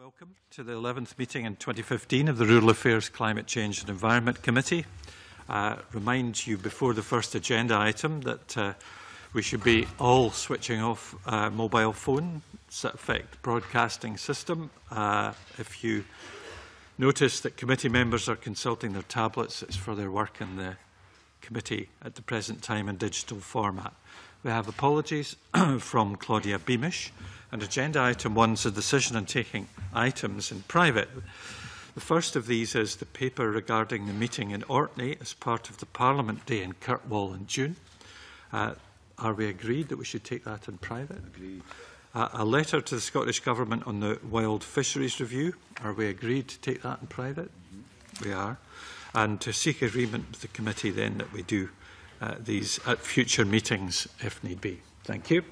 Welcome to the 11th meeting in 2015 of the Rural Affairs, Climate Change and Environment Committee. I remind you before the first agenda item that we should be all switching off mobile phones that affect the broadcasting system. If you notice that committee members are consulting their tablets, it's for their work in the committee at the present time in digital format. We have apologies from Claudia Beamish, and agenda item 1's a decision on taking items in private. The first of these is the paper regarding the meeting in Orkney as part of the Parliament Day in Kirkwall in June. Are we agreed that we should take that in private? Agreed. A letter to the Scottish Government on the Wild Fisheries Review. Are we agreed to take that in private? Mm-hmm. We are. And to seek agreement with the committee then that we do these at future meetings if need be. Thank you.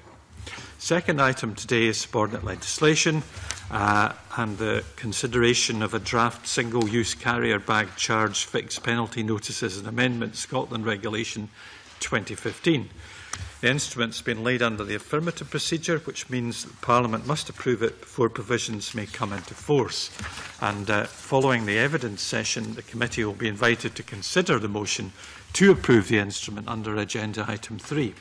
Second item today is subordinate legislation and the consideration of a draft single-use carrier bag charge fixed penalty notices and amendments Scotland Regulation 2015. The instrument has been laid under the affirmative procedure, which means that Parliament must approve it before provisions may come into force. And following the evidence session, the committee will be invited to consider the motion to approve the instrument under agenda item 3.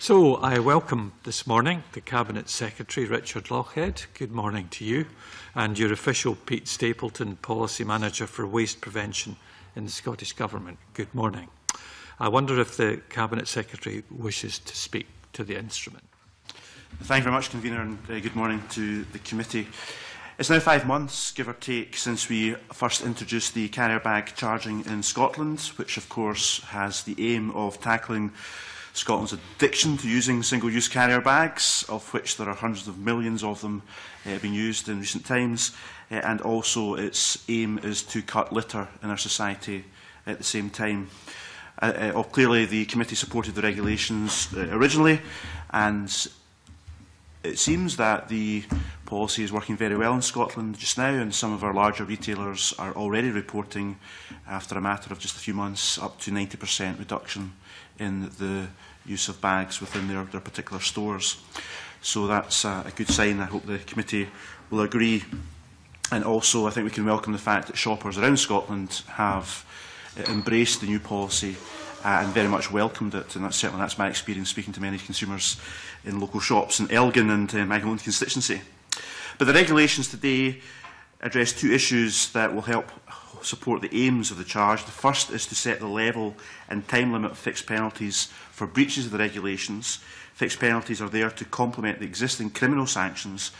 So I welcome this morning the Cabinet Secretary, Richard Lochhead. Good morning to you. And your official, Pete Stapleton, Policy Manager for Waste Prevention in the Scottish Government. Good morning. I wonder if the Cabinet Secretary wishes to speak to the instrument. Thank you very much, Convener, and good morning to the committee. It's now 5 months, give or take, since we first introduced the carrier bag charging in Scotland, which of course has the aim of tackling Scotland's addiction to using single-use carrier bags, of which there are hundreds of millions of them being used in recent times, and also its aim is to cut litter in our society at the same time. Clearly, the committee supported the regulations originally, and it seems that the policy is working very well in Scotland just now, and some of our larger retailers are already reporting, after a matter of just a few months, up to 90% reduction in the use of bags within their particular stores. So that's a good sign. I hope the committee will agree. And also I think we can welcome the fact that shoppers around Scotland have embraced the new policy and very much welcomed it, and that's certainly that's my experience speaking to many consumers in local shops in Elgin and my own constituency. But the regulations today address two issues that will help support the aims of the charge. The first is to set the level and time limit of fixed penalties for breaches of the regulations. Fixed penalties are there to complement the existing criminal sanctions,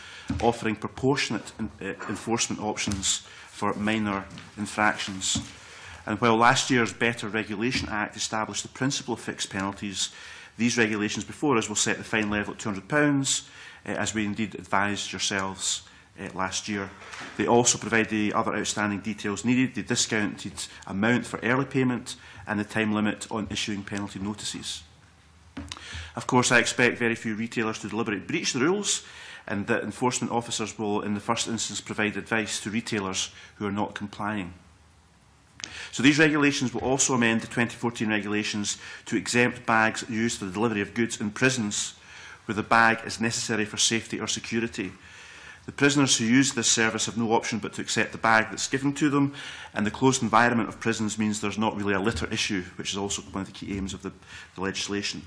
offering proportionate enforcement options for minor infractions. And while last year's Better Regulation Act established the principle of fixed penalties, these regulations before us will set the fine level at £200, as we indeed advised yourselves last year. They also provide the other outstanding details needed, the discounted amount for early payment and the time limit on issuing penalty notices. Of course, I expect very few retailers to deliberately breach the rules, and that enforcement officers will in the first instance provide advice to retailers who are not complying. So these regulations will also amend the 2014 regulations to exempt bags used for the delivery of goods in prisons where the bag is necessary for safety or security. The prisoners who use this service have no option but to accept the bag that's given to them, and the closed environment of prisons means there's not really a litter issue, which is also one of the key aims of the legislation.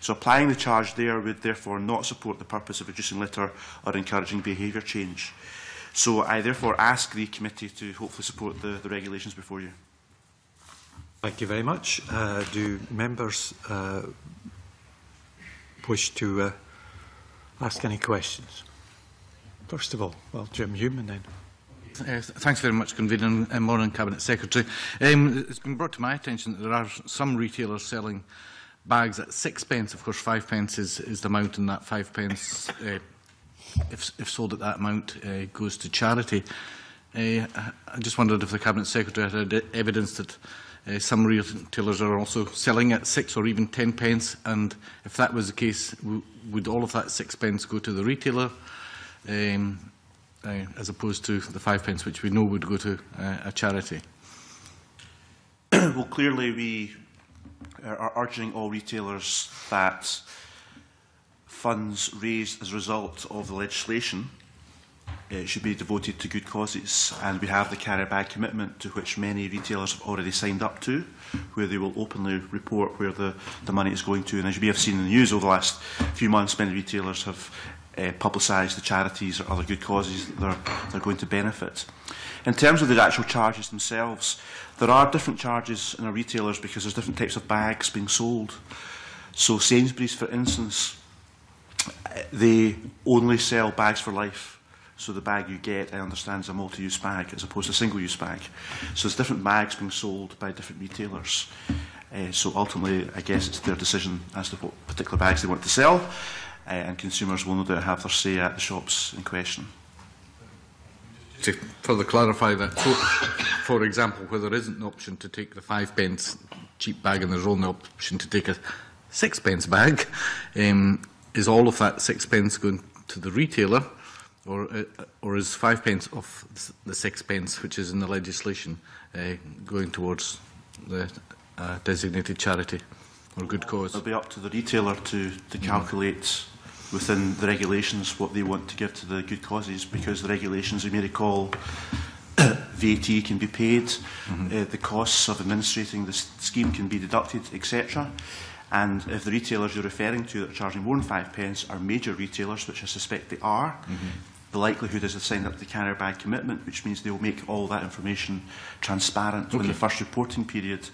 So applying the charge there would therefore not support the purpose of reducing litter or encouraging behaviour change. So I therefore ask the committee to hopefully support the regulations before you. Thank you very much. Do members wish to ask any questions? First of all, well, Jim Hume and then. Thanks very much, Convener, and morning, Cabinet Secretary. It's been brought to my attention that there are some retailers selling bags at 6p. Of course, 5p is the amount, and that 5p, if sold at that amount, goes to charity. I just wondered if the Cabinet Secretary had evidence that some retailers are also selling at 6 or even 10p, and if that was the case, would all of that 6p go to the retailer? As opposed to the 5p, which we know would go to a charity? Well, clearly we are urging all retailers that funds raised as a result of the legislation should be devoted to good causes, and we have the Carry Bag commitment to which many retailers have already signed up to, where they will openly report where the money is going to. And as you may have seen in the news over the last few months, many retailers have publicised the charities or other good causes that they're going to benefit. In terms of the actual charges themselves, there are different charges in our retailers because there's different types of bags being sold. So Sainsbury's, for instance, they only sell bags for life. So the bag you get, I understand, is a multi-use bag as opposed to a single-use bag. So there's different bags being sold by different retailers. So ultimately, I guess it's their decision as to what particular bags they want to sell, and consumers will no doubt have their say at the shops in question. To further clarify that, so, for example, where there isn't an option to take the 5p cheap bag and there's only an option to take a 6p bag, is all of that 6p going to the retailer? Or is 5p off the 6p, which is in the legislation, going towards the designated charity or good cause? It'll be up to the retailer to calculate within the regulations what they want to give to the good causes, because the regulations, you may recall, VAT can be paid, the costs of administrating the scheme can be deducted, etc. And if the retailers you're referring to that are charging more than 5p are major retailers, which I suspect they are, the likelihood is they've signed up to the Carrier Bag commitment, which means they will make all that information transparent when the first reporting period,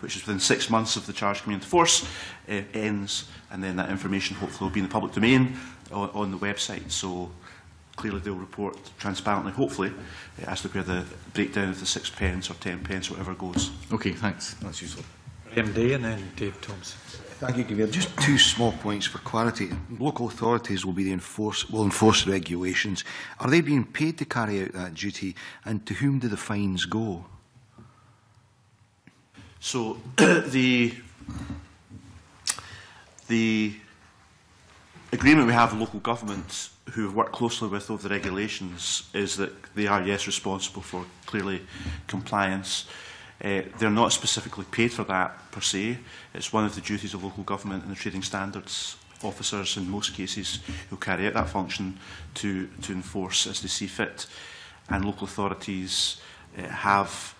which is within 6 months of the charge coming into force, ends, and then that information hopefully will be in the public domain on the website. So clearly they'll report transparently, hopefully, as to where the breakdown of the 6p or 10p or whatever goes. Okay, thanks. That's useful. MD and then Dave Thompson. Thank you, Gabriel. Just two small points for clarity. Local authorities will be will enforce regulations. Are they being paid to carry out that duty, and to whom do the fines go? So the agreement we have with local governments, who have worked closely with over the regulations, is that they are, yes, responsible for clearly compliance. They're not specifically paid for that, per se. It's one of the duties of local government and the trading standards officers, in most cases, who carry out that function to enforce as they see fit. And local authorities have,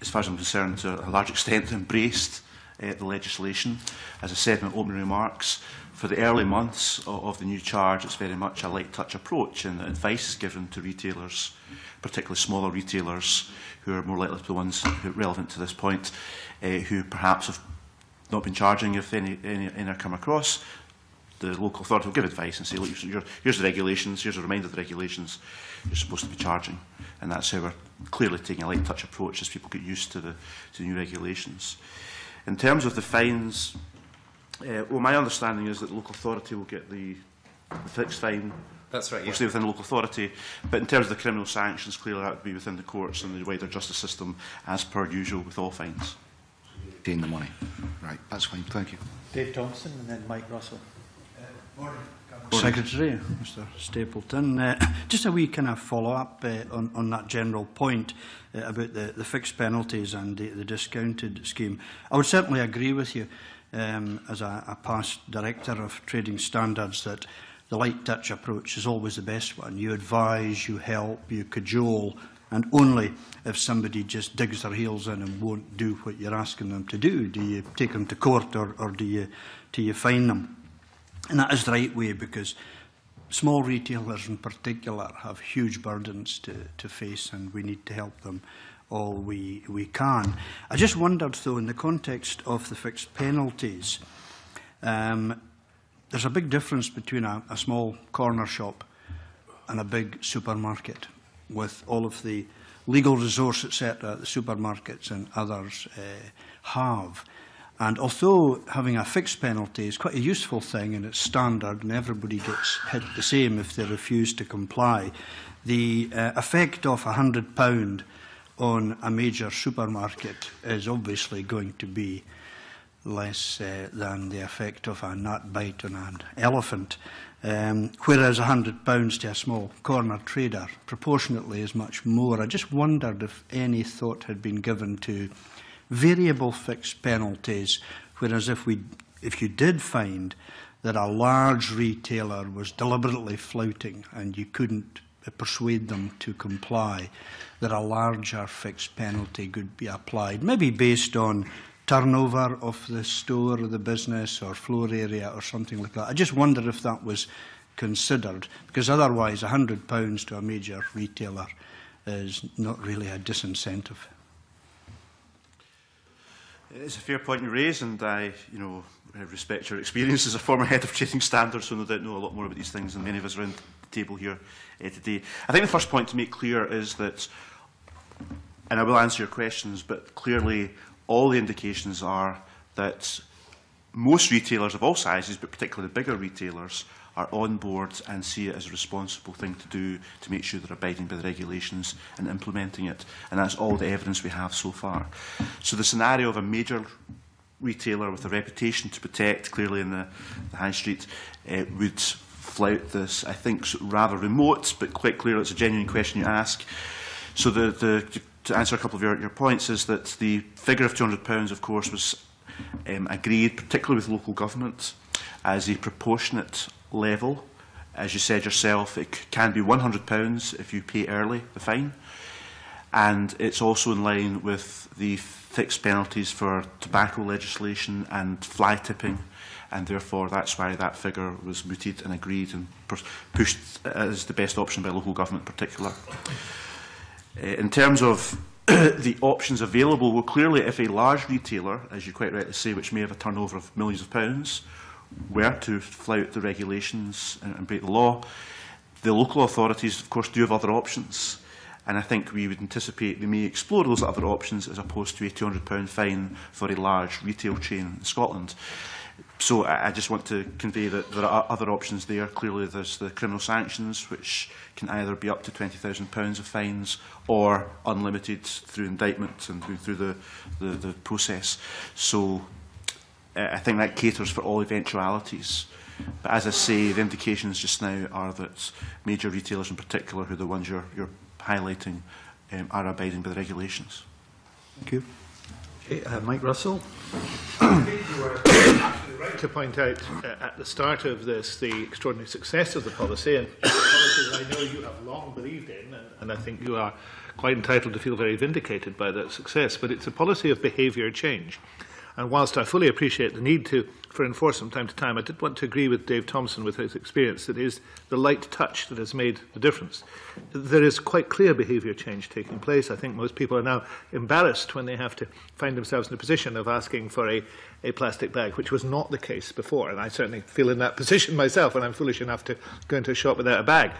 as far as I'm concerned, to a large extent embraced the legislation. As I said in my opening remarks, for the early months of the new charge, it's very much a light-touch approach, and the advice is given to retailers, particularly smaller retailers, who are more likely to be the ones who are relevant to this point, who perhaps have not been charging, if any come across. The local authority will give advice and say, look, here's the regulations, here's a reminder of the regulations you're supposed to be charging. And that's how we're clearly taking a light-touch approach as people get used to the new regulations. In terms of the fines, well, my understanding is that the local authority will get the fixed fine. That's right, yeah. Obviously within the local authority. But in terms of the criminal sanctions, clearly that would be within the courts and the wider justice system, as per usual with all fines. Paying the money. Right, that's fine. Thank you. Dave Thompson and then Mike Russell. Morning. Secretary, Mr. Stapleton. Just a wee kind of follow-up on that general point about the fixed penalties and the discounted scheme. I would certainly agree with you, as a past director of trading standards, that the light-touch approach is always the best one. You advise, you help, you cajole, and only if somebody just digs their heels in and won't do what you're asking them to do you take them to court, or do you fine them. And that is the right way, because small retailers in particular have huge burdens to face, and we need to help them all we can. I just wondered, though, in the context of the fixed penalties, there's a big difference between a small corner shop and a big supermarket, with all of the legal resource, etc., the supermarkets and others have. And although having a fixed penalty is quite a useful thing and it's standard and everybody gets hit the same if they refuse to comply, the effect of £100 on a major supermarket is obviously going to be less than the effect of a nut bite on an elephant, whereas £100 to a small corner trader proportionately is much more. I just wondered if any thought had been given to variable fixed penalties, whereas if you did find that a large retailer was deliberately flouting and you couldn't persuade them to comply, that a larger fixed penalty could be applied, maybe based on turnover of the store or the business or floor area or something like that. I just wonder if that was considered, because otherwise £100 to a major retailer is not really a disincentive. It's a fair point you raise, and I, I respect your experience as a former head of trading standards, so no doubt know a lot more about these things than many of us around the table here today. I think the first point to make clear is that, and I will answer your questions, but clearly all the indications are that most retailers of all sizes, but particularly the bigger retailers, are on board and see it as a responsible thing to do to make sure they're abiding by the regulations and implementing it. And that's all the evidence we have so far. So the scenario of a major retailer with a reputation to protect, clearly in the high street, would flout this, I think, rather remote, but quite clear. It's a genuine question you ask. So to answer a couple of your points is that the figure of £200, of course, was agreed, particularly with local government, as a proportionate level. As you said yourself, it can be £100 if you pay early, the fine, and it's also in line with the fixed penalties for tobacco legislation and fly tipping, and therefore that's why that figure was mooted and agreed and pushed as the best option by local government in particular. In terms of the options available, well, clearly if a large retailer, as you quite rightly say, which may have a turnover of millions of pounds, were to flout the regulations and break the law, the local authorities, of course, do have other options. And I think we would anticipate they may explore those other options as opposed to a £200 fine for a large retail chain in Scotland. So I just want to convey that there are other options there. Clearly there's the criminal sanctions, which can either be up to £20,000 of fines or unlimited through indictment and through the process. So I think that caters for all eventualities. But as I say, the indications just now are that major retailers in particular, who are the ones you're highlighting, are abiding by the regulations. Thank you. Okay, Mike Russell. I think you were absolutely right to point out at the start of this the extraordinary success of the policy, and policies I know you have long believed in, and I think you are quite entitled to feel very vindicated by that success. But it's a policy of behaviour change. And whilst I fully appreciate the need for enforcement from time to time, I did want to agree with Dave Thompson with his experience that it is the light touch that has made the difference. There is quite clear behaviour change taking place. I think most people are now embarrassed when they have to find themselves in a position of asking for a plastic bag, which was not the case before. And I certainly feel in that position myself when I'm foolish enough to go into a shop without a bag.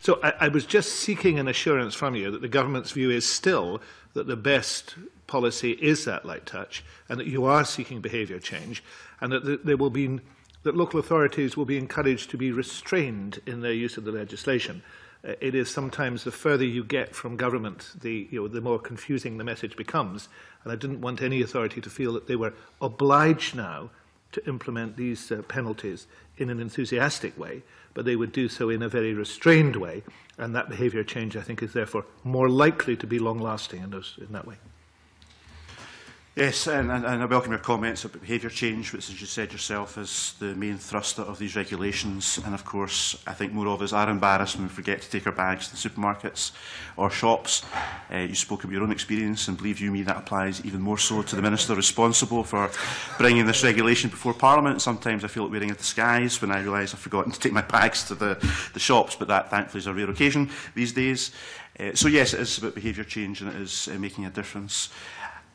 So I was just seeking an assurance from you that the government's view is still that the best policy is that light touch, and that you are seeking behaviour change, and that there will be that local authorities will be encouraged to be restrained in their use of the legislation. It is sometimes the further you get from government, the more confusing the message becomes. And I didn't want any authority to feel that they were obliged now to implement these penalties in an enthusiastic way, but they would do so in a very restrained way. And that behaviour change, I think, is therefore more likely to be long-lasting in that way. Yes, and I welcome your comments about behaviour change, which, as you said yourself, is the main thrust of these regulations. And of course, I think more of us are embarrassed when we forget to take our bags to the supermarkets or shops. You spoke about your own experience, and believe you me, that applies even more so to the Minister responsible for bringing this regulation before Parliament. Sometimes I feel like wearing a disguise when I realise I've forgotten to take my bags to the shops, but that, thankfully, is a rare occasion these days. So yes, it is about behaviour change, and it is making a difference.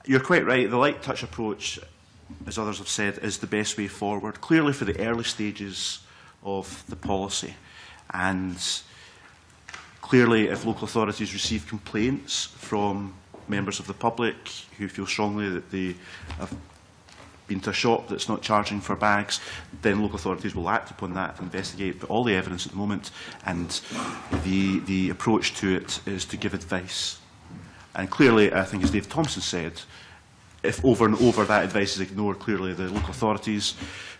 You're quite right, the light touch approach, as others have said, is the best way forward, clearly for the early stages of the policy. And clearly if local authorities receive complaints from members of the public who feel strongly that they have been to a shop that's not charging for bags, then local authorities will act upon that and investigate. But all the evidence at the moment and the approach to it is to give advice. And clearly, I think, as Dave Thompson said, if over and over that advice is ignored, clearly the local authorities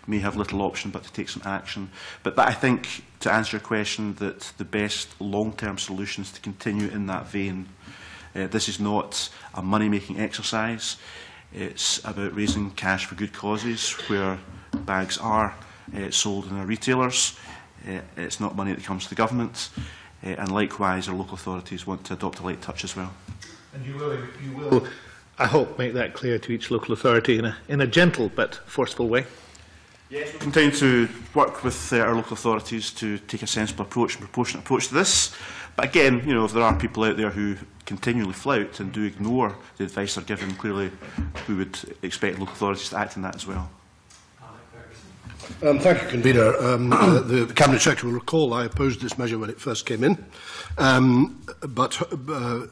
may have little option but to take some action. But that, I think, to answer your question, that the best long-term solution is to continue in that vein. This is not a money-making exercise. It's about raising cash for good causes where bags are sold in our retailers. It's not money that comes to the government, and likewise our local authorities want to adopt a light touch as well. And you will, I hope, make that clear to each local authority in a gentle but forceful way. Yes, we continue to work with our local authorities to take a sensible approach and proportionate approach to this. But again, you know, if there are people out there who continually flout and do ignore the advice they're given, clearly we would expect local authorities to act on that as well. Thank you, Convener. The Cabinet Secretary will recall I opposed this measure when it first came in, but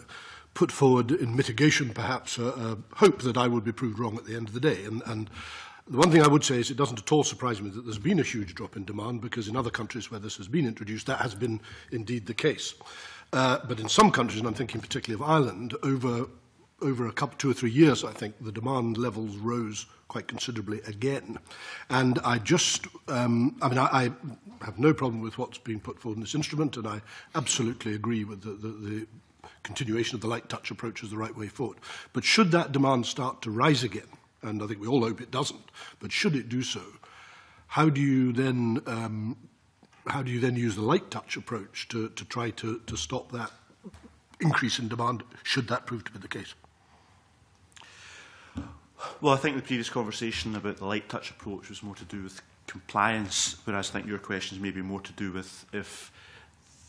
put forward in mitigation perhaps a hope that I would be proved wrong at the end of the day. And the one thing I would say is it doesn't at all surprise me that there's been a huge drop in demand, because in other countries where this has been introduced, that has been indeed the case. But in some countries, and I'm thinking particularly of Ireland, over a couple, 2 or 3 years, I think, the demand levels rose quite considerably again. And I just, I have no problem with what's been put forward in this instrument, and I absolutely agree with the continuation of the light touch approach as the right way forward. But should that demand start to rise again, and I think we all hope it doesn't, but should it do so, how do you then use the light touch approach to try to stop that increase in demand, should that prove to be the case? Well, I think the previous conversation about the light touch approach was more to do with compliance, whereas I think your questions may be more to do with if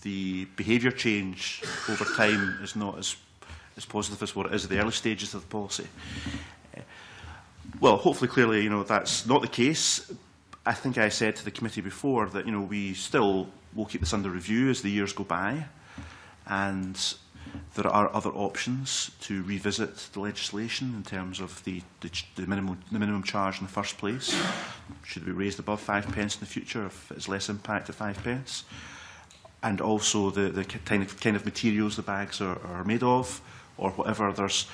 the behaviour change over time is not as positive as what it is at the early stages of the policy. Well, hopefully, clearly, you know, that's not the case. I think I said to the committee before that, you know, we still will keep this under review as the years go by, and there are other options to revisit the legislation in terms of the minimum charge in the first place. Should it be raised above 5p in the future if it's less impact at 5p? And also the kind of materials the bags are made of, or whatever. There's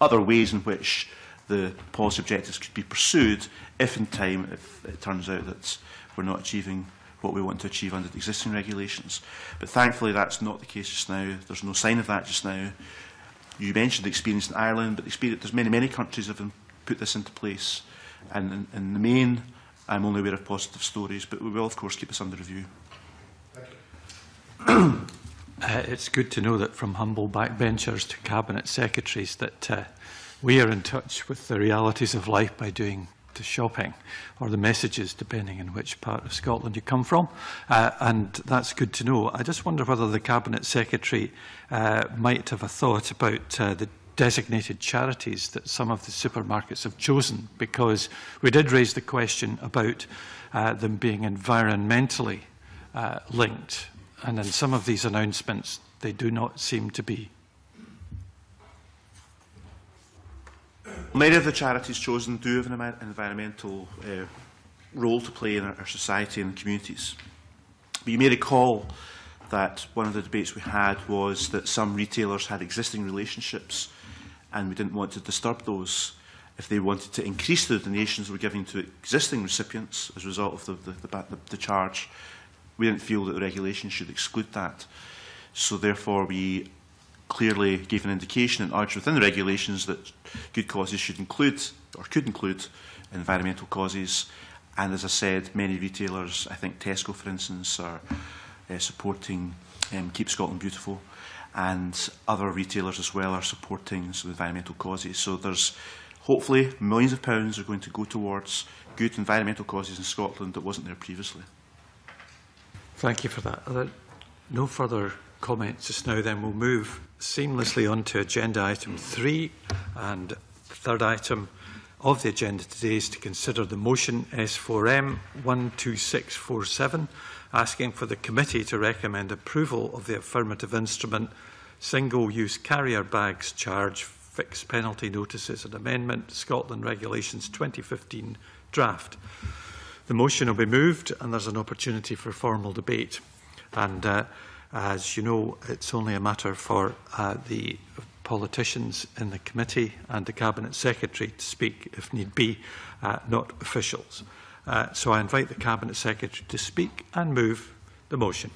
other ways in which the policy objectives could be pursued if in time, if it turns out that we're not achieving what we want to achieve under the existing regulations. But thankfully that's not the case just now. There's no sign of that just now. You mentioned the experience in Ireland, but the experience, there's many, many countries that have put this into place. And in the main, I'm only aware of positive stories, but we will of course keep this under review. It's good to know that from humble backbenchers to cabinet secretaries that we are in touch with the realities of life by doing the shopping, or the messages, depending on which part of Scotland you come from, and that's good to know. I just wonder whether the Cabinet Secretary might have a thought about the designated charities that some of the supermarkets have chosen, because we did raise the question about them being environmentally linked, and in some of these announcements they do not seem to be. Many of the charities chosen do have an environmental role to play in our society and communities. But you may recall that one of the debates we had was that some retailers had existing relationships and we didn't want to disturb those. If they wanted to increase the donations we're giving to existing recipients as a result of the charge, we didn't feel that the regulation should exclude that. So therefore we clearly gave an indication and urged within the regulations that good causes should include, or could include, environmental causes. And as I said, many retailers, I think Tesco for instance, are supporting Keep Scotland Beautiful, and other retailers as well are supporting some environmental causes. So there's hopefully millions of pounds are going to go towards good environmental causes in Scotland that wasn't there previously. Thank you for that. Are there no further comments just now? Then we'll move seamlessly on to agenda item 3, and the third item of the agenda today is to consider the motion S4M 12647 asking for the committee to recommend approval of the affirmative instrument single-use carrier bags charge, fixed penalty notices and amendment Scotland Regulations 2015 draft. The motion will be moved and there's an opportunity for formal debate, and as you know, it's only a matter for the politicians in the committee and the Cabinet Secretary to speak if need be, not officials. So I invite the Cabinet Secretary to speak and move the motion.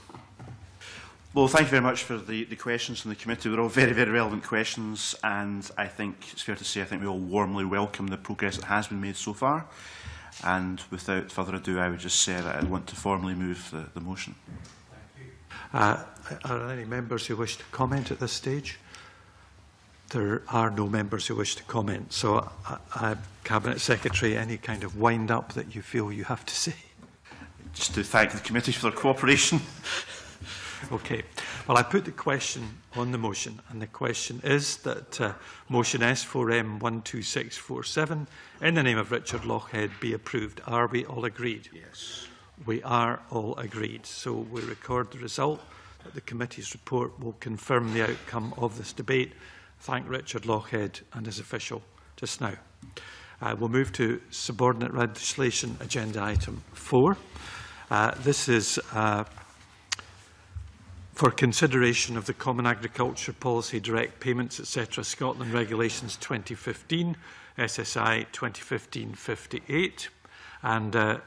Well, thank you very much for the questions from the committee. They're all very, very relevant questions, and I think it's fair to say I think we all warmly welcome the progress that has been made so far. And without further ado, I would just say that I want to formally move the motion. Thank you. Are there any members who wish to comment at this stage? There are no members who wish to comment. So, Cabinet Secretary, any kind of wind-up that you feel you have to say? Just to thank the committee for their cooperation. Okay. Well, I put the question on the motion, and the question is that motion S4M12647, in the name of Richard Lochhead, be approved. Are we all agreed? Yes. We are all agreed. So we record the result. The committee's report will confirm the outcome of this debate. Thank Richard Lochhead and his official just now. We'll move to subordinate legislation, agenda item 4. This is for consideration of the Common Agriculture Policy Direct Payments, etc. Scotland Regulations 2015, SSI 2015-58. And the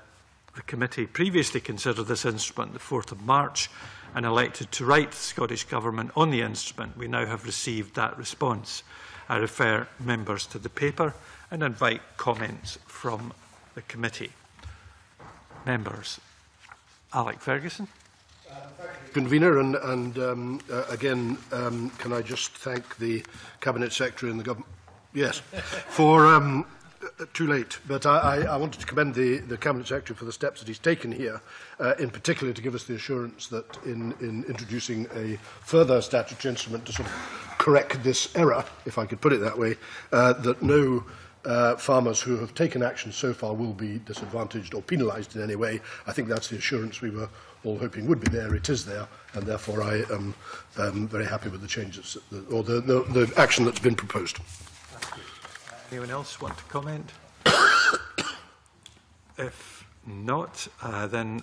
committee previously considered this instrument the 4th of March and elected to write the Scottish Government on the instrument. We now have received that response. I refer members to the paper and invite comments from the committee. Members. Alex Fergusson. Convener, and again, can I just thank the Cabinet Secretary and the Government? Yes, for too late. But I wanted to commend the Cabinet Secretary for the steps that he's taken here, in particular to give us the assurance that in introducing a further statutory instrument to sort of correct this error, if I could put it that way, that no farmers who have taken action so far will be disadvantaged or penalised in any way. I think that's the assurance we were all hoping would be there. It is there, and therefore I am very happy with the changes or the action that's been proposed. Anyone else want to comment? If not, then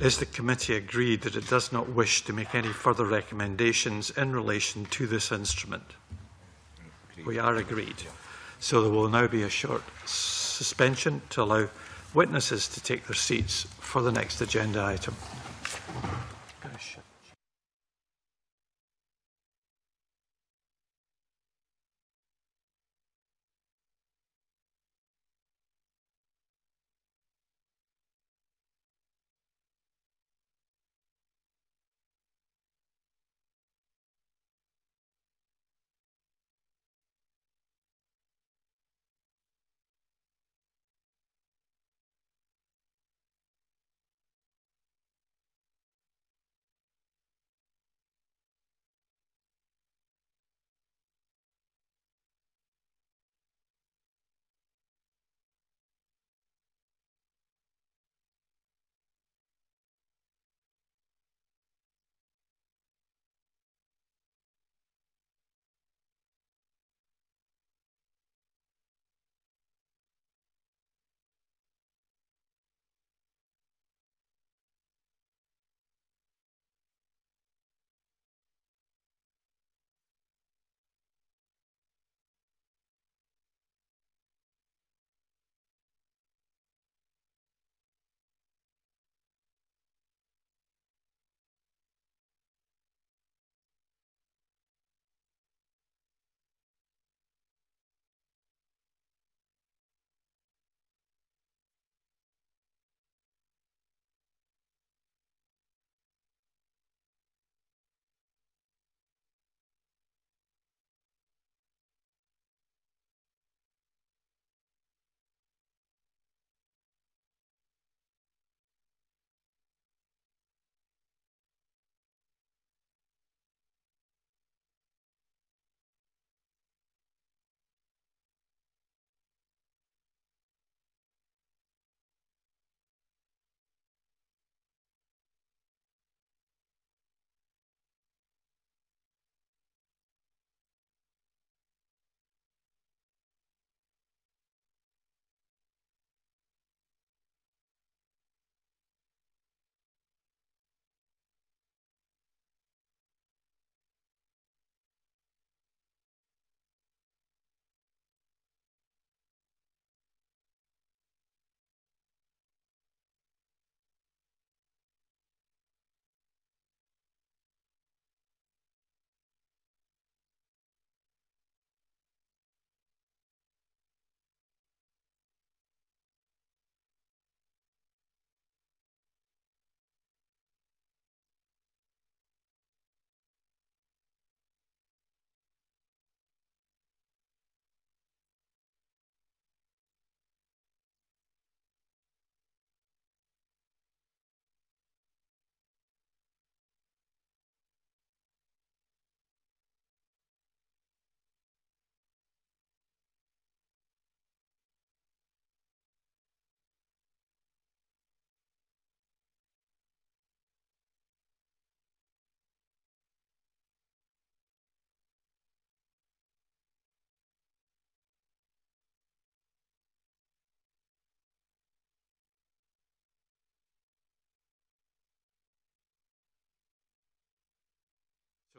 is the committee agreed that it does not wish to make any further recommendations in relation to this instrument? We are agreed. So there will now be a short suspension to allow witnesses to take their seats for the next agenda item.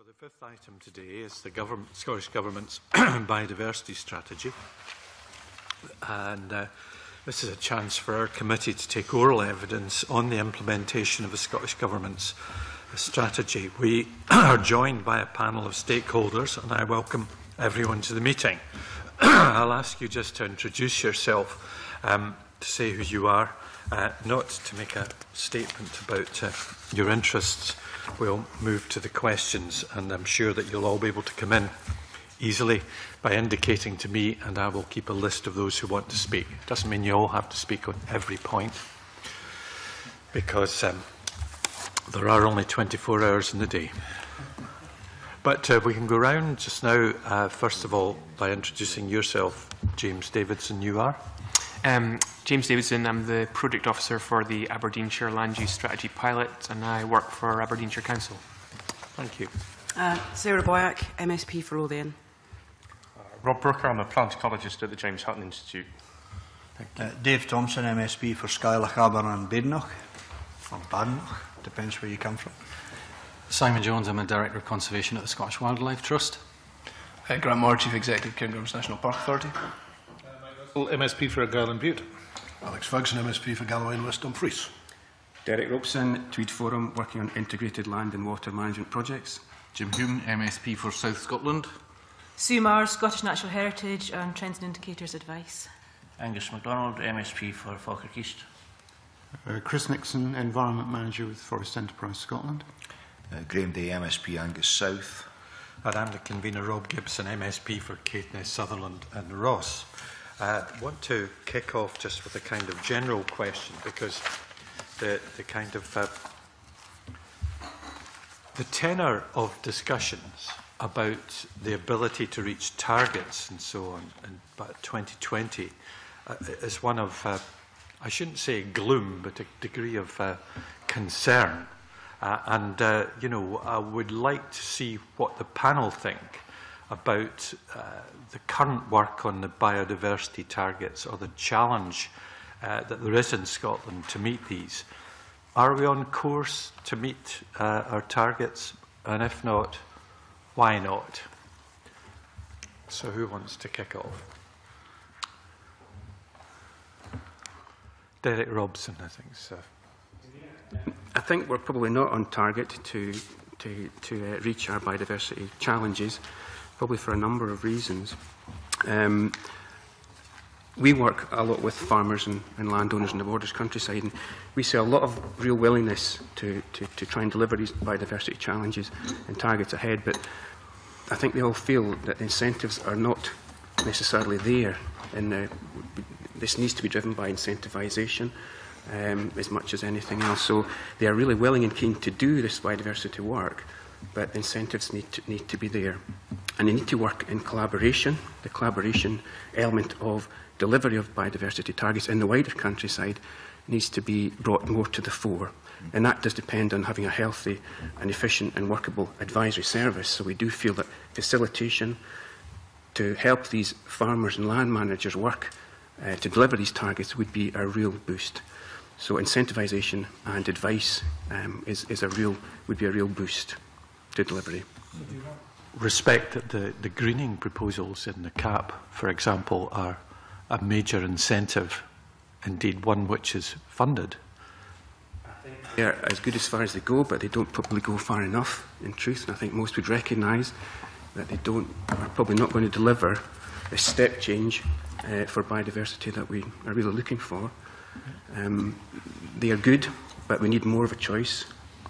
The fifth item today is the Scottish Government's biodiversity strategy. And this is a chance for our committee to take oral evidence on the implementation of the Scottish Government's strategy. We are joined by a panel of stakeholders, and I welcome everyone to the meeting. I'll ask you just to introduce yourself, to say who you are, not to make a statement about your interests. We'll move to the questions, and I'm sure that you'll all be able to come in easily by indicating to me, and I will keep a list of those who want to speak. It doesn't mean you all have to speak on every point, because there are only 24 hours in the day. But we can go round just now, first of all, by introducing yourself. James Davidson, you are? James Davidson, I'm the Project Officer for the Aberdeenshire Land Use Strategy Pilot, and I work for Aberdeenshire Council. Thank you. Sarah Boyack, MSP for Lothian. Rob Brooker, I'm a plant ecologist at the James Hutton Institute. Thank you. Dave Thompson, MSP for Skyloch, Aberdeen and Badenoch, or Badenoch, depends where you come from. Simon Jones, I'm a Director of Conservation at the Scottish Wildlife Trust. Grant Moir, Chief Executive, Cairngorms National Park Authority. Mike Russell, MSP for Argyll and Bute. Alex Fergusson, MSP for Galloway and West Dumfries. Derek Robeson, Tweed Forum, working on integrated land and water management projects. Jim Hume, MSP for South Scotland. Sue Marrs, Scottish Natural Heritage and Trends and Indicators Advice. Angus Macdonald, MSP for Falkirk East. Chris Nixon, Environment Manager with Forest Enterprise Scotland. Graeme Day, MSP Angus South. And I'm the convener, Rob Gibson, MSP for Caithness, Sutherland and Ross. I want to kick off just with a kind of general question, because the kind of the tenor of discussions about the ability to reach targets and so on, and about 2020, is one of I shouldn't say gloom, but a degree of concern. You know, I would like to see what the panel think about the current work on the biodiversity targets, or the challenge that there is in Scotland to meet these. Are we on course to meet our targets? And if not, why not? So who wants to kick off? Derek Robeson, I think, sir. I think we're probably not on target to reach our biodiversity challenges, probably for a number of reasons. We work a lot with farmers and landowners in the Borders countryside, and we see a lot of real willingness to try and deliver these biodiversity challenges and targets ahead, but I think they all feel that the incentives are not necessarily there, and this needs to be driven by incentivisation. As much as anything else. So they are really willing and keen to do this biodiversity work, but incentives need to be there. And they need to work in collaboration, the collaboration element of delivery of biodiversity targets in the wider countryside needs to be brought more to the fore. And that does depend on having a healthy and efficient and workable advisory service. So we do feel that facilitation to help these farmers and land managers work to deliver these targets would be a real boost. So incentivisation and advice would be a real boost to delivery. Respect that the greening proposals in the CAP, for example, are a major incentive, indeed one which is funded. I think they're as good as far as they go, but they don't probably go far enough, in truth. And I think most would recognise that they are probably not going to deliver a step change for biodiversity that we are really looking for. They are good, but we need more of a choice.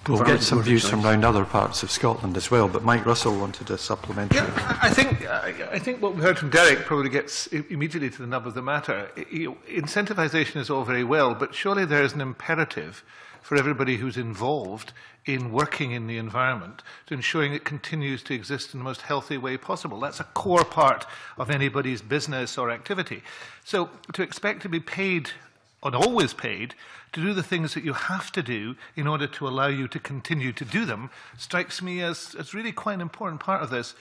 We'll get some views from around other parts of Scotland as well, but Mike Russell wanted a supplementary. Yeah, I think what we heard from Derek probably gets immediately to the nub of the matter. Incentivisation is all very well, but surely there is an imperative for everybody who's involved in working in the environment to ensuring it continues to exist in the most healthy way possible. That's a core part of anybody's business or activity. So to expect to be paid, and always paid, to do the things that you have to do in order to allow you to continue to do them, strikes me as really quite an important part of this.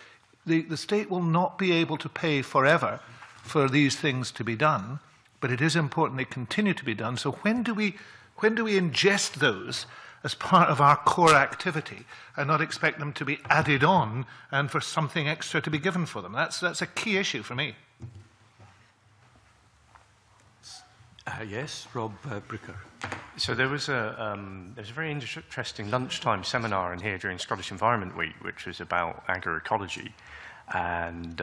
The state will not be able to pay forever for these things to be done, but it is important they continue to be done. So when do we ingest those as part of our core activity and not expect them to be added on and for something extra to be given for them. That's a key issue for me. Yes, Rob Brooker. So there was a very interesting lunchtime seminar in here during Scottish Environment Week, which was about agroecology and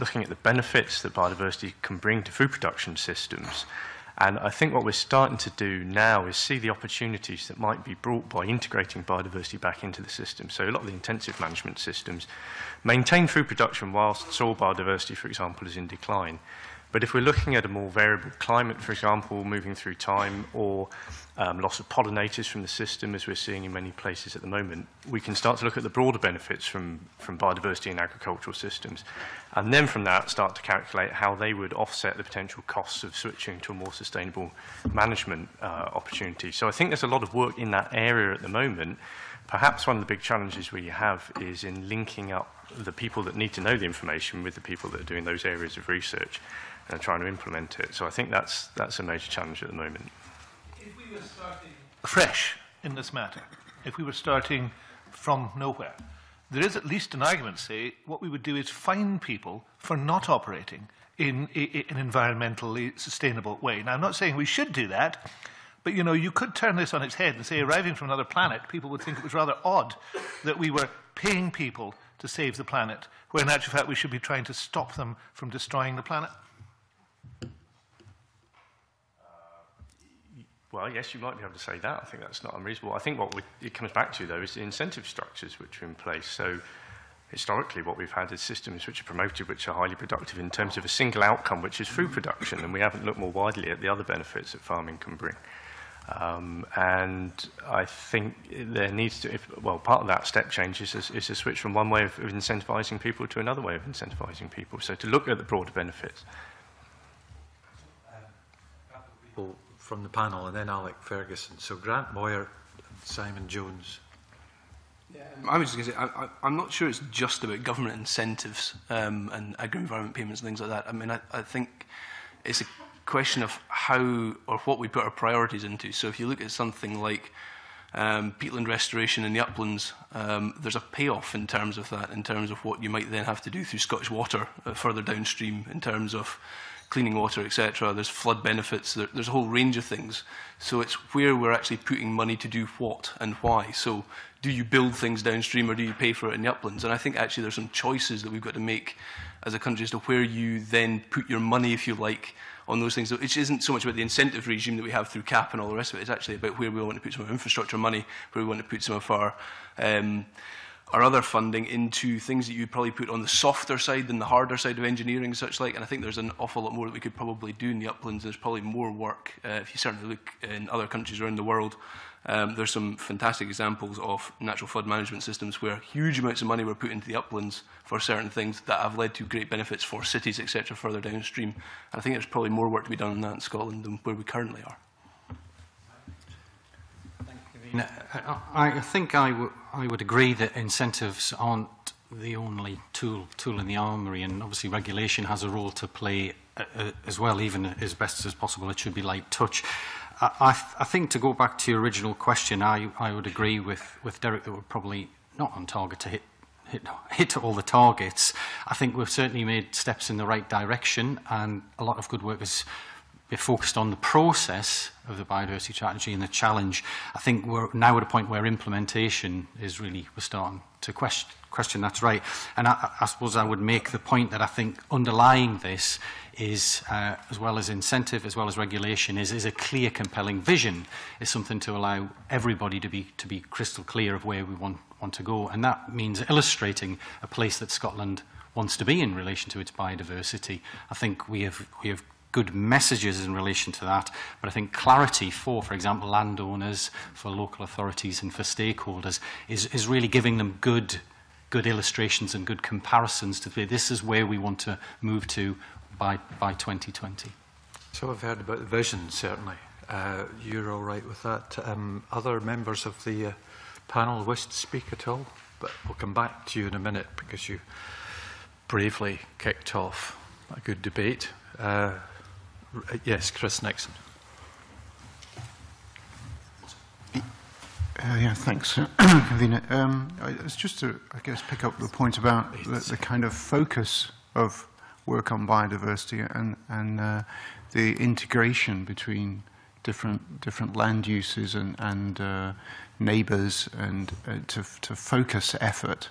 looking at the benefits that biodiversity can bring to food production systems. And I think what we're starting to do now is see the opportunities that might be brought by integrating biodiversity back into the system. So a lot of the intensive management systems maintain food production whilst soil biodiversity, for example, is in decline. But if we're looking at a more variable climate, for example, moving through time, or loss of pollinators from the system, as we're seeing in many places at the moment, we can start to look at the broader benefits from biodiversity in agricultural systems. And then from that, start to calculate how they would offset the potential costs of switching to a more sustainable management opportunity. So I think there's a lot of work in that area at the moment. Perhaps one of the big challenges we have is in linking up the people that need to know the information with the people that are doing those areas of research and trying to implement it. So I think that's a major challenge at the moment. If we were starting fresh in this matter, if we were starting from nowhere, there is at least an argument, say, what we would do is fine people for not operating in an environmentally sustainable way. Now, I'm not saying we should do that, but, you know, you could turn this on its head and say, arriving from another planet, people would think it was rather odd that we were paying people to save the planet, where in actual fact we should be trying to stop them from destroying the planet. Well, yes, you might be able to say that. I think that's not unreasonable. I think what it comes back to, though, is the incentive structures which are in place. So historically, what we've had is systems which are promoted, which are highly productive in terms of a single outcome, which is food production, and we haven't looked more widely at the other benefits that farming can bring. And I think there needs to, well, part of that step change is a switch from one way of incentivizing people to another way of incentivizing people. So to look at the broader benefits. From the panel, and then Alex Fergusson. So Grant Moir, Simon Jones. Yeah, I was just going to say, I'm not sure it's just about government incentives and agri-environment payments and things like that. I mean, I think it's a question of how or what we put our priorities into. So if you look at something like peatland restoration in the uplands, there's a payoff in terms of that, in terms of what you might then have to do through Scottish Water further downstream in terms of cleaning water, etc. There's flood benefits. There's a whole range of things. So it's where we're actually putting money to do what and why. So do you build things downstream or do you pay for it in the uplands? And I think actually there's some choices that we've got to make as a country as to where you then put your money, if you like, on those things. So it isn't so much about the incentive regime that we have through CAP and all the rest of it. It's actually about where we want to put some of our infrastructure money, where we want to put some of our other funding into things that you'd probably put on the softer side than the harder side of engineering and such like. And I think there's an awful lot more that we could probably do in the uplands. There's probably more work. If you certainly look in other countries around the world, there's some fantastic examples of natural flood management systems where huge amounts of money were put into the uplands for certain things that have led to great benefits for cities, etc., further downstream. And I think there's probably more work to be done on that in Scotland than where we currently are. No, I think I would agree that incentives aren't the only tool in the armoury, and obviously regulation has a role to play as well, even as best as possible. It should be light touch. I think, to go back to your original question, I would agree with Derek that we're probably not on target to hit all the targets. I think we've certainly made steps in the right direction, and a lot of good work is focused on the process of the biodiversity strategy and the challenge. I think we're now at a point where implementation is really, we're starting to question that's right. And I suppose I would make the point that I think underlying this is, as well as incentive, as well as regulation, is a clear, compelling vision, is something to allow everybody to be crystal clear of where we want to go. And that means illustrating a place that Scotland wants to be in relation to its biodiversity. I think we have good messages in relation to that, but I think clarity for example, landowners, for local authorities and for stakeholders is really giving them good illustrations and good comparisons to say this is where we want to move to by 2020. So I've heard about the vision, certainly. You're all right with that. Other members of the panel wish to speak at all? But we'll come back to you in a minute because you bravely kicked off a good debate. Yes, Chris Nixon. Yeah, thanks, Alina. It's just to, I guess, pick up the point about the kind of focus of work on biodiversity and the integration between different land uses and neighbours and to focus effort.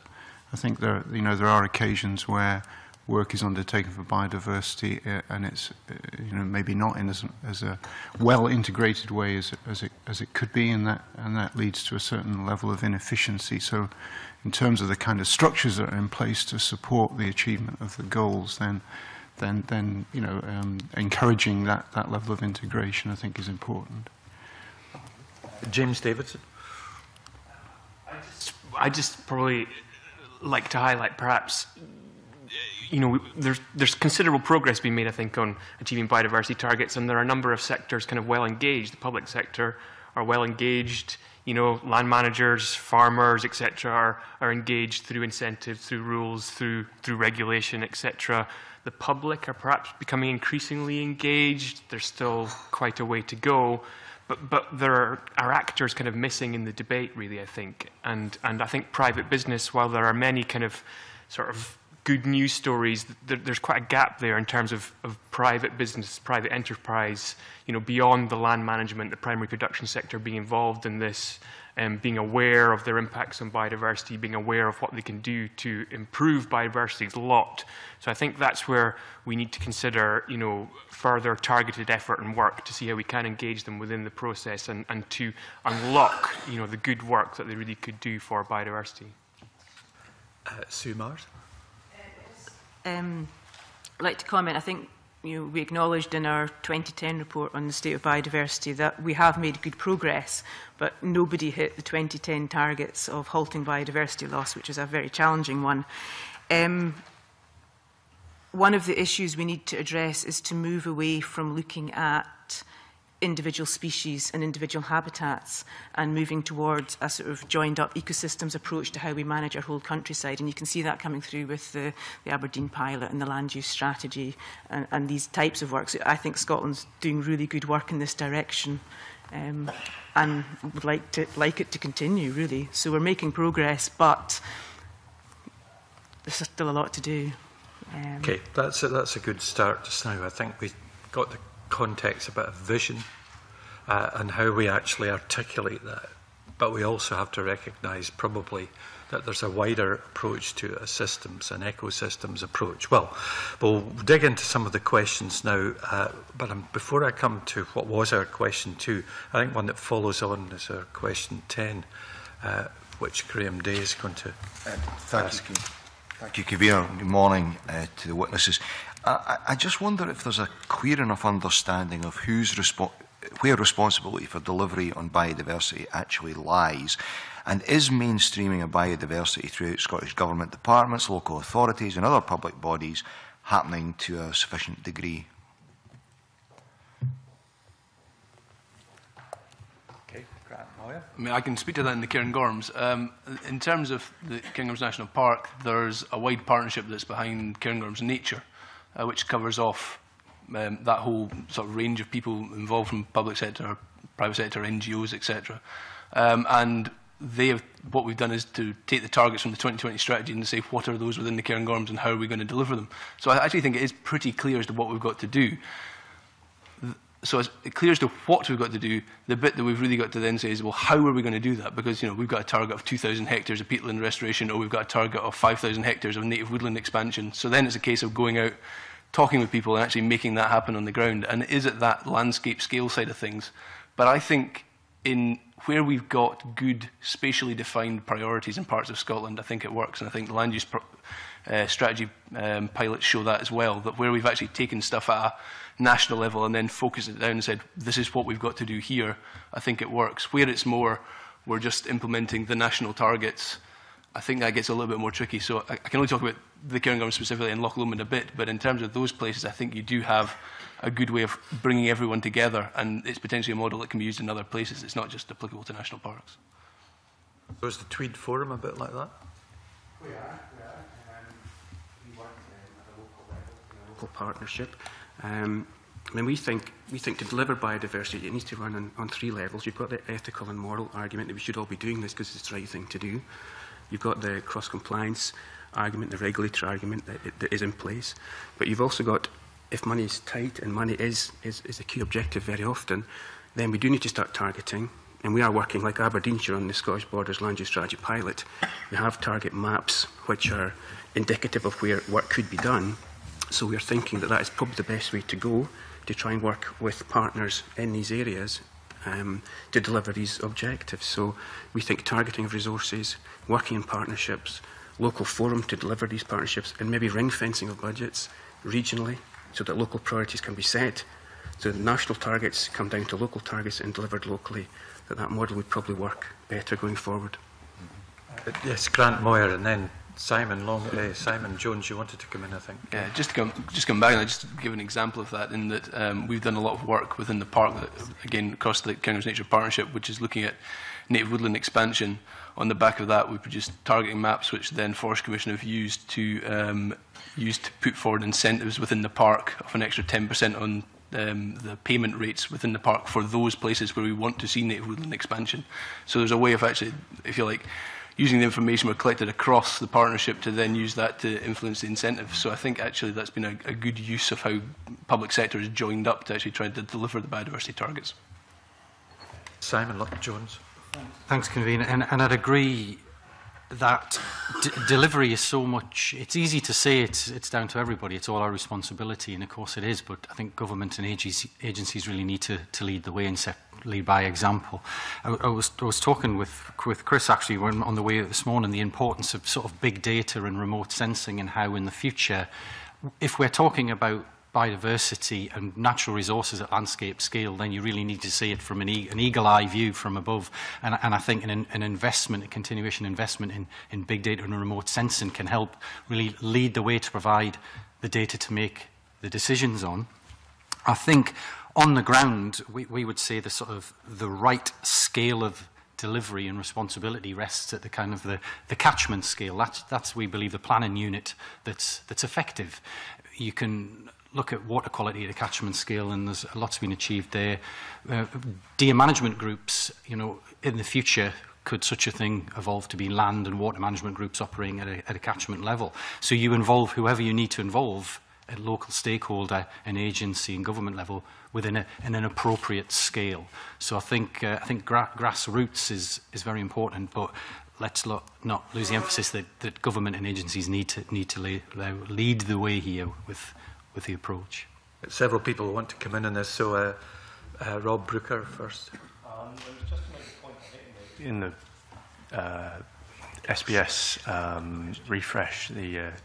I think there, you know, there are occasions where work is undertaken for biodiversity and it's, you know, maybe not in as a well integrated way as it could be, and that leads to a certain level of inefficiency. So in terms of the kind of structures that are in place to support the achievement of the goals, then you know, encouraging that level of integration, I think, is important. James Davidson. I just probably like to highlight, perhaps, you know, there's considerable progress being made, I think, on achieving biodiversity targets, and there are a number of sectors kind of well engaged. The public sector are well engaged. You know, land managers, farmers, etc., are engaged through incentives, through rules, through regulation, etc. The public are perhaps becoming increasingly engaged. There's still quite a way to go, but there are actors kind of missing in the debate, really, I think. And I think private business, while there are many kind of sort of good news stories, there's quite a gap there in terms of private business, private enterprise, you know, beyond the land management, the primary production sector being involved in this, being aware of their impacts on biodiversity, being aware of what they can do to improve biodiversity a lot. So I think that's where we need to consider, you know, further targeted effort and work to see how we can engage them within the process and to unlock, you know, the good work that they really could do for biodiversity. Sue Marrs. I'd like to comment. I think, you know, we acknowledged in our 2010 report on the state of biodiversity that we have made good progress, but nobody hit the 2010 targets of halting biodiversity loss, which is a very challenging one. One of the issues we need to address is to move away from looking at individual species and individual habitats and moving towards a sort of joined-up ecosystems approach to how we manage our whole countryside. And you can see that coming through with the Aberdeen pilot and the land use strategy and these types of work. So I think Scotland's doing really good work in this direction and would like it to continue, really. So we're making progress, but there's still a lot to do. OK, that's a good start just now. I think we got the context, a bit of vision and how we actually articulate that. But we also have to recognise probably that there's a wider approach to a systems and ecosystems approach. Well, we'll dig into some of the questions now, but before I come to what was our question 2, I think one that follows on is our question 10, which Graeme Day is going to ask. Thank you, Kavir. Good morning to the witnesses. I just wonder if there's a clear enough understanding of where responsibility for delivery on biodiversity actually lies, and is mainstreaming of biodiversity throughout Scottish Government departments, local authorities and other public bodies happening to a sufficient degree? Okay, Grant Moir. I mean, I can speak to that in the Cairngorms. In terms of the Cairngorms National Park, there's a wide partnership that's behind Cairngorms Nature, which covers off that whole sort of range of people involved from public sector, private sector, NGOs, etc. And they have, what we've done is to take the targets from the 2020 strategy and say what are those within the Cairngorms and how are we going to deliver them. So I actually think it is pretty clear as to what we've got to do. So it's clear as to what we've got to do. The bit that we've really got to then say is, well, how are we going to do that? Because, you know, we've got a target of 2,000 hectares of peatland restoration, or we've got a target of 5,000 hectares of native woodland expansion. So then it's a case of going out, talking with people and actually making that happen on the ground. And it is at that landscape scale side of things. But I think in where we've got good spatially defined priorities in parts of Scotland, I think it works. And I think the land use strategy pilots show that as well, that where we've actually taken stuff at a national level and then focused it down and said, this is what we've got to do here, I think it works. Where it's more, we're just implementing the national targets, I think that gets a little bit more tricky. So I can only talk about the Cairngorms specifically and Loch Lomond a bit, but in terms of those places, I think you do have a good way of bringing everyone together, and it's potentially a model that can be used in other places. It's not just applicable to national parks. So is the Tweed Forum a bit like that? We are. We work at a local level, in a local partnership. I mean, we think to deliver biodiversity, it needs to run on three levels. You've got the ethical and moral argument that we should all be doing this because it's the right thing to do. You've got the cross-compliance argument, the regulatory argument that is in place. But you've also got, if money is tight, and money is a key objective very often, then we do need to start targeting. And we are working, like Aberdeenshire, on the Scottish Borders Land Use Strategy pilot. We have target maps which are indicative of where work could be done. So we are thinking that that is probably the best way to go, to try and work with partners in these areas to deliver these objectives. So we think targeting of resources, working in partnerships, local forum to deliver these partnerships, and maybe ring fencing of budgets regionally so that local priorities can be set, so that national targets come down to local targets and delivered locally, that model would probably work better going forward. Yes, Grant Moir, and then Simon Simon Jones, you wanted to come in, I think. Yeah, just come back, and I just give an example of that, in that we've done a lot of work within the park, again, across the Cairngorms Nature Partnership, which is looking at native woodland expansion. On the back of that, we produced targeting maps, which then Forest Commission have used to put forward incentives within the park of an extra 10% on the payment rates within the park for those places where we want to see native woodland expansion. So there's a way of actually, if you like, using the information we've collected across the partnership to then use that to influence the incentives. So I think actually that's been a good use of how public sector has joined up to actually try to deliver the biodiversity targets. Simon Jones. Thanks, Convener. And I'd agree that delivery is so much, it's easy to say it's down to everybody, it's all our responsibility, and of course it is, but I think government and agencies really need to lead the way and lead by example. I was talking with Chris actually on the way this morning, the importance of sort of big data and remote sensing, and how in the future, if we're talking about biodiversity and natural resources at landscape scale, then you really need to see it from an eagle-eye view from above. And I think an investment, a continuation investment in big data and remote sensing can help really lead the way to provide the data to make the decisions on. I think on the ground, we would say the sort of the right scale of delivery and responsibility rests at the kind of the catchment scale. That's we believe the planning unit that's effective. You can look at water quality at a catchment scale, and there's a lot's been achieved there. Deer management groups, you know, in the future, could such a thing evolve to be land and water management groups operating at a catchment level? So you involve whoever you need to involve at local stakeholder and agency and government level within an appropriate scale. So I think grassroots is very important, but let's not lose the emphasis that government and agencies need to lead the way here with the approach. Several people want to come in on this, so Rob Brooker first. There was just to make a point in the SBS refresh, the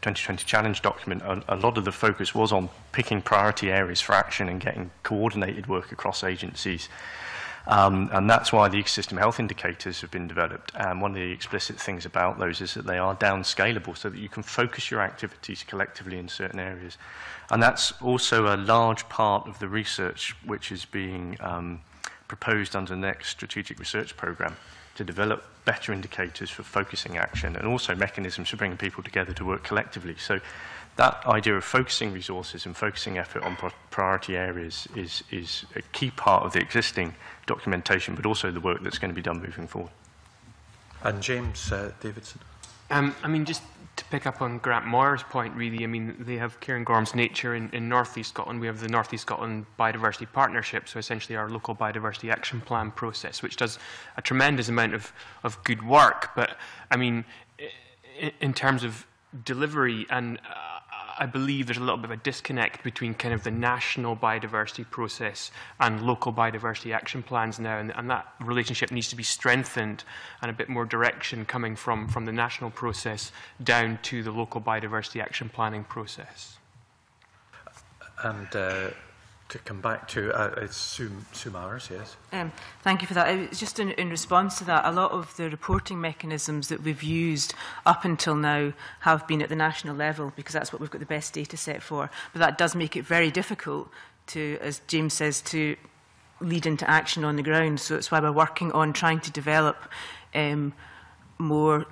2020 challenge document, a lot of the focus was on picking priority areas for action and getting coordinated work across agencies. And that's why the ecosystem health indicators have been developed. And one of the explicit things about those is that they are downscalable, so that you can focus your activities collectively in certain areas. And that's also a large part of the research which is being proposed under the next strategic research programme, to develop better indicators for focusing action, and also mechanisms for bringing people together to work collectively. So that idea of focusing resources and focusing effort on priority areas is a key part of the existing documentation, but also the work that's going to be done moving forward. And James Davidson. I mean, just to pick up on Grant Moir's point, really, I mean, they have Cairngorms Nature in North East Scotland. We have the North East Scotland Biodiversity Partnership, so essentially our local biodiversity action plan process, which does a tremendous amount of good work. But, I mean, in terms of delivery, and I believe there's a little bit of a disconnect between kind of the national biodiversity process and local biodiversity action plans now, and that relationship needs to be strengthened, and a bit more direction coming from the national process down to the local biodiversity action planning process. And to come back to it's Sue Marrs, yes. Thank you for that. It's just in response to that, a lot of the reporting mechanisms that we've used up until now have been at the national level, because that's what we've got the best data set for. But that does make it very difficult to, as James says, to lead into action on the ground. So it's why we're working on trying to develop more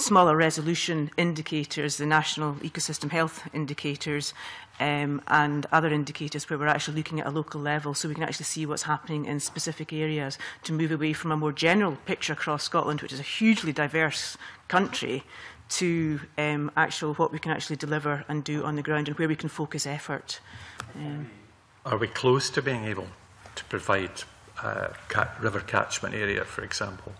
smaller resolution indicators, the national ecosystem health indicators, and other indicators where we're actually looking at a local level, so we can actually see what's happening in specific areas, to move away from a more general picture across Scotland, which is a hugely diverse country, to what we can actually deliver and do on the ground and where we can focus effort. Are we close to being able to provide river catchment area, for example?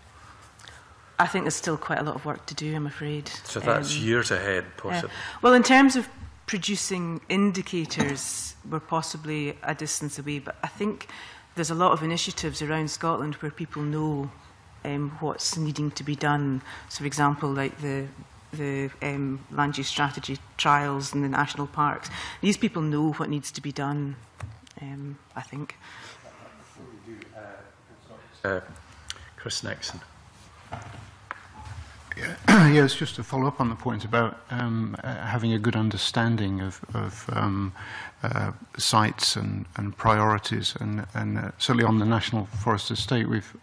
I think there's still quite a lot of work to do, I'm afraid. So that's years ahead, possibly. Well, in terms of producing indicators, we're possibly a distance away, but I think there's a lot of initiatives around Scotland where people know what's needing to be done. So, for example, like the land use strategy trials in the national parks. These people know what needs to be done, I think. Chris Nixon. Yeah, it's just to follow up on the point about having a good understanding of sites and priorities, and certainly on the National Forest Estate, we've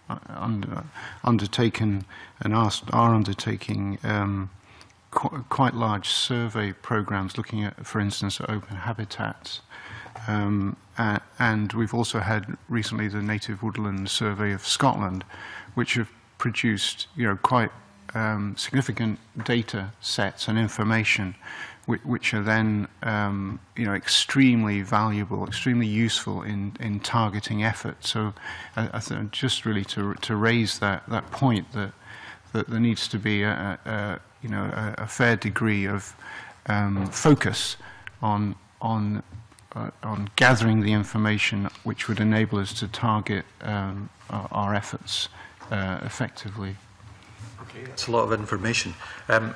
undertaken and are undertaking quite large survey programs looking at, for instance, open habitats. And we've also had recently the Native Woodland Survey of Scotland, which have produced, quite significant data sets and information, which are then, extremely valuable, extremely useful in targeting effort. So, just really to raise that point that there needs to be a fair degree of focus on gathering the information which would enable us to target our efforts effectively. Okay, that's a lot of information.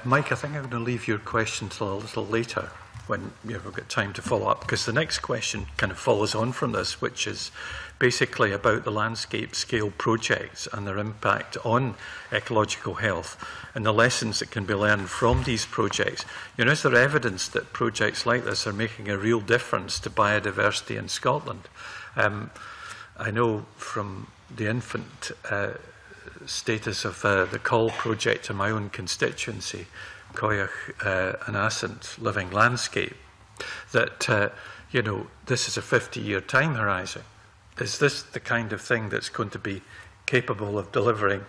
Mike, I think I'm going to leave your question till a little later when we've got time to follow up, because the next question kind of follows on from this, which is basically about the landscape scale projects and their impact on ecological health and the lessons that can be learned from these projects. Is there evidence that projects like this are making a real difference to biodiversity in Scotland? I know from the infant status of the Col project in my own constituency, Coyach and Assent Living Landscape, that this is a 50-year time horizon. Is this the kind of thing that's going to be capable of delivering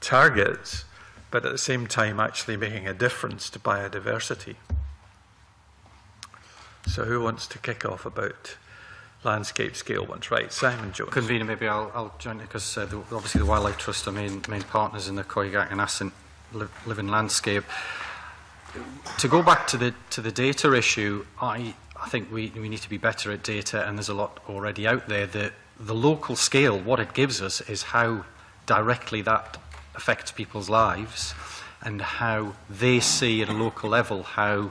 targets, but at the same time actually making a difference to biodiversity? So who wants to kick off about landscape scale ones? Right, Simon Jones. Convener, maybe I'll join you, because obviously the Wildlife Trust are main partners in the Coyach and Assent Living Landscape. To go back to the data issue, I think we need to be better at data, and there's a lot already out there. The local scale, what it gives us is how directly that affects people's lives and how they see at a local level how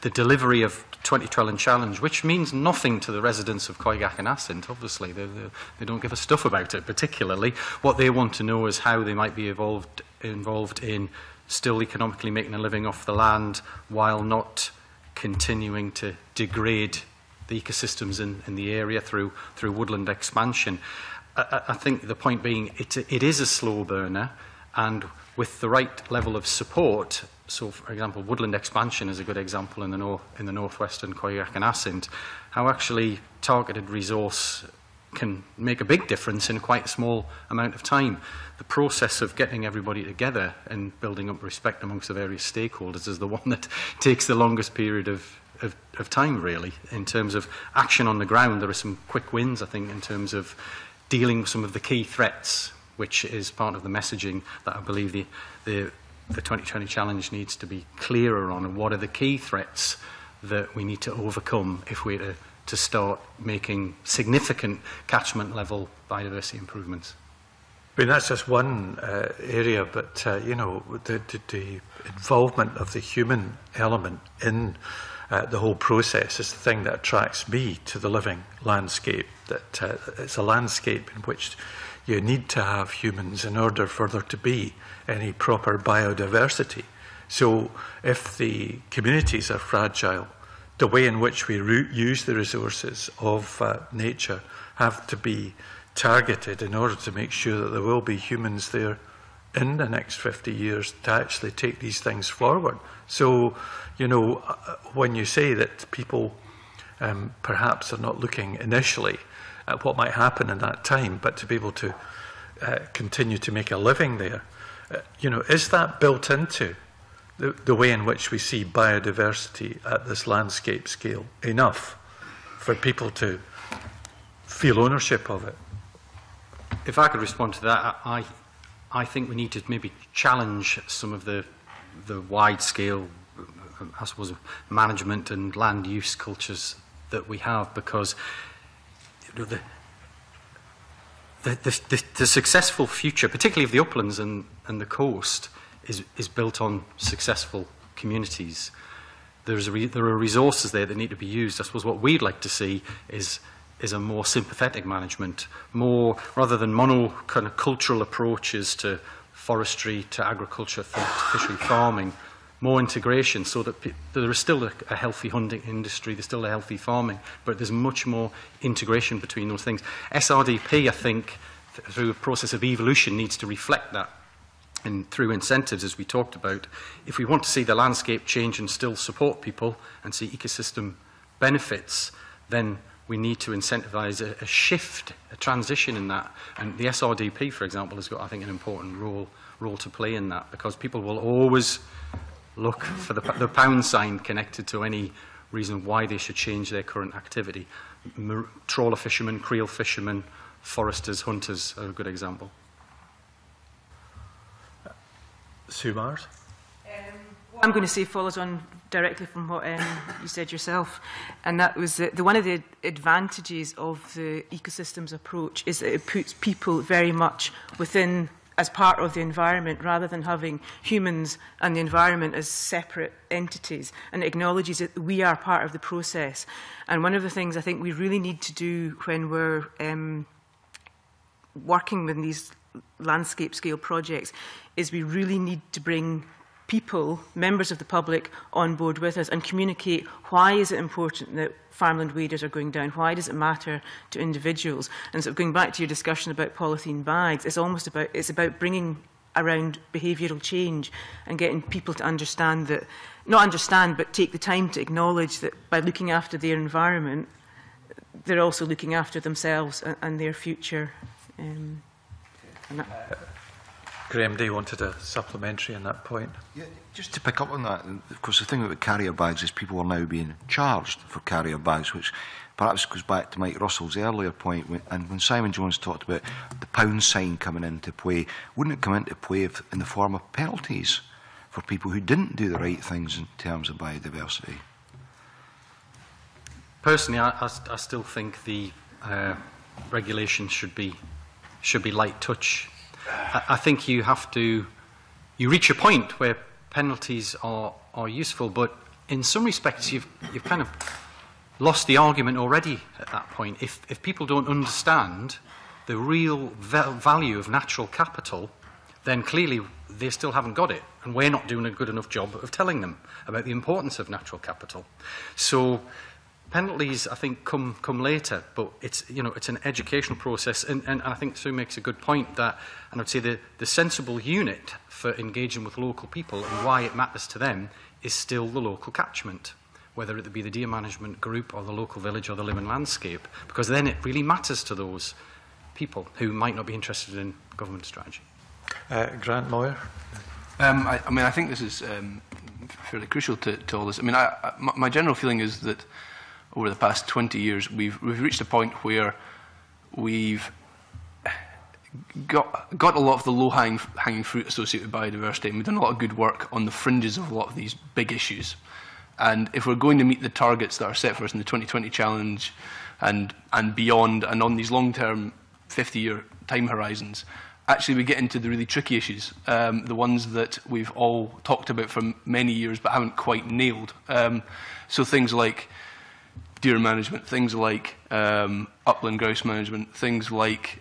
the delivery of 20 Trelin Challenge, which means nothing to the residents of Coyach and Assent, obviously. They don't give a stuff about it particularly. What they want to know is how they might be involved in still economically making a living off the land while not continuing to degrade the ecosystems in the area through woodland expansion. I think the point being it is a slow burner, and with the right level of support. So, for example, woodland expansion is a good example in the northwestern Coyach and Assent, how actually targeted resource can make a big difference in quite a small amount of time. The process of getting everybody together and building up respect amongst the various stakeholders is the one that takes the longest period of time, really, in terms of action on the ground. There are some quick wins, I think, in terms of dealing with some of the key threats, which is part of the messaging that I believe the 2020 challenge needs to be clearer on. What are the key threats that we need to overcome if we're to start making significant catchment level biodiversity improvements? I mean, that's just one area, but the involvement of the human element in the whole process is the thing that attracts me to the living landscape. That it's a landscape in which you need to have humans in order for there to be any proper biodiversity. So if the communities are fragile, the way in which we use the resources of nature have to be targeted in order to make sure that there will be humans there in the next 50 years to actually take these things forward. So, you know, when you say that people perhaps are not looking initially at what might happen in that time, but to be able to continue to make a living there, you know, is that built into the way in which we see biodiversity at this landscape scale enough for people to feel ownership of it? If I could respond to that, I think we need to maybe challenge some of the wide-scale, I suppose, management and land use cultures that we have, because the successful future, particularly of the uplands and the coast, is built on successful communities. There are resources there that need to be used. I suppose what we'd like to see is a more sympathetic management, more rather than mono kind of cultural approaches to forestry, to agriculture, fishery, farming, more integration, so that there is still a healthy hunting industry, there's still a healthy farming, but there's much more integration between those things. SRDP, I think, through a process of evolution, needs to reflect that, and through incentives, as we talked about. If we want to see the landscape change and still support people and see ecosystem benefits, then we need to incentivize a shift, a transition in that. And the SRDP, for example, has got, I think, an important role to play in that, because people will always look for the pound sign connected to any reason why they should change their current activity. Trawler fishermen, creel fishermen, foresters, hunters are a good example. Sue Marrs? What I'm going to say follows on directly from what you said yourself, and that was that one of the advantages of the ecosystems approach is that it puts people very much within, as part of the environment, rather than having humans and the environment as separate entities, and it acknowledges that we are part of the process. And one of the things I think we really need to do when we're working with these landscape scale projects is we really need to bring people, members of the public, on board with us and communicate why is it important that farmland waders are going down, why does it matter to individuals. And so going back to your discussion about polythene bags, it's almost about, it's about bringing around behavioural change and getting people to understand that, not understand, but take the time to acknowledge that by looking after their environment, they're also looking after themselves and their future. Graeme Day wanted a supplementary on that point. Yeah, just to pick up on that, of course, the thing about carrier bags is people are now being charged for carrier bags, which perhaps goes back to Mike Russell's earlier point, when Simon Jones talked about the pound sign coming into play. Wouldn't it come into play if, in the form of penalties for people who didn't do the right things in terms of biodiversity? Personally, I still think the regulation should be light touch. I think you have to, you reach a point where penalties are useful, but in some respects you've kind of lost the argument already at that point. If people don't understand the real value of natural capital, then clearly they still haven't got it, and we're not doing a good enough job of telling them about the importance of natural capital. So penalties, I think, come later, but it's, you know, it's an educational process, and I think Sue makes a good point that, and I'd say the sensible unit for engaging with local people and why it matters to them is still the local catchment, whether it be the deer management group or the local village or the living landscape, because then it really matters to those people who might not be interested in government strategy. Grant Moir? I mean, I think this is fairly crucial to all this. I mean, my general feeling is that over the past 20 years, we've reached a point where we've got a lot of the low-hanging fruit associated with biodiversity, and we've done a lot of good work on the fringes of a lot of these big issues. And if we're going to meet the targets that are set for us in the 2020 challenge and beyond, and on these long-term 50-year time horizons, actually we get into the really tricky issues, the ones that we've all talked about for many years but haven't quite nailed. So things like deer management, things like upland grouse management, things like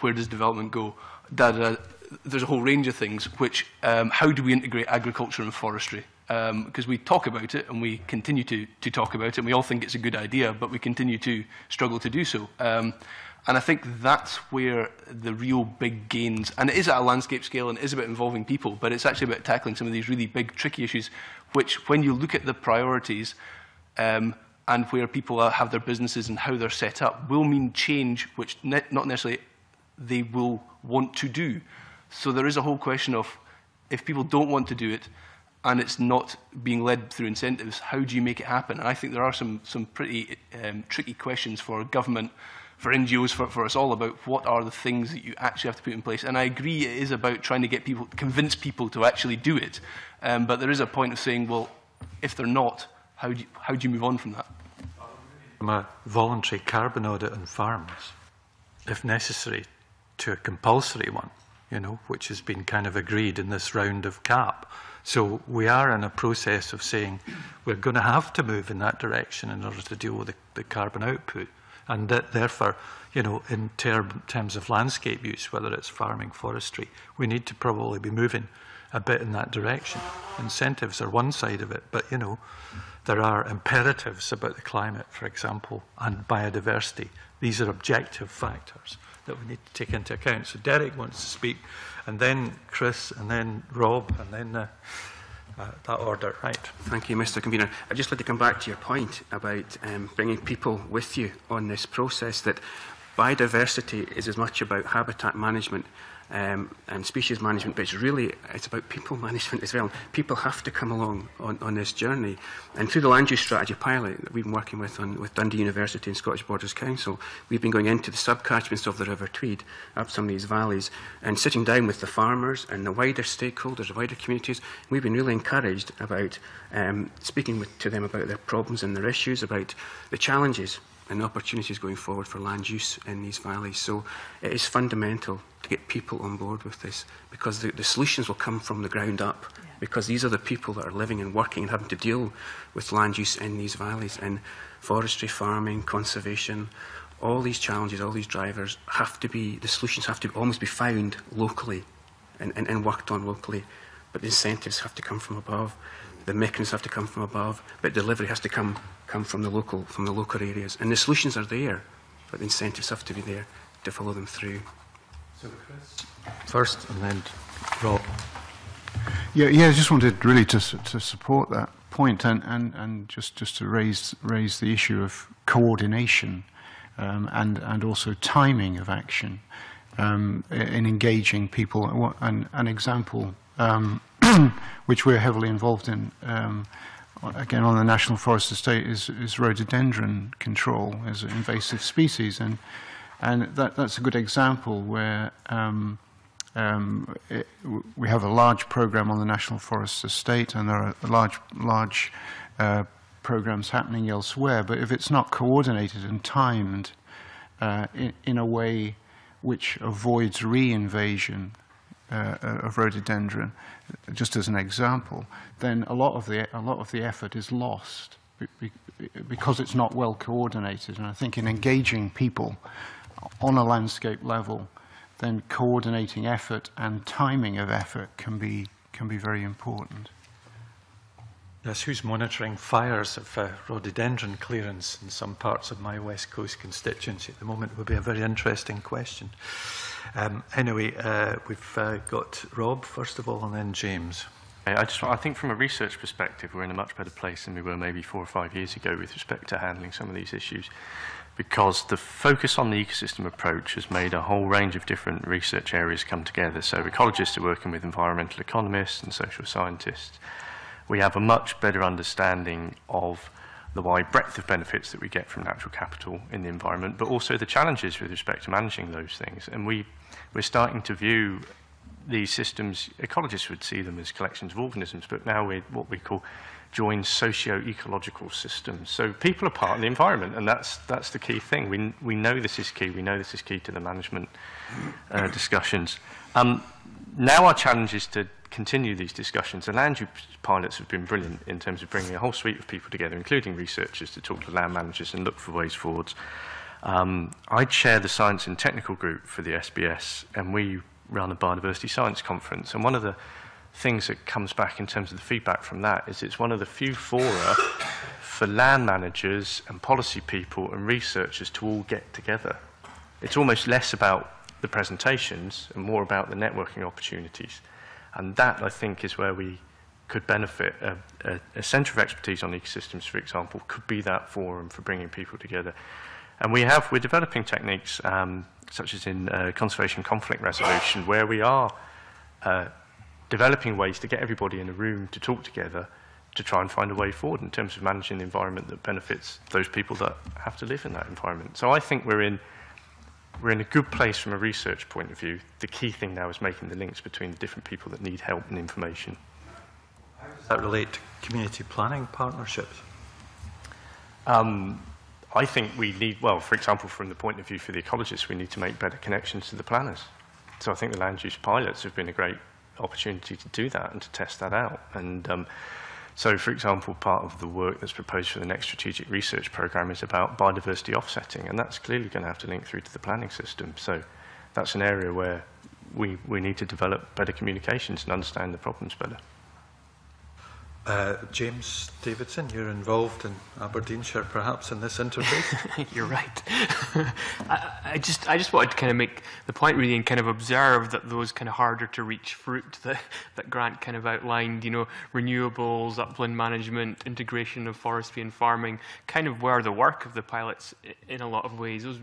where does development go, there's a whole range of things which, how do we integrate agriculture and forestry because we talk about it and we continue to talk about it, and we all think it's a good idea, but we continue to struggle to do so. And I think that's where the real big gains, and it is at a landscape scale and it is about involving people, but it's actually about tackling some of these really big, tricky issues, which when you look at the priorities and where people have their businesses and how they're set up, will mean change, which not necessarily they will want to do. So there is a whole question of, if people don't want to do it and it's not being led through incentives, how do you make it happen? And I think there are some pretty tricky questions for government, for NGOs, for us all, about what are the things that you actually have to put in place. And I agree it is about trying to get people, convince people to actually do it. But there is a point of saying, well, if they're not, how do you move on from that? From a voluntary carbon audit on farms, if necessary, to a compulsory one, you know, which has been kind of agreed in this round of CAP. So we are in a process of saying we're going to have to move in that direction in order to deal with the carbon output. And that therefore, you know, in terms of landscape use, whether it's farming, forestry, we need to probably be moving a bit in that direction. Incentives are one side of it, but, you know, there are imperatives about the climate, for example, and biodiversity. These are objective factors that we need to take into account. So Derek wants to speak, and then Chris, and then Rob, and then that order, right. Thank you, Mr. Convener. I'd just like to come back to your point about bringing people with you on this process, that biodiversity is as much about habitat management and species management, but it's about people management as well. People have to come along on this journey. And through the land use strategy pilot that we've been working with Dundee University and Scottish Borders Council, we've been going into the subcatchments of the River Tweed, up some of these valleys, and sitting down with the farmers and the wider stakeholders, the wider communities. We've been really encouraged about speaking to them about their problems and their issues, about the challenges and opportunities going forward for land use in these valleys. So it is fundamental to get people on board with this, because the solutions will come from the ground up, yeah. Because these are the people that are living and working and having to deal with land use in these valleys, in forestry, farming, conservation. All these challenges, all these drivers have to be, the solutions have to almost be found locally and worked on locally, but the incentives have to come from above. The mechanisms have to come from above, but delivery has to come from the local areas. And the solutions are there, but the incentives have to be there to follow them through. So, Chris, first, and then Rob. Yeah. I just wanted really to support that point, and just to raise the issue of coordination, and also timing of action, in engaging people. An example. Which we're heavily involved in, again, on the National Forest Estate, is rhododendron control as an invasive species. And that's a good example where we have a large program on the National Forest Estate, and there are large programs happening elsewhere. But if it's not coordinated and timed in a way which avoids re-invasion of rhododendron, just as an example, then a lot of the effort is lost because it's not well coordinated. And I think in engaging people on a landscape level, then coordinating effort and timing of effort can be very important. Yes, who's monitoring fires of rhododendron clearance in some parts of my West Coast constituency at the moment would be a very interesting question. Anyway, we've got Rob, first of all, and then James. I think from a research perspective, we're in a much better place than we were maybe 4 or 5 years ago with respect to handling some of these issues, because the focus on the ecosystem approach has made a whole range of different research areas come together. So ecologists are working with environmental economists and social scientists. We have a much better understanding of the wide breadth of benefits that we get from natural capital in the environment, but also the challenges with respect to managing those things. And we're starting to view these systems, ecologists would see them as collections of organisms, but now we're what we call joined socio-ecological systems. So people are part of the environment, and that's the key thing. We know this is key. We know this is key to the management discussions. Now our challenge is to continue these discussions. The land use pilots have been brilliant in terms of bringing a whole suite of people together, including researchers, to talk to land managers and look for ways forwards. I chair the science and technical group for the SBS, and we run a biodiversity science conference. And one of the things that comes back in terms of the feedback from that is it's one of the few fora for land managers and policy people and researchers to all get together. It's almost less about the presentations and more about the networking opportunities. And that, I think, is where we could benefit. A centre of expertise on ecosystems, for example, could be that forum for bringing people together. And we're developing techniques, such as in conservation conflict resolution, where we are developing ways to get everybody in a room to talk together to try and find a way forward in terms of managing the environment that benefits those people that have to live in that environment. So I think we're in a good place from a research point of view. The key thing now is making the links between the different people that need help and information. How does that relate to community planning partnerships? I think we need, well, for example, from the point of view for the ecologists, we need to make better connections to the planners. So I think the land use pilots have been a great opportunity to do that and to test that out. And so, for example, part of the work that's proposed for the next strategic research programme is about biodiversity offsetting, and that's clearly going to have to link through to the planning system. So that's an area where we need to develop better communications and understand the problems better. James Davidson, you're involved in Aberdeenshire, perhaps, in this interface. You're right. I just wanted to kind of make the point, really, and kind of observe that those kind of harder-to-reach fruit that Grant kind of outlined, you know, renewables, upland management, integration of forestry and farming, kind of were the work of the pilots in a lot of ways. Those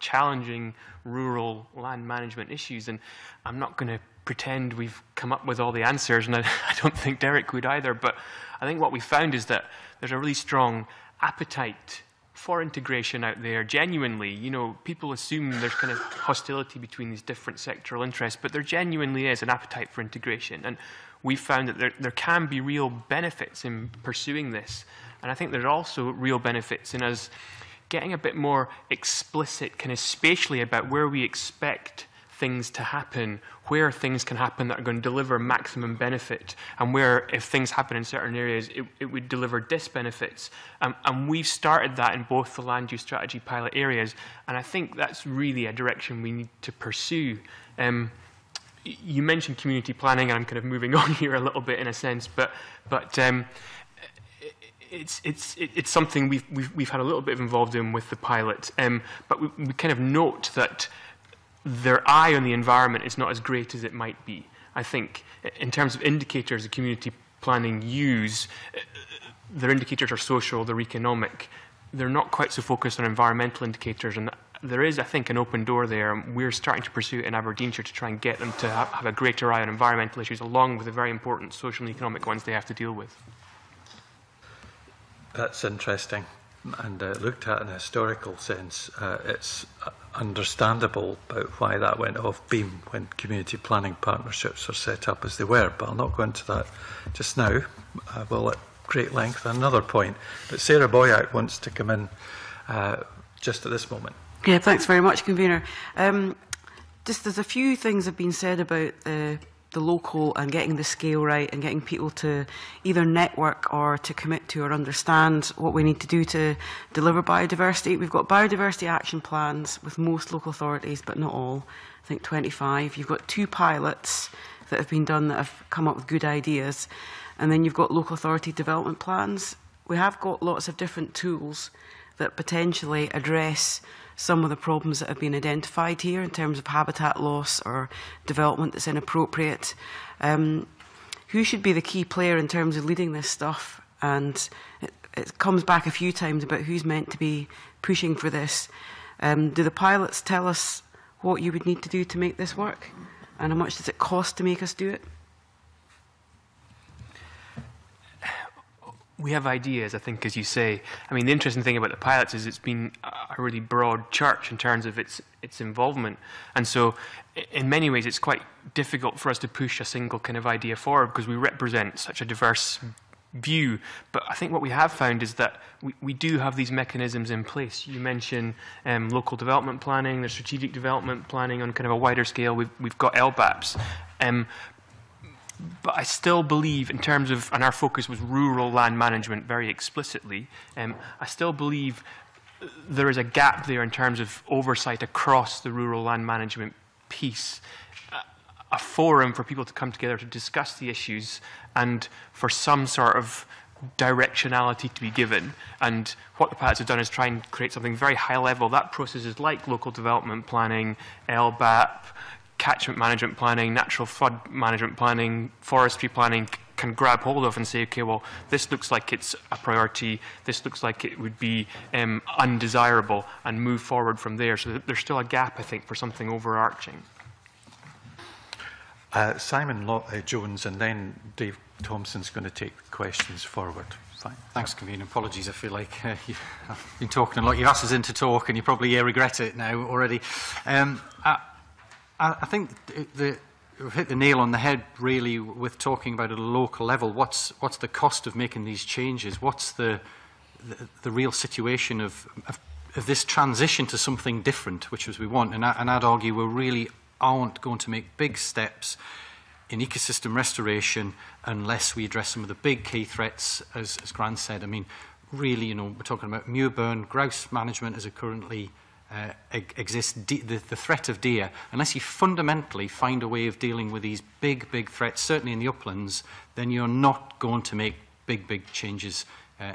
challenging rural land management issues, and I'm not going to pretend we've come up with all the answers, and I don't think Derek would either, but I think what we found is that there's a really strong appetite for integration out there, genuinely. You know, people assume there's kind of hostility between these different sectoral interests, but there genuinely is an appetite for integration, and we've found that there can be real benefits in pursuing this, and I think there's also real benefits in us getting a bit more explicit kind of spatially about where we expect things to happen, where things can happen that are going to deliver maximum benefit, and where, if things happen in certain areas, it would deliver disbenefits. And we've started that in both the land use strategy pilot areas, and I think that's really a direction we need to pursue. You mentioned community planning, and I'm kind of moving on here a little bit in a sense, but it's something we've had a little bit of involved in with the pilot, but we kind of note that their eye on the environment is not as great as it might be. I think in terms of indicators the community planning use, their indicators are social, they're economic. They're not quite so focused on environmental indicators, and there is, I think, an open door there. We're starting to pursue it in Aberdeenshire to try and get them to have a greater eye on environmental issues, along with the very important social and economic ones they have to deal with. That's interesting, and looked at in a historical sense, it's understandable about why that went off beam when community planning partnerships are set up as they were, but I'll not go into that just now. I will at great length at another point, but Sarah Boyack wants to come in just at this moment. Yeah, thanks very much, convener. Just there's a few things have been said about the local and getting the scale right and getting people to either network or to commit to or understand what we need to do to deliver biodiversity. We've got biodiversity action plans with most local authorities, but not all. I think 25. You've got 2 pilots that have been done that have come up with good ideas. And then you've got local authority development plans. We have got lots of different tools that potentially address some of the problems that have been identified here in terms of habitat loss or development that's inappropriate. Who should be the key player in terms of leading this stuff? And it comes back a few times about who's meant to be pushing for this. Do the pilots tell us what you would need to do to make this work? And how much does it cost to make us do it? We have ideas, I think, as you say. I mean, the interesting thing about the pilots is it's been a really broad church in terms of its involvement. And so, in many ways, it's quite difficult for us to push a single kind of idea forward because we represent such a diverse view. But I think what we have found is that we do have these mechanisms in place. You mentioned local development planning, the strategic development planning on kind of a wider scale. We've got LBAPs. But I still believe, in terms of, and our focus was rural land management very explicitly, I still believe there is a gap there in terms of oversight across the rural land management piece. a forum for people to come together to discuss the issues and for some sort of directionality to be given. And what the PATs have done is try and create something very high level. That process is like local development planning, LBAP, catchment management planning, natural flood management planning, forestry planning can grab hold of and say, okay, well, this looks like it's a priority, this looks like it would be undesirable, and move forward from there. So there's still a gap, I think, for something overarching. Simon Jones, and then Dave Thompson's going to take questions forward. Fine. Thanks, Convener. Apologies, I feel like you've been talking a lot. You've asked us in to talk, and you probably regret it now already. I think we've hit the nail on the head, really, with talking about at a local level. What's the cost of making these changes? What's the real situation of this transition to something different, which is we want? And I'd argue we really aren't going to make big steps in ecosystem restoration unless we address some of the big key threats, as Grant said. I mean, really, you know, we're talking about muirburn, grouse management as it currently exists, the threat of deer. Unless you fundamentally find a way of dealing with these big, big threats, certainly in the uplands, then you're not going to make big, big changes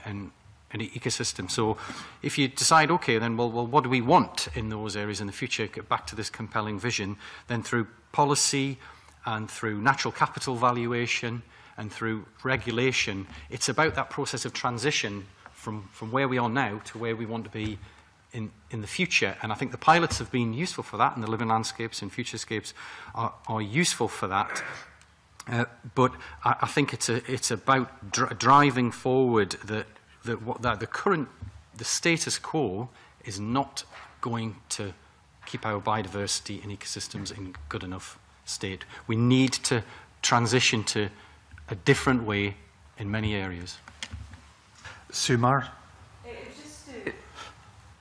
in the ecosystem. So if you decide, okay, then, well, what do we want in those areas in the future, get back to this compelling vision, then through policy and through natural capital valuation and through regulation, it's about that process of transition from where we are now to where we want to be in the future. And I think the pilots have been useful for that, and the living landscapes and futurescapes are useful for that. But I think it's about driving forward that the status quo is not going to keep our biodiversity and ecosystems in good enough state. We need to transition to a different way in many areas. Sue Marrs.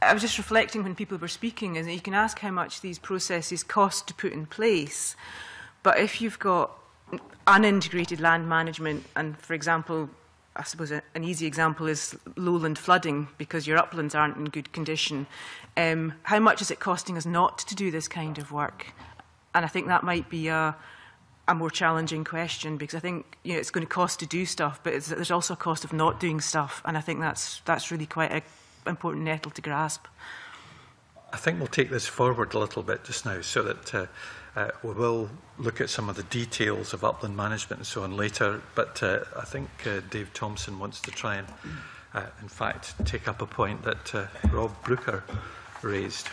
I was just reflecting when people were speaking, and you can ask how much these processes cost to put in place. But if you've got unintegrated land management, and for example, I suppose an easy example is lowland flooding because your uplands aren't in good condition, how much is it costing us not to do this kind of work? And I think that might be a more challenging question, because I think, you know, it's going to cost to do stuff, but there's also a cost of not doing stuff, and I think that's really quite an important nettle to grasp. I think we'll take this forward a little bit just now, so that we will look at some of the details of upland management and so on later, but I think Dave Thompson wants to try and, in fact, take up a point that Rob Brooker raised.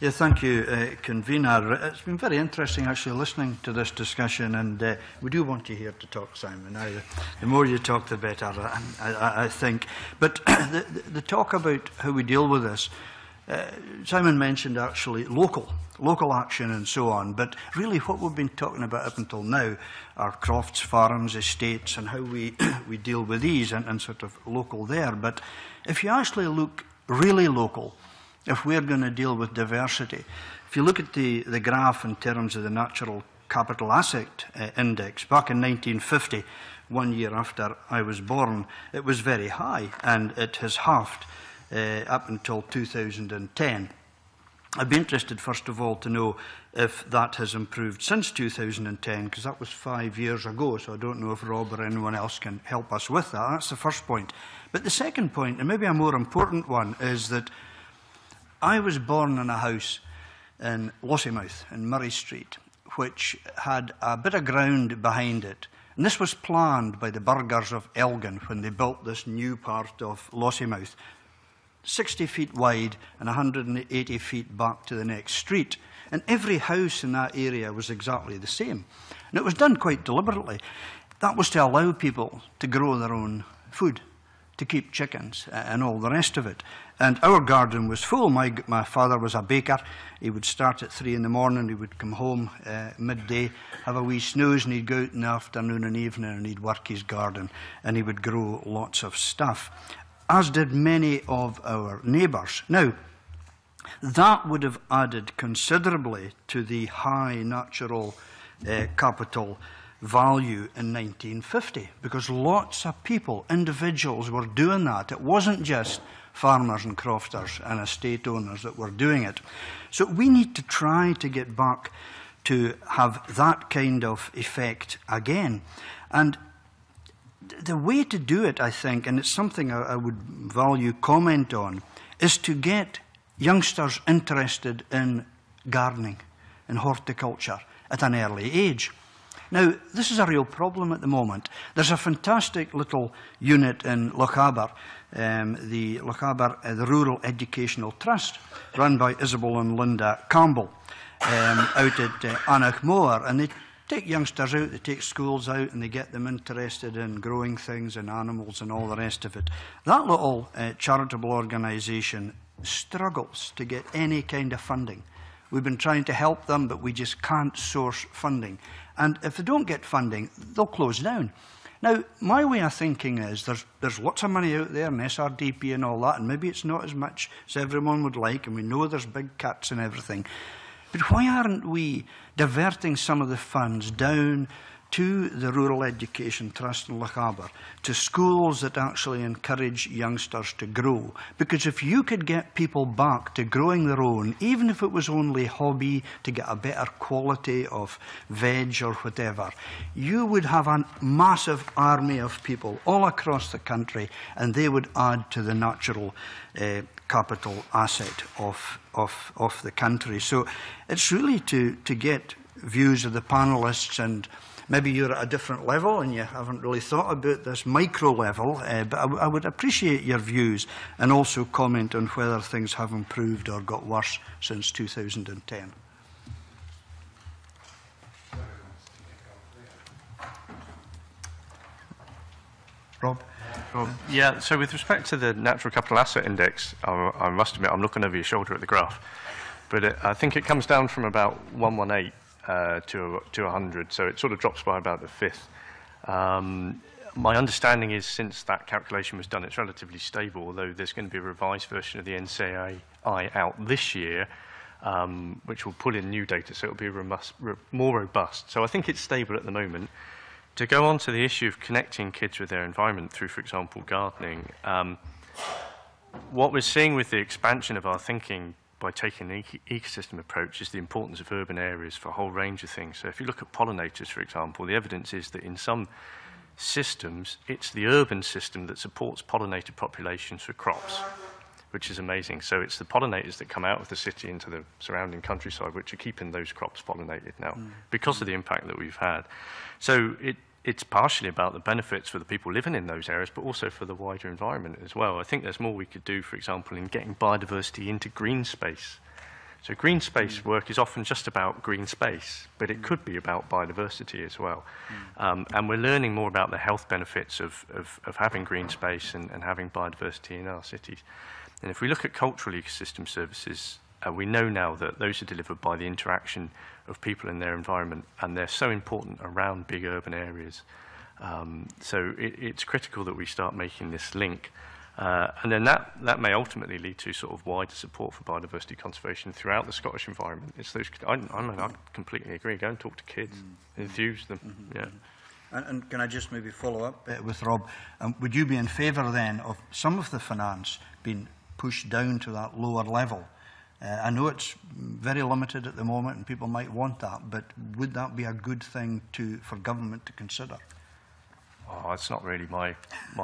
Yeah, thank you, Convener. It's been very interesting actually listening to this discussion, and we do want you here to talk, Simon. The more you talk, the better, I think. But the talk about how we deal with this, Simon mentioned actually local action and so on, but really what we've been talking about up until now are crofts, farms, estates, and how we deal with these, and sort of local there. But if you actually look really local, if we're going to deal with diversity, if you look at the graph in terms of the Natural Capital Asset Index, back in 1950, 1 year after I was born, it was very high, and it has halved up until 2010. I'd be interested, first of all, to know if that has improved since 2010, because that was 5 years ago, so I don't know if Rob or anyone else can help us with that. That's the first point. But the second point, and maybe a more important one, is that I was born in a house in Lossiemouth, in Murray Street, which had a bit of ground behind it. And this was planned by the burghers of Elgin when they built this new part of Lossiemouth, 60 feet wide and 180 feet back to the next street. And every house in that area was exactly the same. And it was done quite deliberately. That was to allow people to grow their own food, to keep chickens and all the rest of it. And our garden was full. My father was a baker. He would start at 3 in the morning, he would come home midday, have a wee snooze, and he'd go out in the afternoon and evening, and he'd work his garden, and he would grow lots of stuff, as did many of our neighbours. Now, that would have added considerably to the high natural capital value in 1950, because lots of people, individuals, were doing that. It wasn't just farmers and crofters and estate owners that were doing it. So we need to try to get back to have that kind of effect again. And the way to do it, I think, and it's something I would value comment on, is to get youngsters interested in gardening and horticulture at an early age. Now, this is a real problem at the moment. There's a fantastic little unit in Lochaber, the Rural Educational Trust, run by Isabel and Linda Campbell, out at Annaghmore, and they take youngsters out, they take schools out, and they get them interested in growing things and animals and all the rest of it. That little charitable organisation struggles to get any kind of funding. We've been trying to help them, but we just can't source funding. And if they don't get funding, they'll close down. Now, my way of thinking is there's lots of money out there, and SRDP and all that, and maybe it's not as much as everyone would like, and we know there's big cuts and everything. But why aren't we diverting some of the funds down to the Rural Education Trust in Lochaber, to schools that actually encourage youngsters to grow? Because if you could get people back to growing their own, even if it was only hobby, to get a better quality of veg or whatever, you would have a massive army of people all across the country, and they would add to the natural capital asset of the country. So it's really to get views of the panelists, and maybe you're at a different level and you haven't really thought about this micro level, but I would appreciate your views and also comment on whether things have improved or got worse since 2010. Rob? Yeah, so with respect to the Natural Capital Asset Index, I must admit I'm looking over your shoulder at the graph, but I think it comes down from about 118. To 100, so it sort of drops by about a fifth. My understanding is since that calculation was done, it's relatively stable, although there's going to be a revised version of the NCAI out this year, which will pull in new data, so it'll be more robust. So I think it's stable at the moment. To go on to the issue of connecting kids with their environment through, for example, gardening, what we're seeing with the expansion of our thinking by taking an ecosystem approach is the importance of urban areas for a whole range of things. So if you look at pollinators, for example, the evidence is that in some systems, it's the urban system that supports pollinator populations for crops, which is amazing. So it's the pollinators that come out of the city into the surrounding countryside, which are keeping those crops pollinated now because of the impact that we've had. So it's partially about the benefits for the people living in those areas, but also for the wider environment as well. I think there's more we could do, for example, in getting biodiversity into green space. So green space work is often just about green space, but it could be about biodiversity as well. And we're learning more about the health benefits of having green space and having biodiversity in our cities. And if we look at cultural ecosystem services, we know now that those are delivered by the interaction of people in their environment, and they're so important around big urban areas. So it's critical that we start making this link. And then that may ultimately lead to sort of wider support for biodiversity conservation throughout the Scottish environment. It's those, I completely agree. Go and talk to kids, enthuse them. Yeah. And can I just maybe follow up with Rob? Would you be in favour then of some of the finance being pushed down to that lower level? I know it's very limited at the moment and people might want that, but would that be a good thing for government to consider? Oh, it's not really my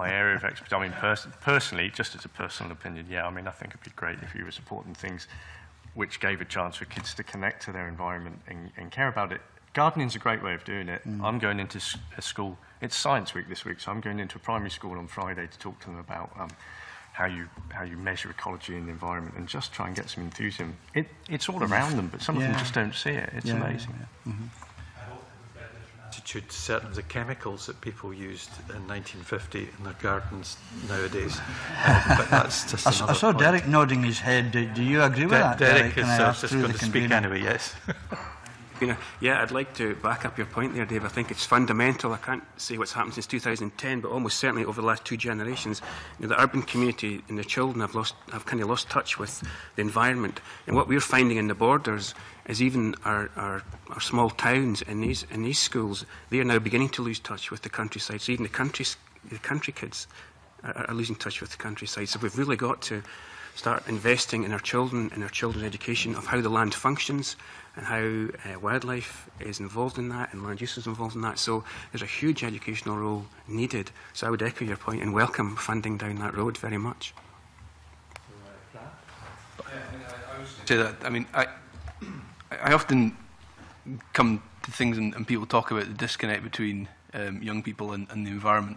area of expertise. I mean, personally, just as a personal opinion, yeah, I mean, I think it'd be great if you were supporting things which gave a chance for kids to connect to their environment and care about it. Gardening's a great way of doing it. I'm going into a school. It's Science Week this week, so I'm going into a primary school on Friday to talk to them about how you measure ecology and the environment, and just try and get some enthusiasm. It's all around them, but some of them just don't see it. It's amazing. I hope attitude to certain of the chemicals that people used in 1950 in their gardens nowadays. But that's just I saw point. Derek nodding his head. Do you agree with that? Derek is just going to speak anyway, yes. Yeah, I'd like to back up your point there, Dave. I think it's fundamental. I can't say what's happened since 2010, but almost certainly over the last two generations, the urban community and the children have kind of lost touch with the environment. And what we're finding in the borders is even our small towns and these schools, they are now beginning to lose touch with the countryside. So even the country kids are losing touch with the countryside. So we've really got to start investing in our children and our children's education of how the land functions and how wildlife is involved in that and land use is involved in that. So there's a huge educational role needed. So I would echo your point and welcome funding down that road very much. I often come to things and people talk about the disconnect between young people and the environment.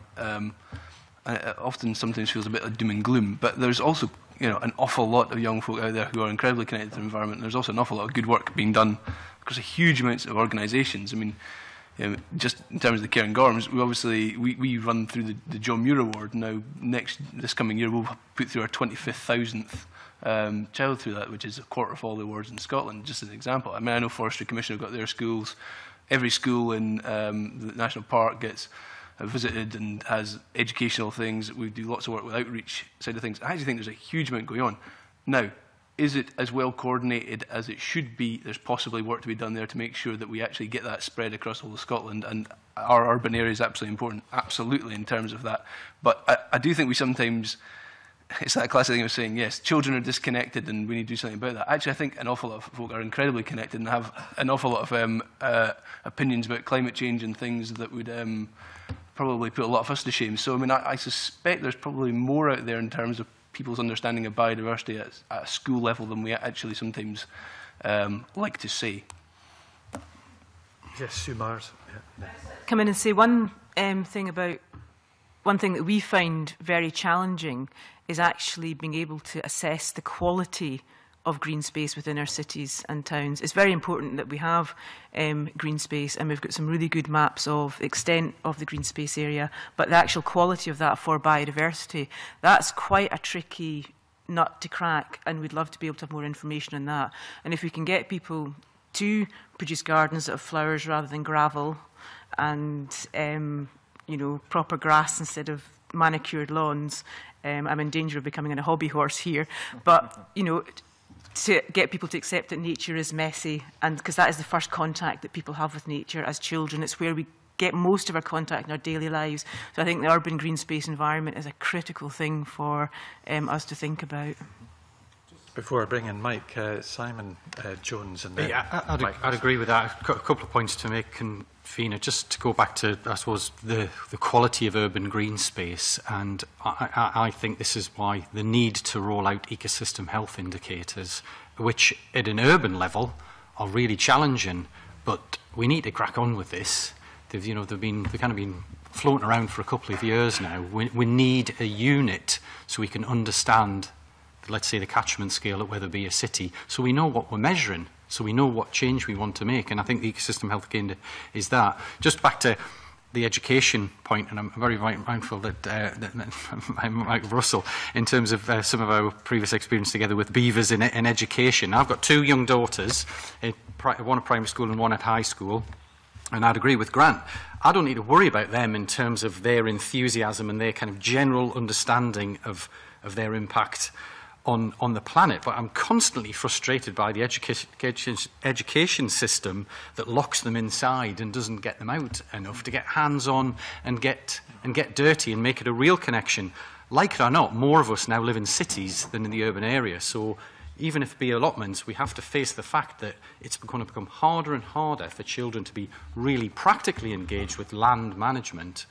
It often sometimes feels a bit of doom and gloom, but there's also an awful lot of young folk out there who are incredibly connected to the environment. And there's also an awful lot of good work being done across a huge amounts of organisations. I mean, just in terms of the Cairngorms, we obviously we run through the John Muir Award now. This coming year, we'll put through our 25,000th child through that, which is a quarter of all the awards in Scotland. Just as an example, I mean, I know Forestry Commission have got their schools. Every school in the national park gets visited and has educational things. We do lots of work with outreach side of things. I actually think there's a huge amount going on. Now, is it as well coordinated as it should be? There's possibly work to be done there to make sure that we actually get that spread across all of Scotland. And our urban area is absolutely important, absolutely, in terms of that. But I do think we sometimes... It's that classic thing of saying, yes, children are disconnected and we need to do something about that. Actually, I think an awful lot of folk are incredibly connected and have an awful lot of opinions about climate change and things that would probably put a lot of us to shame. So, I mean, I suspect there's probably more out there in terms of people's understanding of biodiversity at a school level than we actually sometimes like to say. Yes, Sue Marrs. Yeah. Come in and say one thing that we find very challenging is actually being able to assess the quality of green space within our cities and towns. It's very important that we have green space, and we've got some really good maps of the extent of the green space area, but the actual quality of that for biodiversity, that's quite a tricky nut to crack, and we'd love to be able to have more information on that. And if we can get people to produce gardens that have flowers rather than gravel and proper grass instead of manicured lawns. I'm in danger of becoming a hobby horse here, but to get people to accept that nature is messy, and because that is the first contact that people have with nature as children, it's where we get most of our contact in our daily lives. So I think the urban green space environment is a critical thing for us to think about. Before I bring in Mike, Simon Jones, and then I'd agree with that. I've got a couple of points to make, Convener. Just to go back to, I suppose, the quality of urban green space, and I think this is why the need to roll out ecosystem health indicators, which at an urban level are really challenging, but we need to crack on with this. They've kind of been floating around for a couple of years now. We need a unit so we can understand, let's say, the catchment scale at Wetherby, a city, so we know what we're measuring, so we know what change we want to make. And I think the ecosystem health gain is that. Just back to the education point, and I'm very mindful that Mike Russell, in terms of some of our previous experience together with beavers in education. Now, I've got two young daughters, one at primary school and one at high school, and I'd agree with Grant. I don't need to worry about them in terms of their enthusiasm and their kind of general understanding of their impact on the planet, but I'm constantly frustrated by the education system that locks them inside and doesn't get them out enough to get hands-on and get dirty and make it a real connection. Like it or not, more of us now live in cities than in the urban area, so even if it be allotments, we have to face the fact that it's going to become harder and harder for children to be really practically engaged with land management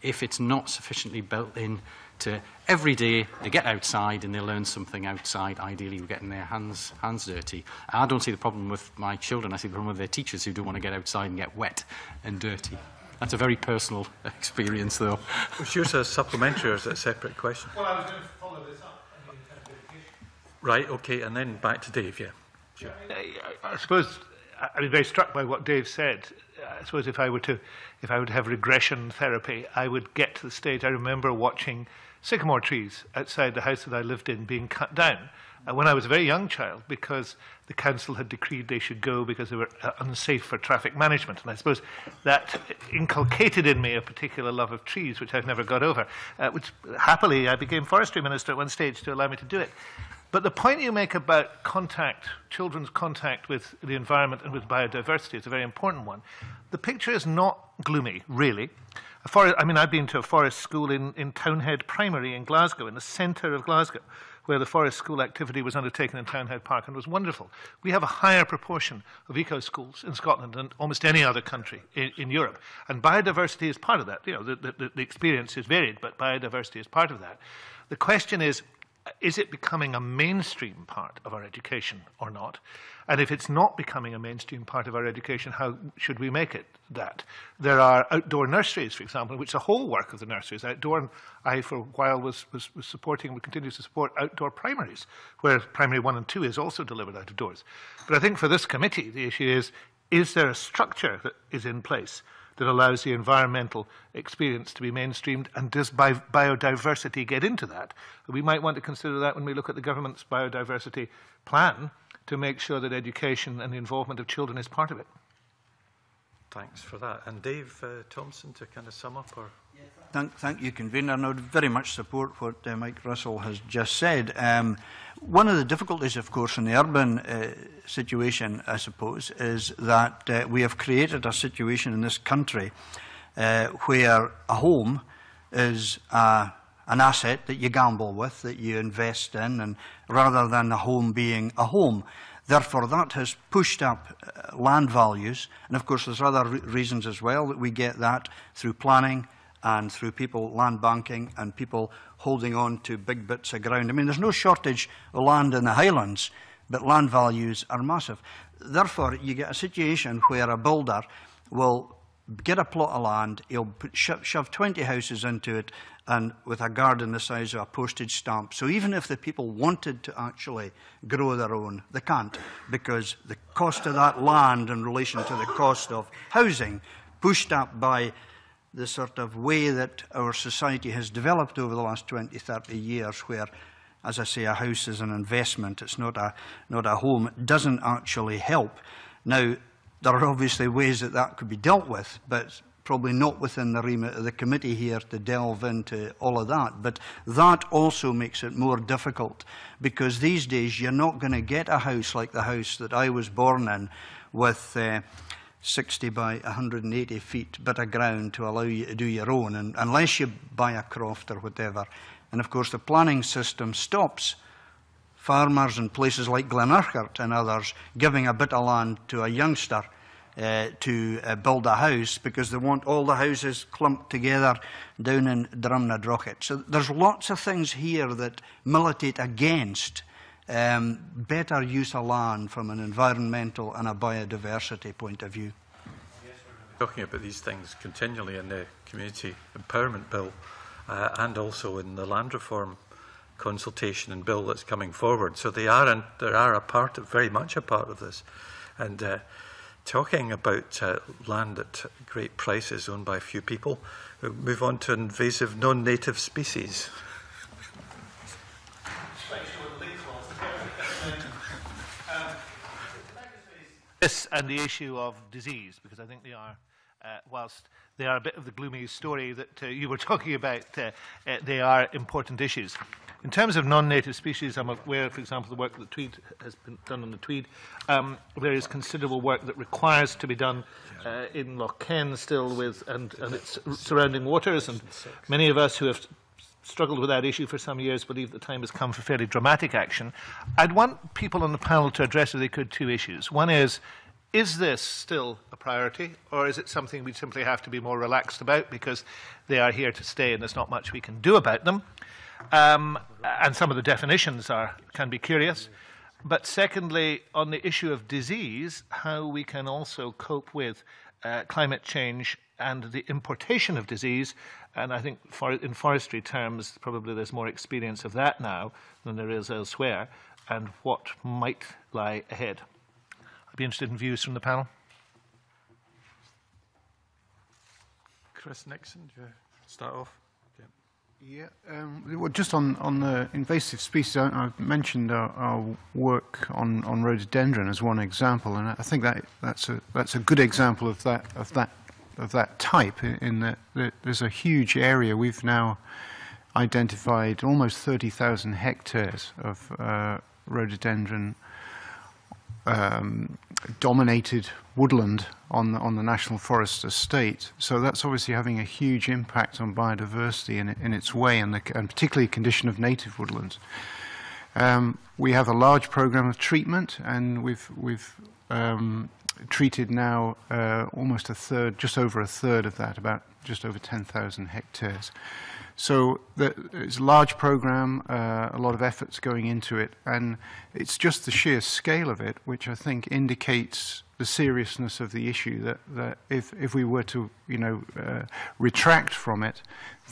if it's not sufficiently built in to every day they get outside and they learn something outside. Ideally, we're getting their hands dirty. I don't see the problem with my children. I see the problem with their teachers who don't want to get outside and get wet and dirty. That's a very personal experience, though. Was yours a supplementary or is it a separate question? Well, I was going to follow this up. Right, OK, and then back to Dave, yeah. Sure. I suppose I was very struck by what Dave said. I suppose if I were to have regression therapy, I would get to the stage. I remember watching sycamore trees outside the house that I lived in being cut down when I was a very young child, because the council had decreed they should go because they were unsafe for traffic management. And I suppose that inculcated in me a particular love of trees, which I've never got over, which happily I became forestry minister at one stage to allow me to do it. But the point you make about contact, children's contact with the environment and with biodiversity is a very important one. The picture is not gloomy, really. I've been to a forest school in Townhead Primary in Glasgow, in the centre of Glasgow, where the forest school activity was undertaken in Townhide Park and was wonderful. We have a higher proportion of eco-schools in Scotland than almost any other country in Europe. And biodiversity is part of that. You know, the experience is varied, but biodiversity is part of that. The question is it becoming a mainstream part of our education or not? And if it's not becoming a mainstream part of our education, how should we make it that? There are outdoor nurseries, for example, in which the whole work of the nursery is outdoor. And I, for a while, was supporting and would continue to support outdoor primaries, where primary 1 and 2 is also delivered out of doors. But I think for this committee, the issue is there a structure that is in place that allows the environmental experience to be mainstreamed, and does biodiversity get into that? We might want to consider that when we look at the government's biodiversity plan to make sure that education and the involvement of children is part of it. Thanks for that. And Dave Thompson to kind of sum up? Or? Thank you, Convener, and I would very much support what Mike Russell has just said. One of the difficulties, of course, in the urban situation, I suppose, is that we have created a situation in this country where a home is an asset that you gamble with, that you invest in, and rather than a home being a home. Therefore, that has pushed up land values, and of course there's other reasons as well that we get that through planning and through people land banking and people holding on to big bits of ground. I mean, there's no shortage of land in the Highlands, but land values are massive. Therefore, you get a situation where a builder will get a plot of land, he'll shove 20 houses into it, and with a garden the size of a postage stamp. So even if the people wanted to actually grow their own, they can't, because the cost of that land in relation to the cost of housing, pushed up by the sort of way that our society has developed over the last 20, 30 years, where, as I say, a house is an investment, it's not a home, it doesn't actually help. Now, there are obviously ways that that could be dealt with, but probably not within the remit of the committee here to delve into all of that. But that also makes it more difficult, because these days you're not going to get a house like the house that I was born in with 60 by 180 feet bit of ground to allow you to do your own, and unless you buy a croft or whatever. And of course the planning system stops farmers in places like Glenurquhart and others giving a bit of land to a youngster to build a house, because they want all the houses clumped together down in Drumnadrochit. So there's lots of things here that militate against better use of land from an environmental and a biodiversity point of view. We're talking about these things continually in the Community Empowerment Bill and also in the Land Reform Consultation and Bill that's coming forward. So they are a part of, very much a part of this. And talking about land at great prices owned by few people, we'll move on to invasive non-native species. This and the issue of disease, because I think they are, whilst they are a bit of the gloomy story that you were talking about, they are important issues. In terms of non-native species, I'm aware, for example, the work that the Tweed has been done on the Tweed. There is considerable work that requires to be done in Loch Ken still with and its surrounding waters. And many of us who have struggled with that issue for some years believe the time has come for fairly dramatic action. I'd want people on the panel to address, if they could, two issues. One is this still a priority, or is it something we simply have to be more relaxed about because they are here to stay and there's not much we can do about them? And some of the definitions can be curious. But secondly, on the issue of disease, how we can also cope with climate change and the importation of disease. And I think in forestry terms, probably there's more experience of that now than there is elsewhere, and what might lie ahead. I'd be interested in views from the panel. Chris Nixon, do you start off? Yeah, well, just on the invasive species, I've mentioned our work on rhododendron as one example, and I think that's a good example of that type. In that there's a huge area. We've now identified almost 30,000 hectares of rhododendron dominated woodland on the National Forest Estate. So that's obviously having a huge impact on biodiversity in its way, and particularly condition of native woodlands. We have a large program of treatment, and we've treated now almost a third, just over a third of that, about just over 10,000 hectares. So it's a large program, a lot of efforts going into it, and it's just the sheer scale of it which I think indicates the seriousness of the issue, that if we were to retract from it,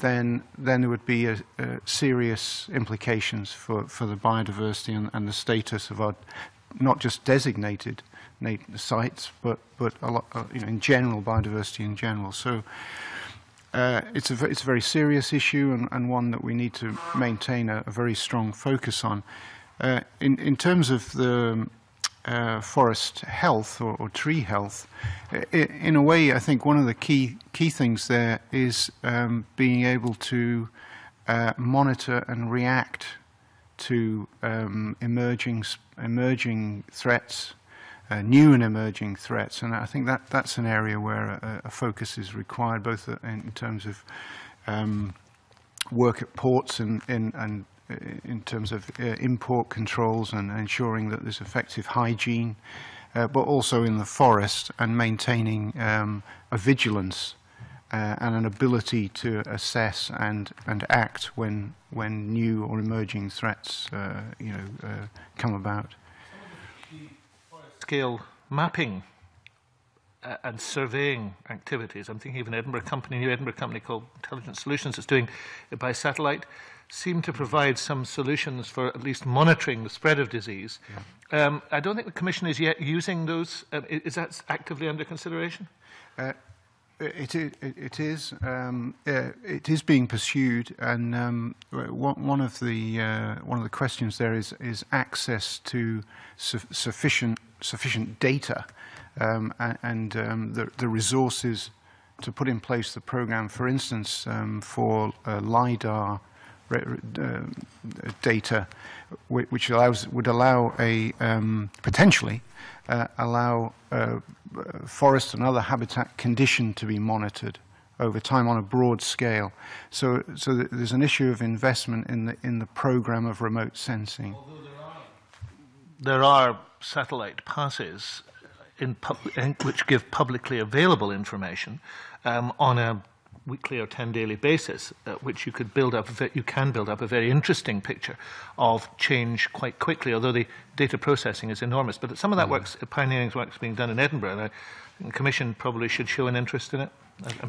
then there would be a serious implications for the biodiversity and the status of our not just designated sites, but a lot, in general, biodiversity in general. So it's a very serious issue, and one that we need to maintain a very strong focus on. In terms of the forest health or tree health, in a way, I think one of the key things there is being able to monitor and react to emerging threats. New and emerging threats, and I think that's an area where a focus is required, both in terms of work at ports and in terms of import controls and ensuring that there's effective hygiene, but also in the forest and maintaining a vigilance and an ability to assess and act when new or emerging threats come about. Scale mapping and surveying activities. I'm thinking of a new Edinburgh company called Intelligent Solutions that's doing it by satellite, seem to provide some solutions for at least monitoring the spread of disease. Yeah. I don't think the Commission is yet using those. Is that actively under consideration? It is. It is being pursued, and one of the questions there is access to sufficient data and the resources to put in place the program. For instance, for LIDAR data, which would allow potentially allow forest and other habitat condition to be monitored over time on a broad scale. So there's an issue of investment in the program of remote sensing. Although there are satellite passes which give publicly available information on a weekly or 10-daily basis, which you could build up. You can build up a very interesting picture of change quite quickly, although the data processing is enormous. But some of that pioneering work is being done in Edinburgh, and the Commission probably should show an interest in it.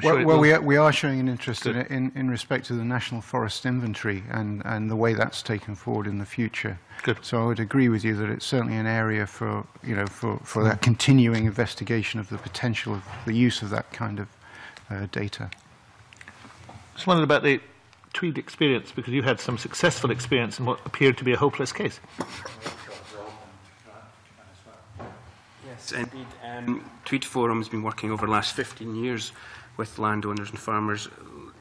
Well, we are showing an interest in it in respect to the National Forest Inventory and the way that's taken forward in the future. Good. So I would agree with you that it's certainly an area for that continuing investigation of the potential of the use of that kind of data. I just wondered about the Tweed experience, because you had some successful experience in what appeared to be a hopeless case. Yes, indeed. Tweed Forum has been working over the last 15 years with landowners and farmers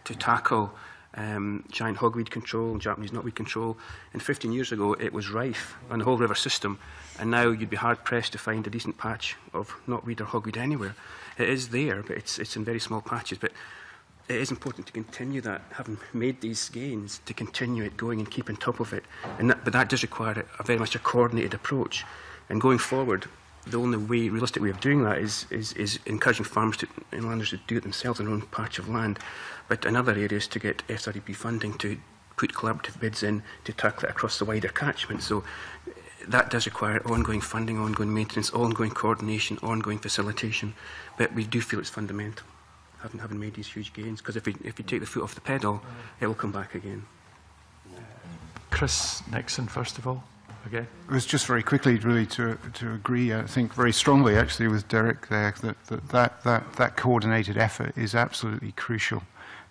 to tackle giant hogweed control, Japanese knotweed control. And 15 years ago, it was rife on the whole river system. And now you'd be hard-pressed to find a decent patch of knotweed or hogweed anywhere. It is there, but it's in very small patches. But it is important to continue that, having made these gains, to continue it going and keep on top of it. But that does require a very much a coordinated approach. And going forward, the only realistic way of doing that is encouraging farmers and landers to do it themselves in their own patch of land. But another area is to get SRDP funding to put collaborative bids in to tackle it across the wider catchment. So that does require ongoing funding, ongoing maintenance, ongoing coordination, ongoing facilitation. But we do feel it's fundamental, having made these huge gains, because if you take the foot off the pedal, it will come back again. Chris Nixon, first of all, again. It was just very quickly, really, to agree, I think, very strongly, actually, with Derek there, that coordinated effort is absolutely crucial,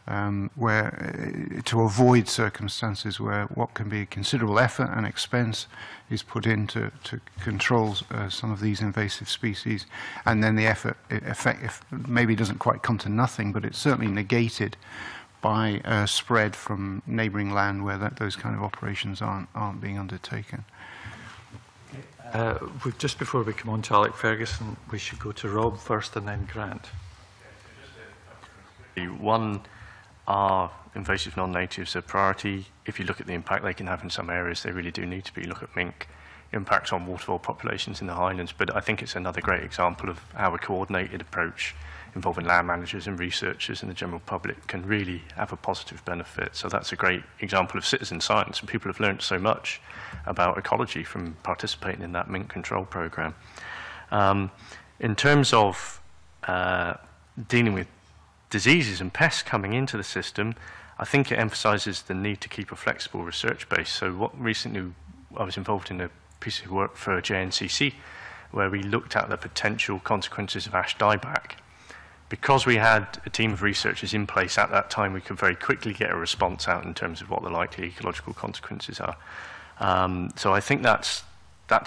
to avoid circumstances where what can be a considerable effort and expense is put in to control some of these invasive species, and then the effort maybe doesn't quite come to nothing, but it's certainly negated by spread from neighbouring land where those kind of operations aren't being undertaken. Just before we come on to Alex Fergusson, we should go to Rob first and then Grant. One are invasive non-natives a priority? If you look at the impact they can have in some areas, they really do need to be. Look at mink impacts on waterfowl populations in the Highlands. But I think it's another great example of how a coordinated approach involving land managers and researchers and the general public can really have a positive benefit. So that's a great example of citizen science, and people have learned so much about ecology from participating in that mink control program. In terms of dealing with diseases and pests coming into the system, I think it emphasises the need to keep a flexible research base. So what recently I was involved in a piece of work for JNCC where we looked at the potential consequences of ash dieback. Because we had a team of researchers in place at that time, we could very quickly get a response out in terms of what the likely ecological consequences are. So I think that's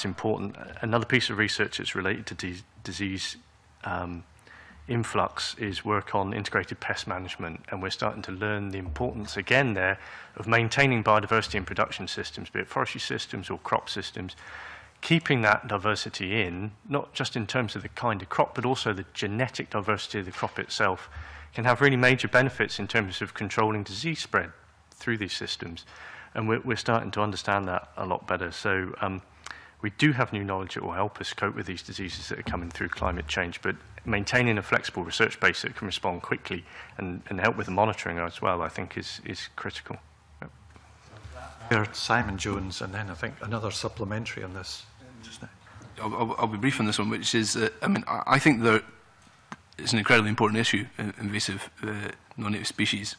important. Another piece of research that's related to disease influx is work on integrated pest management, and we're starting to learn the importance again there of maintaining biodiversity in production systems, be it forestry systems or crop systems, keeping that diversity in, not just in terms of the kind of crop, but also the genetic diversity of the crop itself can have really major benefits in terms of controlling disease spread through these systems. And we're starting to understand that a lot better. So we do have new knowledge that will help us cope with these diseases that are coming through climate change, but maintaining a flexible research base that can respond quickly and help with the monitoring as well, I think, is critical. Yep. Simon Jones, and then I think another supplementary on this. Just now. I'll be brief on this one, which is, I mean, I think that it's an incredibly important issue, invasive non-native species.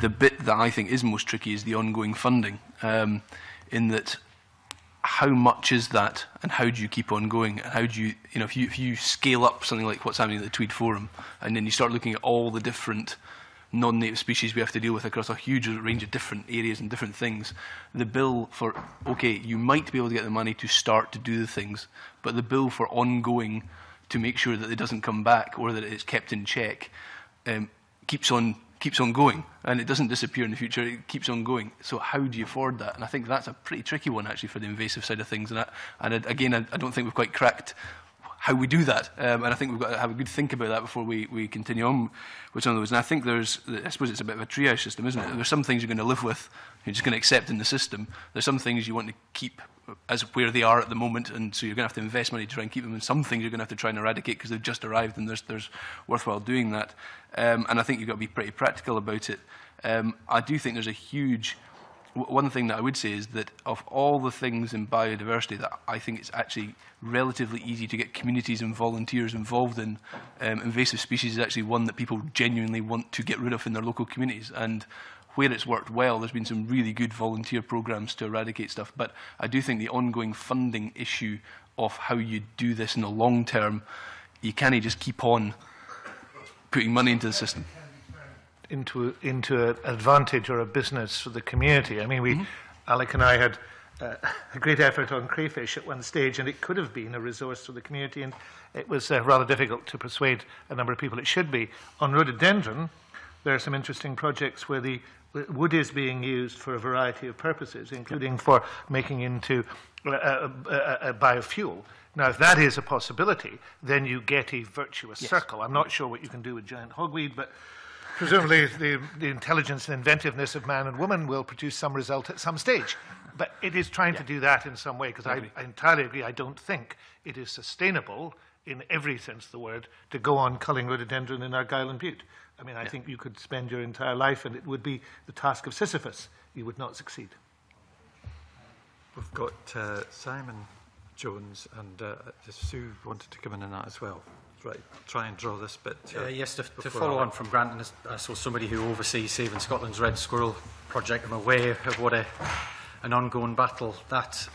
The bit that I think is most tricky is the ongoing funding, in that how much is that, and how do you keep on going? And how do you, if you scale up something like what's happening at the Tweed Forum, and then you start looking at all the different non-native species we have to deal with across a huge range of different areas and different things, the bill for, okay, you might be able to get the money to start to do the things, but the bill for ongoing to make sure that it doesn't come back or that it's kept in check keeps on going, and it doesn't disappear in the future, it keeps on going. So how do you afford that? And I think that's a pretty tricky one, actually, for the invasive side of things. And again, I don't think we've quite cracked how we do that. And I think we've got to have a good think about that before we continue on with some of those. And I think there's, I suppose it's a bit of a triage system, isn't it? There's some things you're going to live with, you're just going to accept in the system. There's some things you want to keep as where they are at the moment, and so you're going to have to invest money to try and keep them, and some things you're going to have to try and eradicate because they've just arrived, and there's worthwhile doing that. And I think you've got to be pretty practical about it. I do think there's a huge... One thing that I would say is that of all the things in biodiversity that I think it's actually relatively easy to get communities and volunteers involved in, invasive species is actually one that people genuinely want to get rid of in their local communities. And where it's worked well, there's been some really good volunteer programs to eradicate stuff. But I do think the ongoing funding issue of how you do this in the long term, you can't just keep on putting money into the system. Into an advantage or a business for the community. I mean, Alec and I had a great effort on crayfish at one stage, and it could have been a resource for the community, and it was rather difficult to persuade a number of people it should be. On rhododendron, there are some interesting projects where the wood is being used for a variety of purposes, including for making into a biofuel. Now, if that is a possibility, then you get a virtuous circle. I'm not sure what you can do with giant hogweed, but presumably, the intelligence and inventiveness of man and woman will produce some result at some stage. But it is trying to do that in some way, because I entirely agree. I don't think it is sustainable, in every sense of the word, to go on culling rhododendron in Argyll and Bute. I mean, I think you could spend your entire life, and it would be the task of Sisyphus. You would not succeed. We've got Simon Jones, and Sue wanted to come in on that as well. Right, try and draw this bit. Yes, to follow on from Grant, and I saw somebody who oversees Saving Scotland's Red Squirrel project. I'm aware of what an ongoing battle that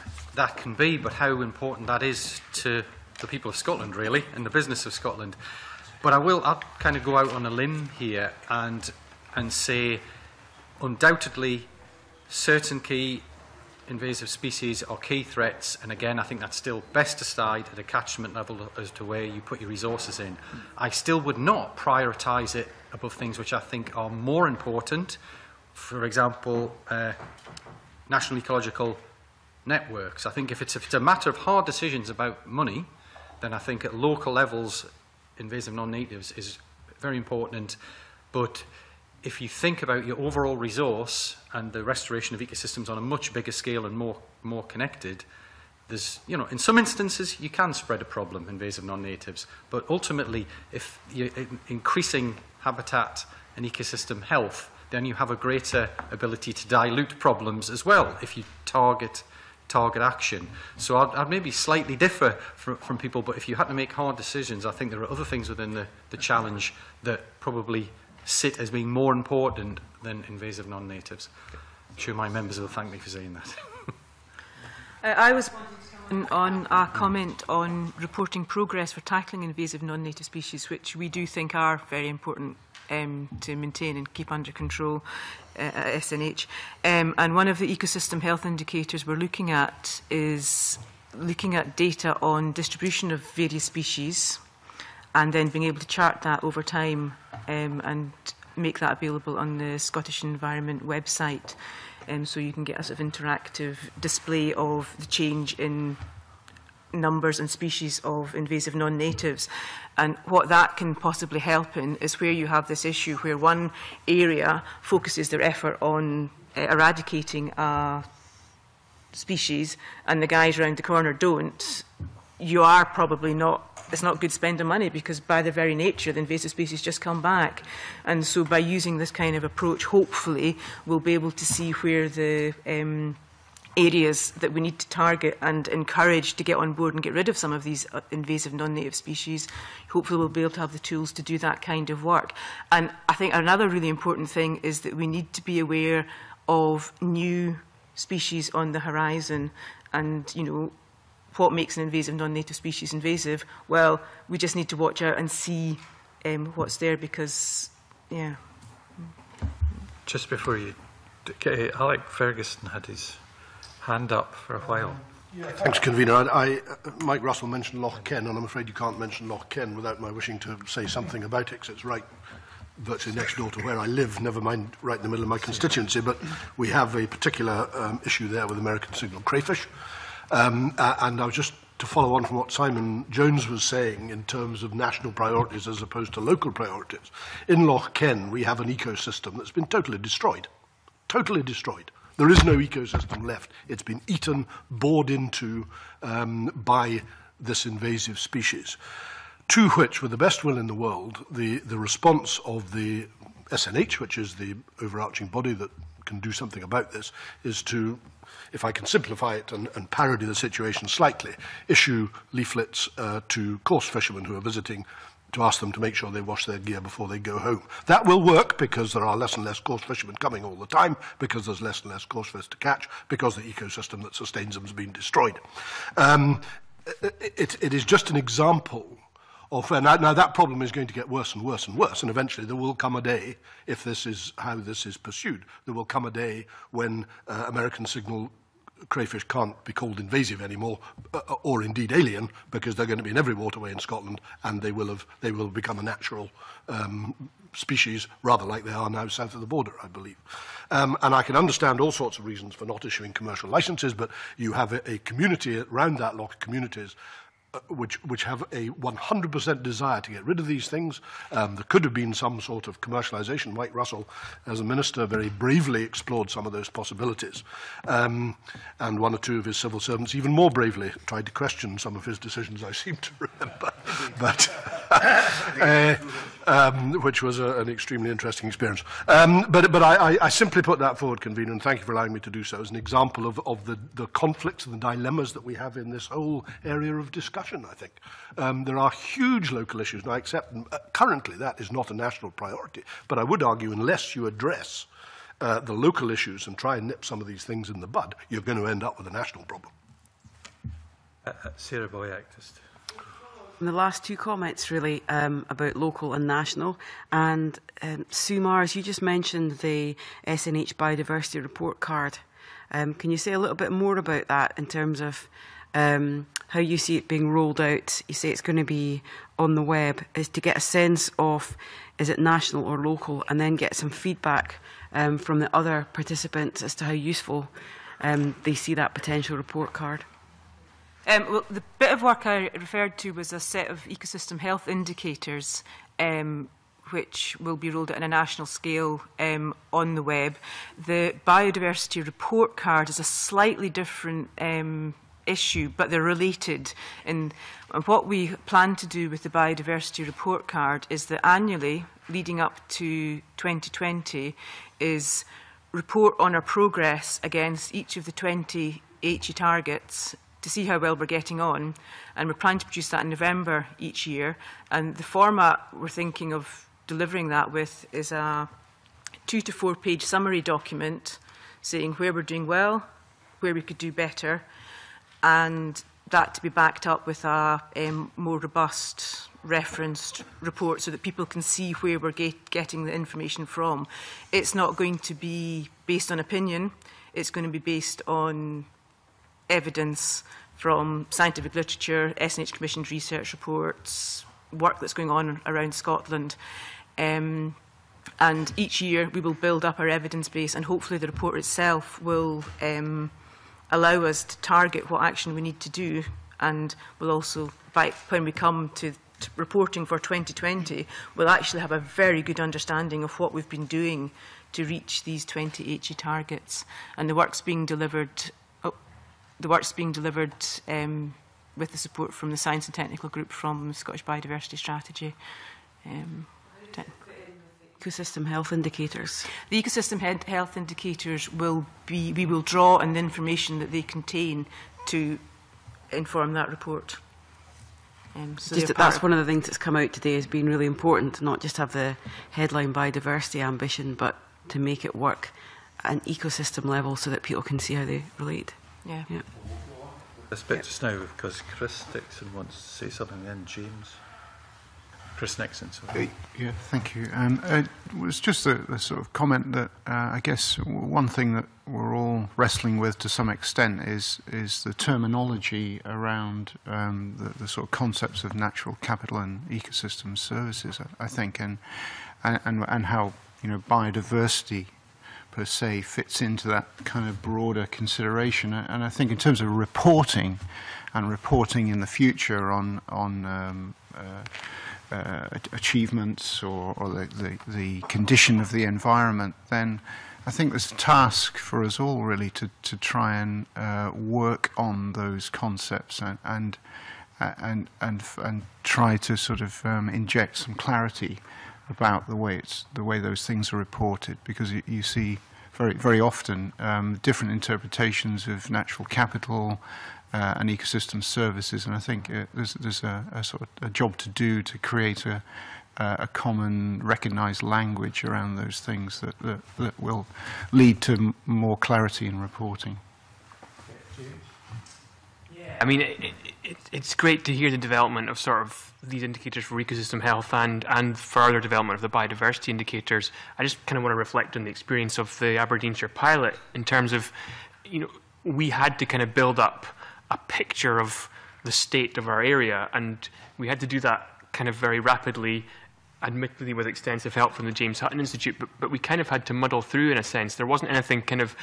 can be, but how important that is to the people of Scotland, really, and the business of Scotland. But I'll kind of go out on a limb here and say, undoubtedly, certain key invasive species are key threats, and again, I think that's still best decided at a catchment level as to where you put your resources in. I still would not prioritise it above things which I think are more important, for example, national ecological networks. I think if it's a matter of hard decisions about money, then I think at local levels, invasive non-natives is very important, but if you think about your overall resource and the restoration of ecosystems on a much bigger scale and more connected, there's, you know, in some instances you can spread a problem, invasive non-natives, but ultimately if you're increasing habitat and ecosystem health, then you have a greater ability to dilute problems as well if you target action. So I'd maybe slightly differ from people, but if you had to make hard decisions, I think there are other things within the challenge that probably sit as being more important than invasive non-natives. I'm sure my members will thank me for saying that. I was on a comment on reporting progress for tackling invasive non-native species, which we do think are very important to maintain and keep under control at SNH. And one of the ecosystem health indicators we're looking at is looking at data on distribution of various species and then being able to chart that over time and make that available on the Scottish Environment website. So you can get a sort of interactive display of the change in numbers and species of invasive non-natives. And what that can possibly help in is where you have this issue where one area focuses their effort on eradicating a species and the guys around the corner don't, you are probably not, it's not good spend of money, because by their very nature the invasive species just come back. And so by using this kind of approach, hopefully we'll be able to see where the areas that we need to target and encourage to get on board and get rid of some of these invasive non-native species. Hopefully we'll be able to have the tools to do that kind of work. And I think another really important thing is that we need to be aware of new species on the horizon. And, you know, what makes an invasive non-native species invasive? Well, we just need to watch out and see what's there, because, yeah. Just before you... Alex Fergusson had his hand up for a while. Yeah, thanks, Convener. Mike Russell mentioned Loch Ken, and I'm afraid you can't mention Loch Ken without my wishing to say something about it, because it's right virtually next door to where I live, never mind right in the middle of my constituency, but we have a particular issue there with American signal crayfish. And I was just to follow on from what Simon Jones was saying in terms of national priorities as opposed to local priorities. In Loch Ken, we have an ecosystem that's been totally destroyed. Totally destroyed. There is no ecosystem left. It's been eaten, bored into by this invasive species, to which, with the best will in the world, the response of the SNH, which is the overarching body that can do something about this, is to, if I can simplify it and parody the situation slightly, issue leaflets to coarse fishermen who are visiting to ask them to make sure they wash their gear before they go home. That will work, because there are less and less coarse fishermen coming all the time, because there's less and less coarse fish to catch, because the ecosystem that sustains them has been destroyed. It is just an example of where now that problem is going to get worse and worse and worse, and eventually there will come a day, if this is how this is pursued, there will come a day when American signal crayfish can't be called invasive anymore, or indeed alien, because they're going to be in every waterway in Scotland, and they will become a natural species, rather like they are now south of the border, I believe. And I can understand all sorts of reasons for not issuing commercial licenses, but you have a community around that lot of communities which have a 100% desire to get rid of these things. There could have been some sort of commercialisation. Mike Russell, as a minister, very bravely explored some of those possibilities. And one or two of his civil servants even more bravely tried to question some of his decisions, I seem to remember. But, which was an extremely interesting experience. But I simply put that forward, Convener, and thank you for allowing me to do so, as an example of the conflicts and the dilemmas that we have in this whole area of discussion. I think. There are huge local issues, and I accept currently that is not a national priority, but I would argue unless you address the local issues and try and nip some of these things in the bud, you're going to end up with a national problem. Sarah Boyack, just. The last two comments really about local and national, and Sue Marrs, you just mentioned the SNH biodiversity report card. Can you say a little bit more about that in terms of how you see it being rolled out? You say it's going to be on the web. Is to get a sense of, is it national or local, and then get some feedback from the other participants as to how useful they see that potential report card. Well, the bit of work I referred to was a set of ecosystem health indicators which will be rolled out on a national scale on the web. The biodiversity report card is a slightly different issue, but they're related. And what we plan to do with the biodiversity report card is that annually, leading up to 2020, is report on our progress against each of the 20 HE targets to see how well we're getting on. And we're planning to produce that in November each year. And the format we're thinking of delivering that with is a 2- to 4-page summary document saying where we're doing well, where we could do better, and that to be backed up with a more robust referenced report so that people can see where we're getting the information from. It's not going to be based on opinion. It's going to be based on evidence from scientific literature, SNH commissioned research reports, work that's going on around Scotland. And each year we will build up our evidence base, and hopefully the report itself will allow us to target what action we need to do, and we'll also, by when we come to reporting for 2020, we'll actually have a very good understanding of what we've been doing to reach these 20 HE targets. And the work's being delivered with the support from the Science and Technical Group from the Scottish Biodiversity Strategy. Ecosystem health indicators. The ecosystem health indicators will be, we will draw on the information that they contain to inform that report. So just that's one of the things that's come out today has been really important, to not just have the headline biodiversity ambition, but to make it work at an ecosystem level so that people can see how they relate. Yeah. Yeah. I speak just now because Chris Nixon wants to say something, then James. Chris Nixon. Sorry. Yeah, thank you. It was just a sort of comment that I guess one thing that we're all wrestling with to some extent is the terminology around the sort of concepts of natural capital and ecosystem services, I think, and how, you know, biodiversity per se fits into that kind of broader consideration. And I think in terms of reporting and reporting in the future on achievements or the condition of the environment, then I think there's a task for us all really to try and work on those concepts and try to sort of inject some clarity about the way those things are reported, because you see very, very often different interpretations of natural capital and ecosystem services, and I think there's a sort of a job to do to create a common, recognised language around those things that will lead to more clarity in reporting. Yeah, I mean, it's great to hear the development of sort of these indicators for ecosystem health and further development of the biodiversity indicators. I just kind of want to reflect on the experience of the Aberdeenshire pilot in terms of, you know, we had to kind of build up a picture of the state of our area, and we had to do that kind of very rapidly, admittedly with extensive help from the James Hutton Institute, but we kind of had to muddle through in a sense. There wasn't anything kind of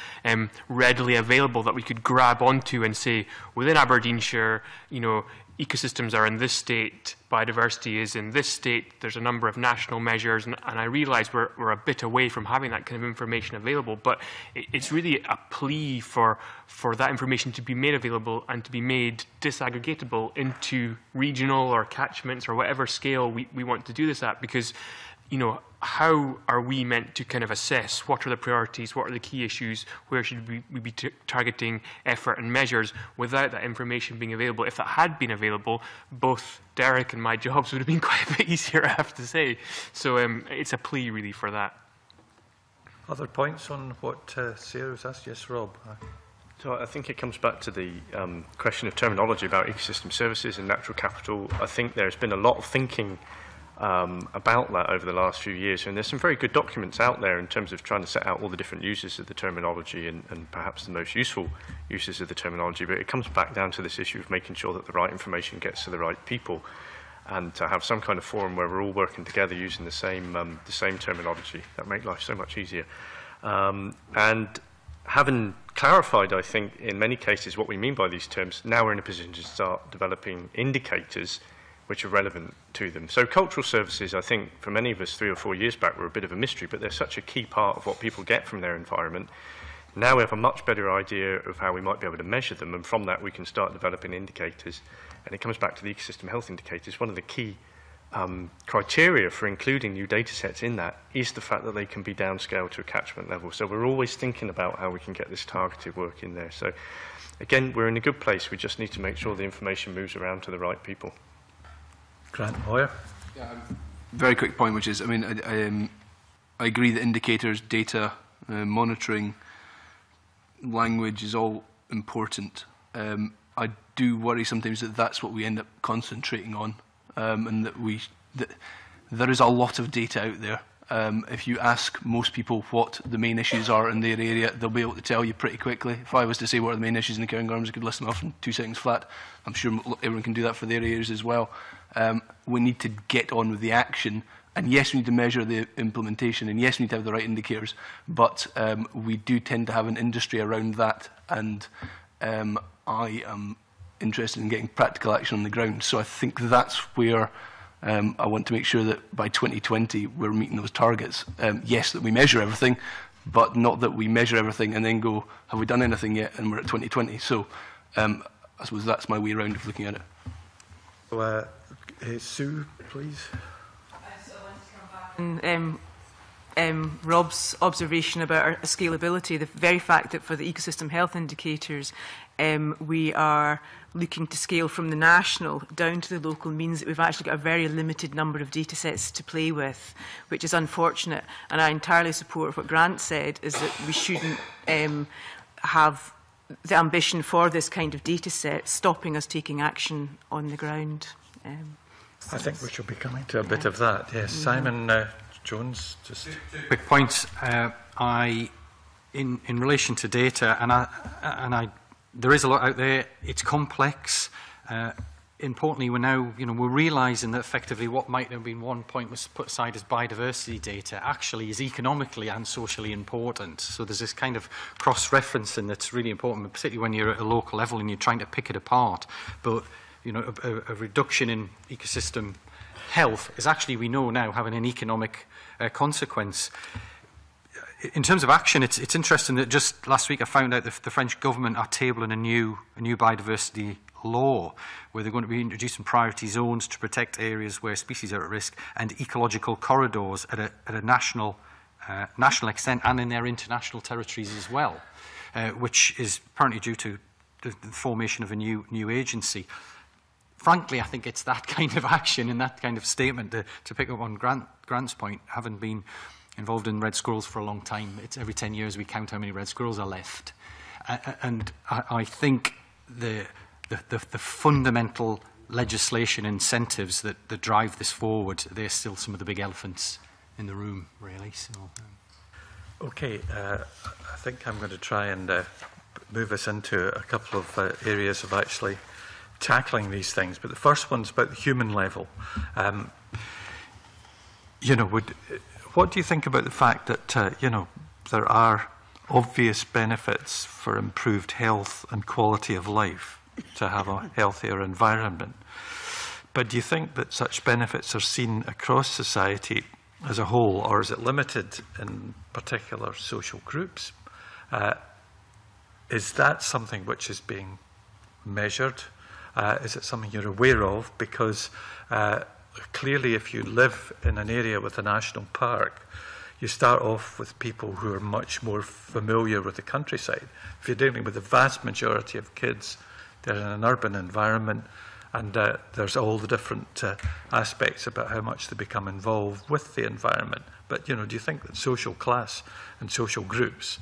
readily available that we could grab onto and say, within Aberdeenshire, you know, ecosystems are in this state, biodiversity is in this state, there's a number of national measures, and I realise we're a bit away from having that kind of information available, but it's really a plea for that information to be made available and to be made disaggregatable into regional or catchments or whatever scale we want to do this at, because, you know, how are we meant to kind of assess what are the priorities, what are the key issues, where should we be targeting effort and measures without that information being available? If that had been available, both Derek and my jobs would have been quite a bit easier, I have to say. So it's a plea really for that. Other points on what Sarah was asked? Yes, Rob. So I think it comes back to the question of terminology about ecosystem services and natural capital. I think there's been a lot of thinking about that over the last few years, and there's some very good documents out there in terms of trying to set out all the different uses of the terminology and perhaps the most useful uses of the terminology, but it comes back down to this issue of making sure that the right information gets to the right people, and to have some kind of forum where we're all working together using the same terminology. That makes life so much easier. And having clarified, I think, in many cases what we mean by these terms, now we're in a position to start developing indicators which are relevant to them. So cultural services, I think, for many of us 3 or 4 years back were a bit of a mystery, but they're such a key part of what people get from their environment. Now we have a much better idea of how we might be able to measure them, and from that we can start developing indicators. And it comes back to the ecosystem health indicators. One of the key criteria for including new data sets in that is the fact that they can be downscaled to a catchment level. So we're always thinking about how we can get this targeted work in there. So again, we're in a good place. We just need to make sure the information moves around to the right people. Grant Moir. Yeah, very quick point, which is, I mean, I agree that indicators, data, monitoring, language is all important. I do worry sometimes that that's what we end up concentrating on, and that there is a lot of data out there. If you ask most people what the main issues are in their area, they'll be able to tell you pretty quickly. If I was to say what are the main issues in the Cairngorms, I could list them off in 2 seconds flat. I'm sure everyone can do that for their areas as well. We need to get on with the action, and yes, we need to measure the implementation, and yes, we need to have the right indicators, but we do tend to have an industry around that, and I am interested in getting practical action on the ground. So I think that's where I want to make sure that by 2020 we're meeting those targets. Yes, that we measure everything, but not that we measure everything and then go, have we done anything yet? And we're at 2020. So I suppose that's my way around of looking at it. Well, Sue, please. So I want to come back and Rob's observation about our scalability, the very fact that for the ecosystem health indicators, we are looking to scale from the national down to the local means that we've actually got a very limited number of data sets to play with, which is unfortunate. And I entirely support what Grant said, is that we shouldn't have the ambition for this kind of data set stopping us taking action on the ground. So I think we should be coming to a bit of that. Yes, Simon Jones. Just two quick points. In relation to data, there is a lot out there. It's complex. Importantly, we're now, we're realising that effectively what might have been one point was put aside as biodiversity data actually is economically and socially important. So there's this kind of cross-referencing that's really important, particularly when you're at a local level and you're trying to pick it apart. But a reduction in ecosystem health is actually, we know now, having an economic consequence. In terms of action, it's interesting that just last week I found out that the French government are tabling a new biodiversity law where they're going to be introducing priority zones to protect areas where species are at risk and ecological corridors at a national extent and in their international territories as well, which is apparently due to the formation of a new agency. Frankly, I think it's that kind of action and that kind of statement, to pick up on Grant's point, having been involved in red squirrels for a long time. It's every 10 years we count how many red squirrels are left. And I think the fundamental legislation incentives that drive this forward, they're still some of the big elephants in the room, really. So, OK, I think I'm going to try and move us into a couple of areas of actually tackling these things. But the first one's about the human level. What do you think about the fact that, there are obvious benefits for improved health and quality of life to have a healthier environment? But do you think that such benefits are seen across society as a whole, or is it limited in particular social groups? Is that something which is being measured? Is it something you're aware of? Because clearly, if you live in an area with a national park, you start off with people who are much more familiar with the countryside. If you're dealing with the vast majority of kids, they're in an urban environment, and there's all the different aspects about how much they become involved with the environment. But do you think that social class and social groups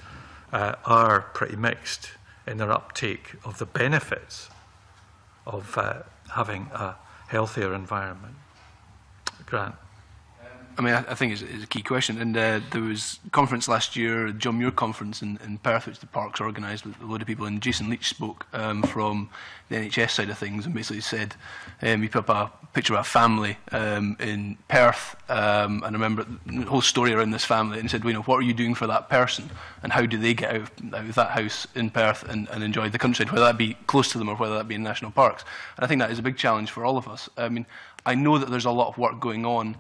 are pretty mixed in their uptake of the benefits of having a healthier environment? Grant. I mean, I think it's a key question. And there was a conference last year, a John Muir conference in Perth, which the parks organised with a load of people. And Jason Leach spoke from the NHS side of things and basically said, he put up a picture of a family in Perth. And I remember the whole story around this family. And he said, well, you know, what are you doing for that person? And how do they get out of that house in Perth and enjoy the countryside, whether that be close to them or whether that be in national parks? And I think that is a big challenge for all of us. I mean, I know that there's a lot of work going on.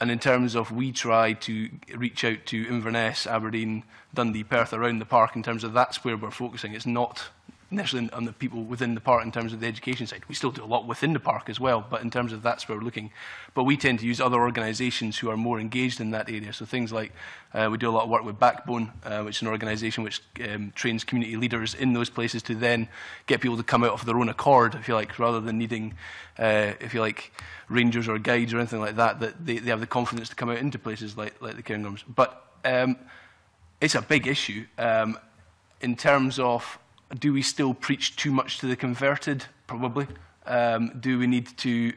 And in terms of, we try to reach out to Inverness, Aberdeen, Dundee, Perth, around the park, in terms of that's where we're focusing. It's not necessarily on the people within the park in terms of the education side. We still do a lot within the park as well, but in terms of that's where we're looking. But we tend to use other organisations who are more engaged in that area. So things like, we do a lot of work with Backbone, which is an organisation which trains community leaders in those places to then get people to come out of their own accord, if you like, rather than needing, if you like, rangers or guides or anything like that, that they have the confidence to come out into places like the Cairngorms. But it's a big issue in terms of, do we still preach too much to the converted? Probably. Do we need to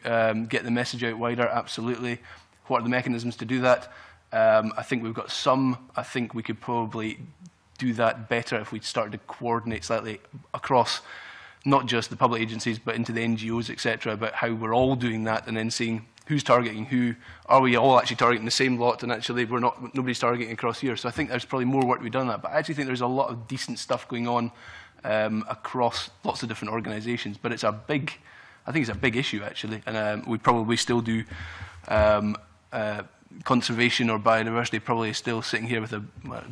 get the message out wider? Absolutely. What are the mechanisms to do that? I think we've got some. I think we could probably do that better if we started to coordinate slightly across not just the public agencies, but into the NGOs, etc., about how we're all doing that, and then seeing who's targeting who. Are we all actually targeting the same lot? And actually, we're not. Nobody's targeting across here. So I think there's probably more work to be done on that. But I actually think there's a lot of decent stuff going on across lots of different organisations. But it's a big. I think it's a big issue actually, and we probably still do conservation or biodiversity. Probably still sitting here with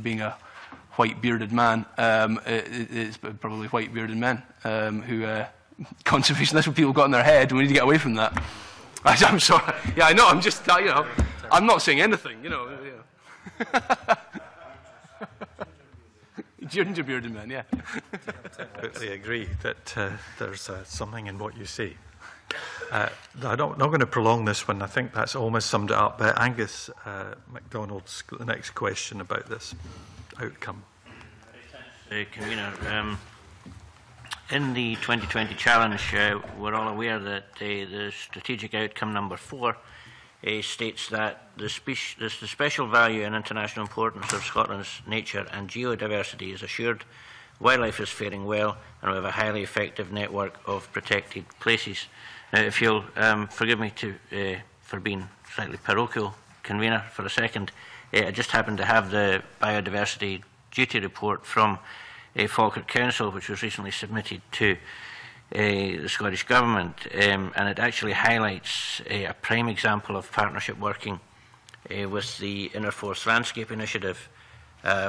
being a white bearded man, it's probably white bearded men who conservation, that's what people got in their head, and we need to get away from that. I'm sorry, yeah, I know, I'm just, you know, I'm not saying anything, you know. Yeah. Ginger bearded men, yeah. I completely agree that there's something in what you say. I'm not going to prolong this one, I think that's almost summed it up, but Angus Macdonald's the next question about this outcome. Convener, in the 2020 challenge, we're all aware that the strategic outcome number 4 states that the special value and international importance of Scotland's nature and geodiversity is assured, wildlife is faring well, and we have a highly effective network of protected places. Now, if you'll forgive me for being slightly parochial, Convener, for a second, I just happened to have the biodiversity duty report from Falkirk Council, which was recently submitted to the Scottish Government, and it actually highlights a prime example of partnership working with the Inner Forest Landscape Initiative,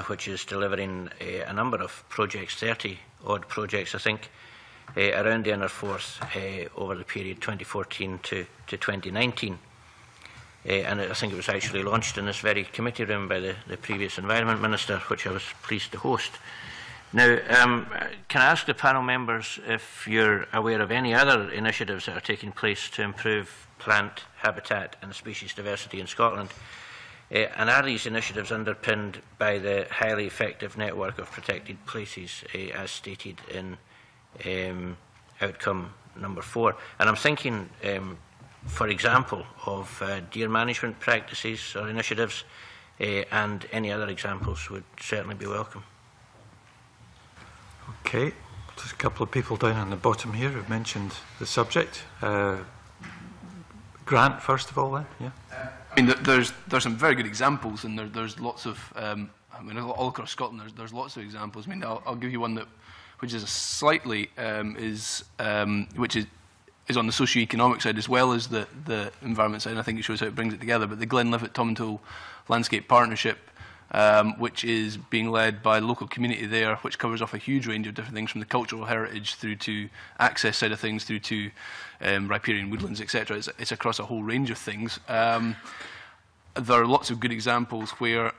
which is delivering a number of projects, 30-odd projects, I think, around the Inner Forest over the period 2014 to 2019. And I think it was actually launched in this very committee room by the previous Environment Minister, which I was pleased to host. Now, can I ask the panel members if you're aware of any other initiatives that are taking place to improve plant habitat and species diversity in Scotland? And are these initiatives underpinned by the highly effective network of protected places, as stated in outcome number 4? And I'm thinking, for example, of deer management practices or initiatives, and any other examples would certainly be welcome. Okay, there's a couple of people down on the bottom here who've mentioned the subject. Grant, first of all, then. Yeah. I mean, there's some very good examples, and there's lots of. I mean, all across Scotland, there's lots of examples. I mean, I'll give you one that, which is a slightly which is on the socio-economic side as well as the environment side, and I think it shows how it brings it together. But the Glenlivet-Tomintoul Landscape Partnership, which is being led by the local community there, which covers off a huge range of different things, from the cultural heritage through to access side of things, through to riparian woodlands, etc. It's across a whole range of things. There are lots of good examples where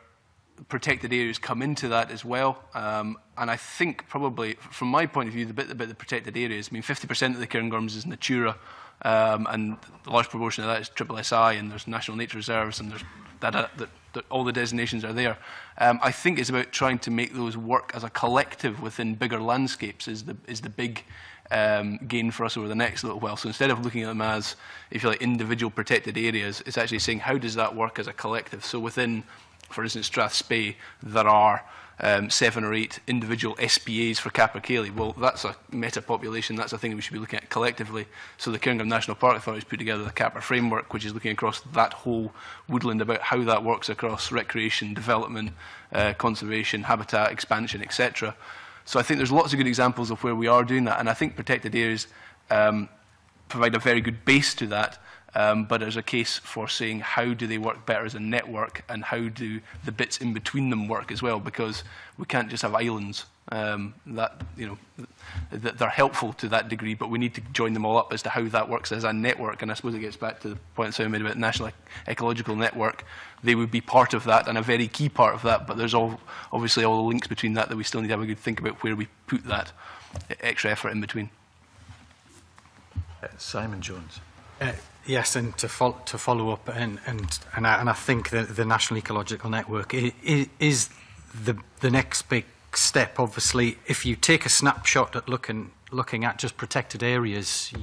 protected areas come into that as well, and I think probably, from my point of view, the bit about the protected areas, I mean, 50% of the Cairngorms is Natura, and a large proportion of that is SSI, and there's National Nature Reserves, and there's that all the designations are there. I think it's about trying to make those work as a collective within bigger landscapes is the big gain for us over the next little while. So instead of looking at them as, if you like, individual protected areas, it's actually saying how does that work as a collective. So within, for instance, Strathspey, there are 7 or 8 individual SPAs for capercaillie. Well, that's a meta-population. That's a thing that we should be looking at collectively. So the Cairngorms National Park Authority has put together the CAPR framework, which is looking across that whole woodland about how that works across recreation, development, conservation, habitat expansion, etc. So I think there's lots of good examples of where we are doing that, and I think protected areas provide a very good base to that. But there's a case for saying how do they work better as a network, and how do the bits in between them work as well, because we can't just have islands that, you know, that they're helpful to that degree, but we need to join them all up as to how that works as a network. And I suppose it gets back to the point I made about the National Ecological Network. They would be part of that and a very key part of that, but there's obviously all the links between that that we still need to have a good think about where we put that extra effort in between. Simon Jones. Yes, and to follow up, and I think that the National Ecological Network is the next big step. Obviously, if you take a snapshot at looking at just protected areas,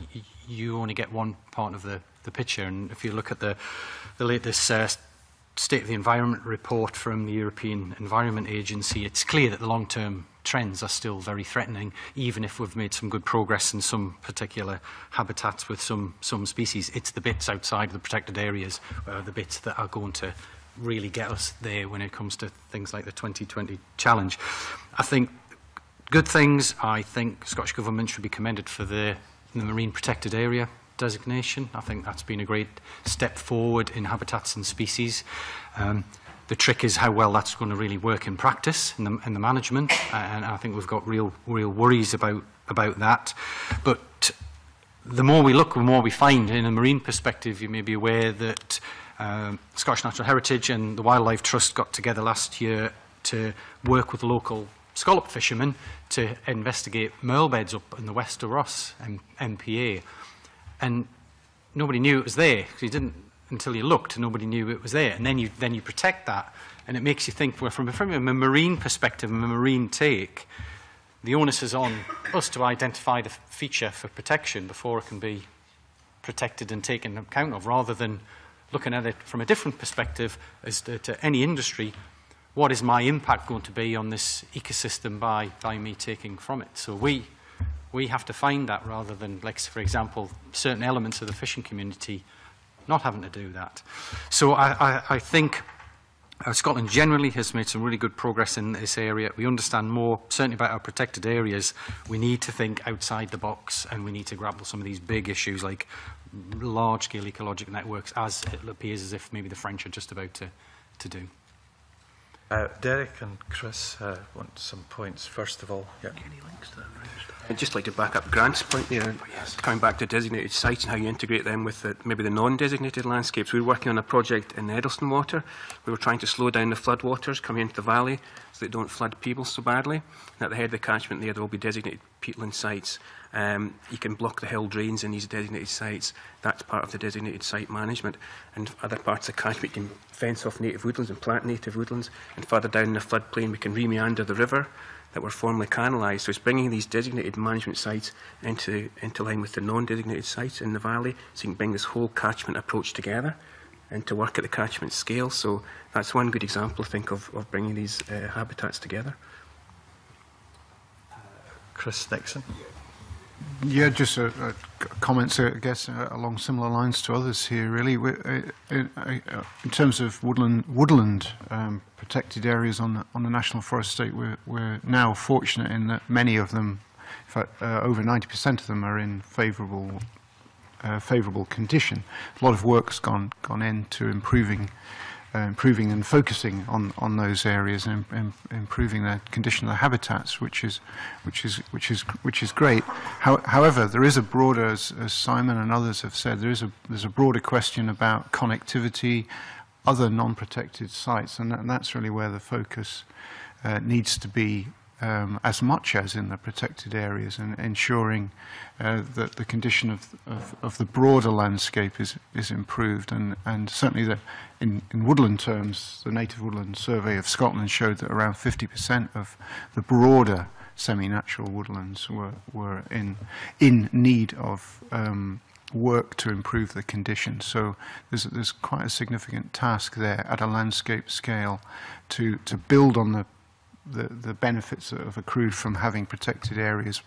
you only get one part of the picture. And if you look at the latest State of the Environment report from the European Environment Agency, it's clear that the long-term trends are still very threatening, even if we've made some good progress in some particular habitats with some species. It's the bits outside the protected areas, the bits that are going to really get us there when it comes to things like the 2020 challenge. I think good things. I think Scottish Government should be commended for the marine protected area designation. I think that's been a great step forward in habitats and species. The trick is how well that's going to really work in practice and in the management, and I think we've got real worries about that. But the more we look, the more we find. In a marine perspective, you may be aware that Scottish Natural Heritage and the Wildlife Trust got together last year to work with local scallop fishermen to investigate merl beds up in the west of Ross MPA, and nobody knew it was there because you didn't. Until you looked, nobody knew it was there, and then you protect that, and it makes you think. Well, from a marine perspective, a marine take, the onus is on us to identify the feature for protection before it can be protected and taken account of, rather than looking at it from a different perspective as to any industry. What is my impact going to be on this ecosystem by me taking from it? So we have to find that, rather than, like, for example, certain elements of the fishing community not having to do that. So I think Scotland generally has made some really good progress in this area. We understand more, certainly, about our protected areas. We need to think outside the box, and we need to grapple some of these big issues like large-scale ecological networks, as it appears as if maybe the French are just about to do. Derek and Chris want some points, first of all. Yep. Any links to that? I'd just like to back up Grant's point there, coming back to designated sites and how you integrate them with maybe the non-designated landscapes. We were working on a project in Eddleston Water. We were trying to slow down the floodwaters coming into the valley so they don't flood Peebles so badly. And at the head of the catchment there will be designated peatland sites. You can block the hill drains in these designated sites. That's part of the designated site management. And other parts of the catchment, you can fence off native woodlands and plant native woodlands. And further down in the floodplain, we can re-meander the river that were formerly canalised. So it's bringing these designated management sites into line with the non-designated sites in the valley. So you can bring this whole catchment approach together and to work at the catchment scale. So that's one good example, I think, of bringing these habitats together. Chris Nixon. Yeah, just comments, I guess, along similar lines to others here, really. In terms of woodland protected areas on the National Forest Estate, we're now fortunate in that many of them, in fact, over 90% of them, are in favourable condition. A lot of work's gone into improving and focusing on those areas and improving the condition of the habitats, which is great. However, there is a broader, as Simon and others have said, there's a broader question about connectivity, other non-protected sites, and that's really where the focus needs to be. As much as in the protected areas, and ensuring that the condition of the broader landscape is improved, and certainly in woodland terms, the Native Woodland Survey of Scotland showed that around 50% of the broader semi-natural woodlands were in need of work to improve the conditions. So there's quite a significant task there at a landscape scale to build on the benefits that have accrued from having protected areas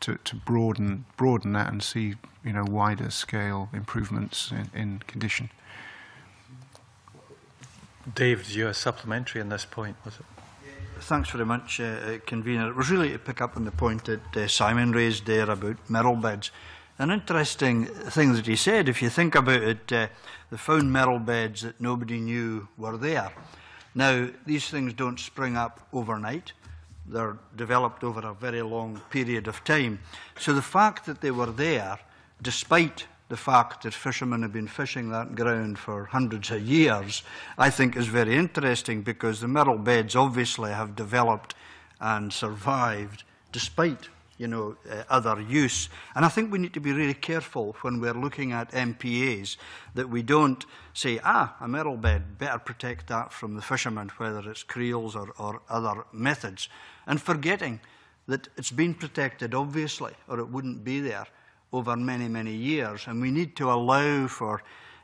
to broaden that and see, you know, wider scale improvements in condition. Dave, did you have a supplementary on this point? Was it? Thanks very much, Convener. It was really to pick up on the point that Simon raised there about merrill beds. An interesting thing that he said, if you think about it, they found merrill beds that nobody knew were there. Now, these things don't spring up overnight. They're developed over a very long period of time. So the fact that they were there, despite the fact that fishermen have been fishing that ground for hundreds of years, I think is very interesting, because the merrill beds obviously have developed and survived despite, you know, other use. And I think we need to be really careful when we're looking at MPAs that we don't say, ah, a merrill bed, better protect that from the fishermen, whether it's creels or other methods, and forgetting that it's been protected, obviously, or it wouldn't be there over many, many years, and we need to allow for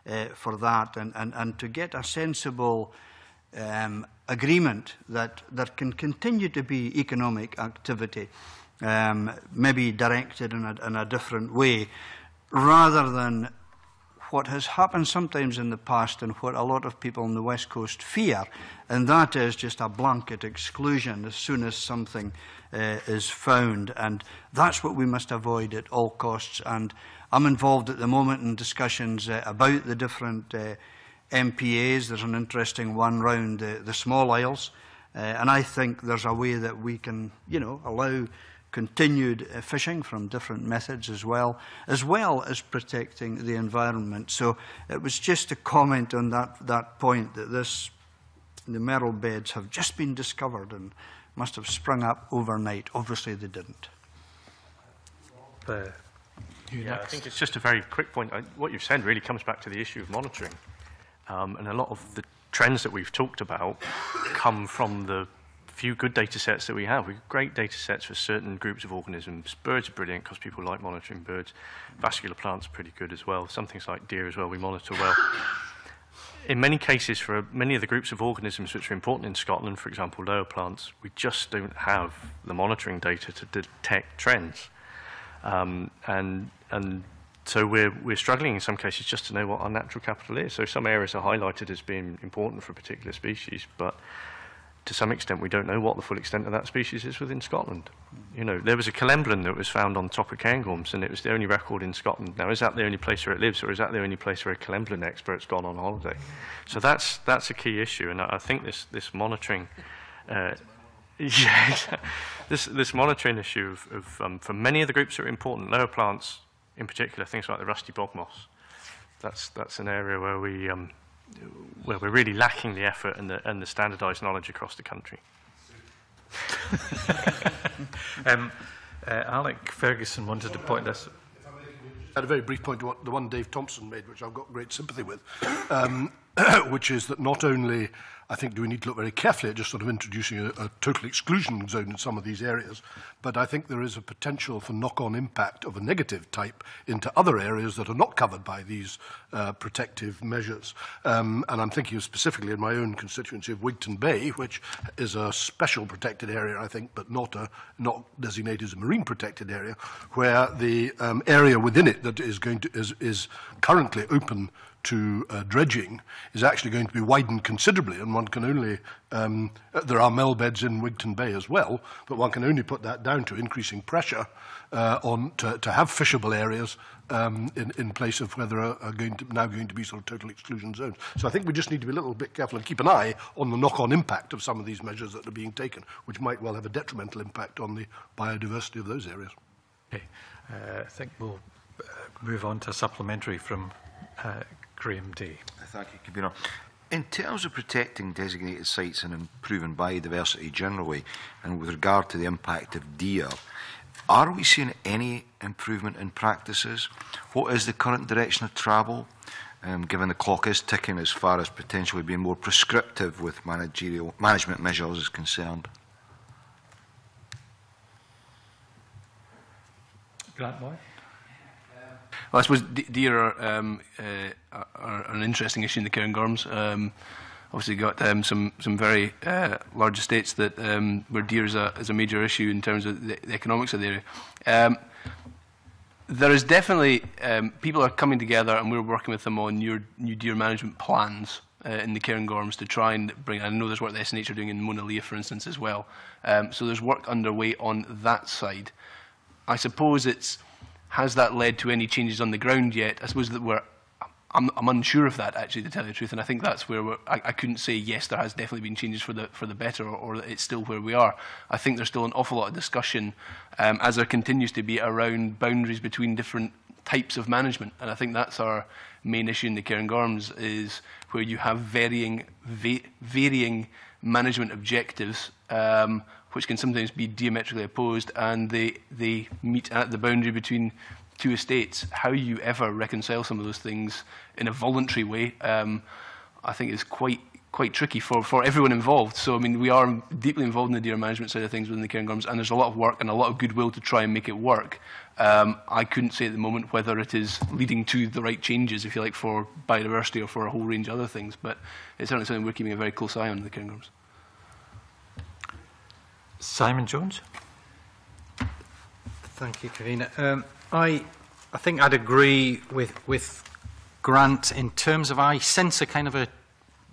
that and to get a sensible agreement that there can continue to be economic activity, maybe directed in a different way, rather than what has happened sometimes in the past and what a lot of people on the West Coast fear, and that is just a blanket exclusion as soon as something is found. And that's what we must avoid at all costs. And I'm involved at the moment in discussions about the different MPAs. There's an interesting one round the small isles. And I think there's a way that we can, you know, allow continued fishing from different methods as well as protecting the environment. So it was just a comment on that point, that the merrill beds have just been discovered and must have sprung up overnight. Obviously, they didn't. Yeah, I think it's just a very quick point. What you've said really comes back to the issue of monitoring. And a lot of the trends that we've talked about come from the few good data sets that we have. We've got great data sets for certain groups of organisms. Birds are brilliant because people like monitoring birds. Vascular plants are pretty good as well. Some things like deer as well, we monitor well. In many cases, for many of the groups of organisms which are important in Scotland, for example, lower plants, we just don't have the monitoring data to detect trends. And so we're struggling in some cases just to know what our natural capital is. So some areas are highlighted as being important for a particular species, but to some extent, we don't know what the full extent of that species is within Scotland. You know, there was a Colemblan that was found on top of Cairngorms, and it was the only record in Scotland. Now, is that the only place where it lives, or is that the only place where a Colemblan expert's gone on holiday? So that's a key issue, and I think this monitoring, this monitoring issue of for many of the groups that are important, lower plants in particular, things like the rusty bog moss. That's an area where we. Well, we're really lacking the effort and the standardised knowledge across the country. Alex Fergusson wanted to point this. I had a very brief point to what the one Dave Thompson made, which I've got great sympathy with, which is that not only, I think, do we need to look very carefully at just sort of introducing a total exclusion zone in some of these areas, but I think there is a potential for knock-on impact of a negative type into other areas that are not covered by these protective measures. And I'm thinking specifically in my own constituency of Wigton Bay, which is a special protected area, I think, but not designated as a marine protected area, where the area within it that is currently open to dredging is actually going to be widened considerably, and one can only there are merrill beds in Wigton Bay as well, but one can only put that down to increasing pressure to have fishable areas in place of where there are now going to be sort of total exclusion zones. So I think we just need to be a little bit careful and keep an eye on the knock-on impact of some of these measures that are being taken, which might well have a detrimental impact on the biodiversity of those areas. Okay. I think we'll move on to a supplementary from Graeme Day. Thank you, Kabira. In terms of protecting designated sites and improving biodiversity generally, and with regard to the impact of deer, are we seeing any improvement in practices? What is the current direction of travel, given the clock is ticking as far as potentially being more prescriptive with management measures is concerned? Grant Moir. Well, I suppose deer are an interesting issue in the Cairngorms. Obviously, got some very large estates that where deer is a major issue in terms of the economics of the area. There is definitely people are coming together, and we're working with them on new deer management plans in the Cairngorms to try and bring. I know there's work the SNH are doing in Mauna Lea, for instance, as well. So there's work underway on that side. I suppose it's has that led to any changes on the ground yet? I suppose that I'm unsure of that, actually, to tell you the truth, and I think that's where I couldn't say yes. There has definitely been changes for the better, or it's still where we are. I think there's still an awful lot of discussion, as there continues to be, around boundaries between different types of management, and I think that's our main issue in the Cairngorms, is where you have varying management objectives, which can sometimes be diametrically opposed, and they meet at the boundary between two estates. How you ever reconcile some of those things in a voluntary way, I think, is quite tricky for everyone involved. So, I mean, we are deeply involved in the deer management side of things within the Cairngorms, and there's a lot of work and a lot of goodwill to try and make it work. I couldn't say at the moment whether it is leading to the right changes, if you like, for biodiversity or for a whole range of other things, but it's certainly something we're keeping a very close eye on in the Cairngorms. Simon Jones. Thank you, Karina. I think I'd agree with Grant in terms of I sense a kind of the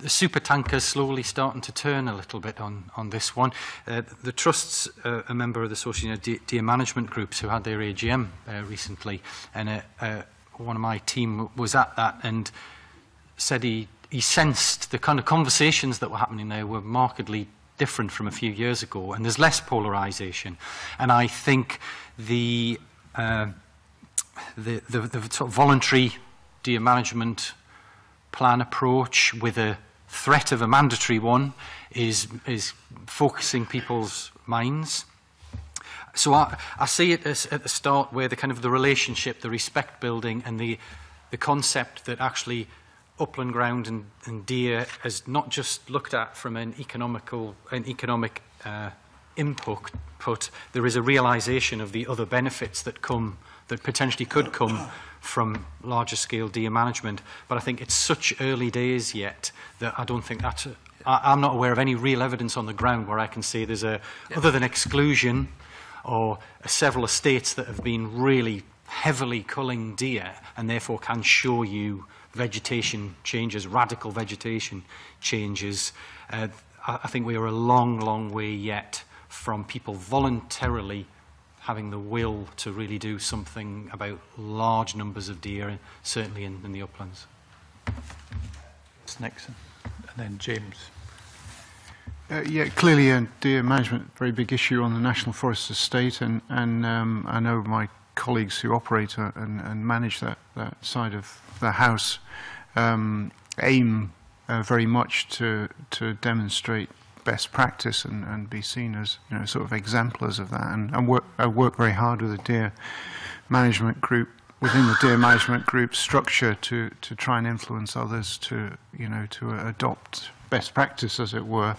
supertanker slowly starting to turn a little bit on this one. The Trust's a member of the Social Deer Management Groups who had their AGM recently, and one of my team was at that and said he sensed the kind of conversations that were happening there were markedly different from a few years ago, and there's less polarisation. And I think the sort of voluntary deer management plan approach with a threat of a mandatory one is focusing people's minds. So I see it as at the start where the kind of the relationship, the respect building, and the concept that actually upland ground and deer is not just looked at from an economic input, but there is a realisation of the other benefits that potentially could come from larger scale deer management. But I think it's such early days yet that I don't think that's... I'm not aware of any real evidence on the ground where I can say there's a... Yeah. Other than exclusion or several estates that have been really heavily culling deer and therefore can show you vegetation changes, radical vegetation changes. I think we are a long, long way yet from people voluntarily having the will to really do something about large numbers of deer, certainly in the uplands. Chris Nixon, and then James. Yeah, clearly deer management, very big issue on the National Forest estate, and I know my colleagues who operate and manage that side of the house aim very much to demonstrate best practice and be seen as, you know, sort of exemplars of that, and I work very hard with the deer management group, within the deer management group structure, to try and influence others to, you know, to adopt best practice, as it were.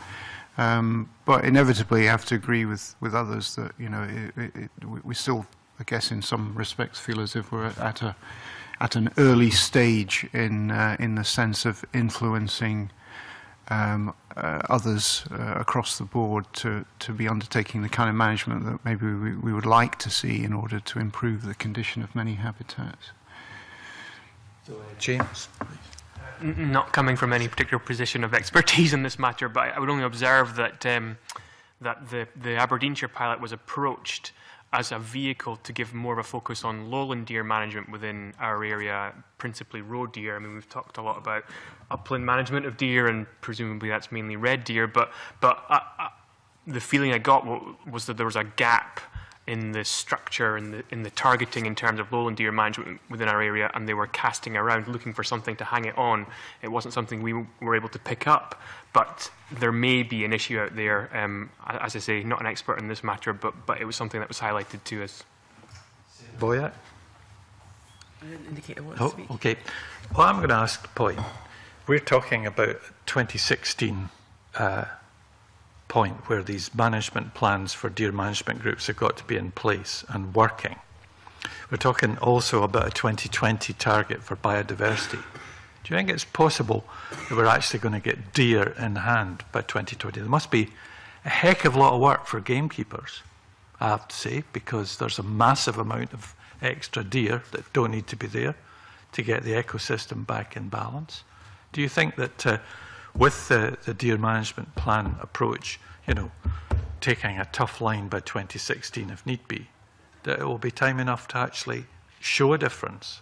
But inevitably I have to agree with others that, you know, we still, I guess, in some respects feel as if we're at an early stage in the sense of influencing others across the board to be undertaking the kind of management that maybe we would like to see in order to improve the condition of many habitats. So, James. Not coming from any particular position of expertise in this matter, but I would only observe that the Aberdeenshire pilot was approached as a vehicle to give more of a focus on lowland deer management within our area, principally roe deer. I mean, we've talked a lot about upland management of deer, and presumably that's mainly red deer, but the feeling I got was that there was a gap in the structure and in the targeting in terms of lowland deer management within our area, and they were casting around looking for something to hang it on. It wasn't something we were able to pick up, but there may be an issue out there. As I say, not an expert in this matter, but it was something that was highlighted to us. Boyack? I didn't indicate I wanted to speak. Okay. Well, I'm going to ask the point. We're talking about 2016 point where these management plans for deer management groups have got to be in place and working. We're talking also about a 2020 target for biodiversity. Do you think it's possible that we're actually going to get deer in hand by 2020? There must be a heck of a lot of work for gamekeepers, I have to say, because there's a massive amount of extra deer that don't need to be there to get the ecosystem back in balance. Do you think that with the deer management plan approach, you know, taking a tough line by 2016 if need be, that it will be time enough to actually show a difference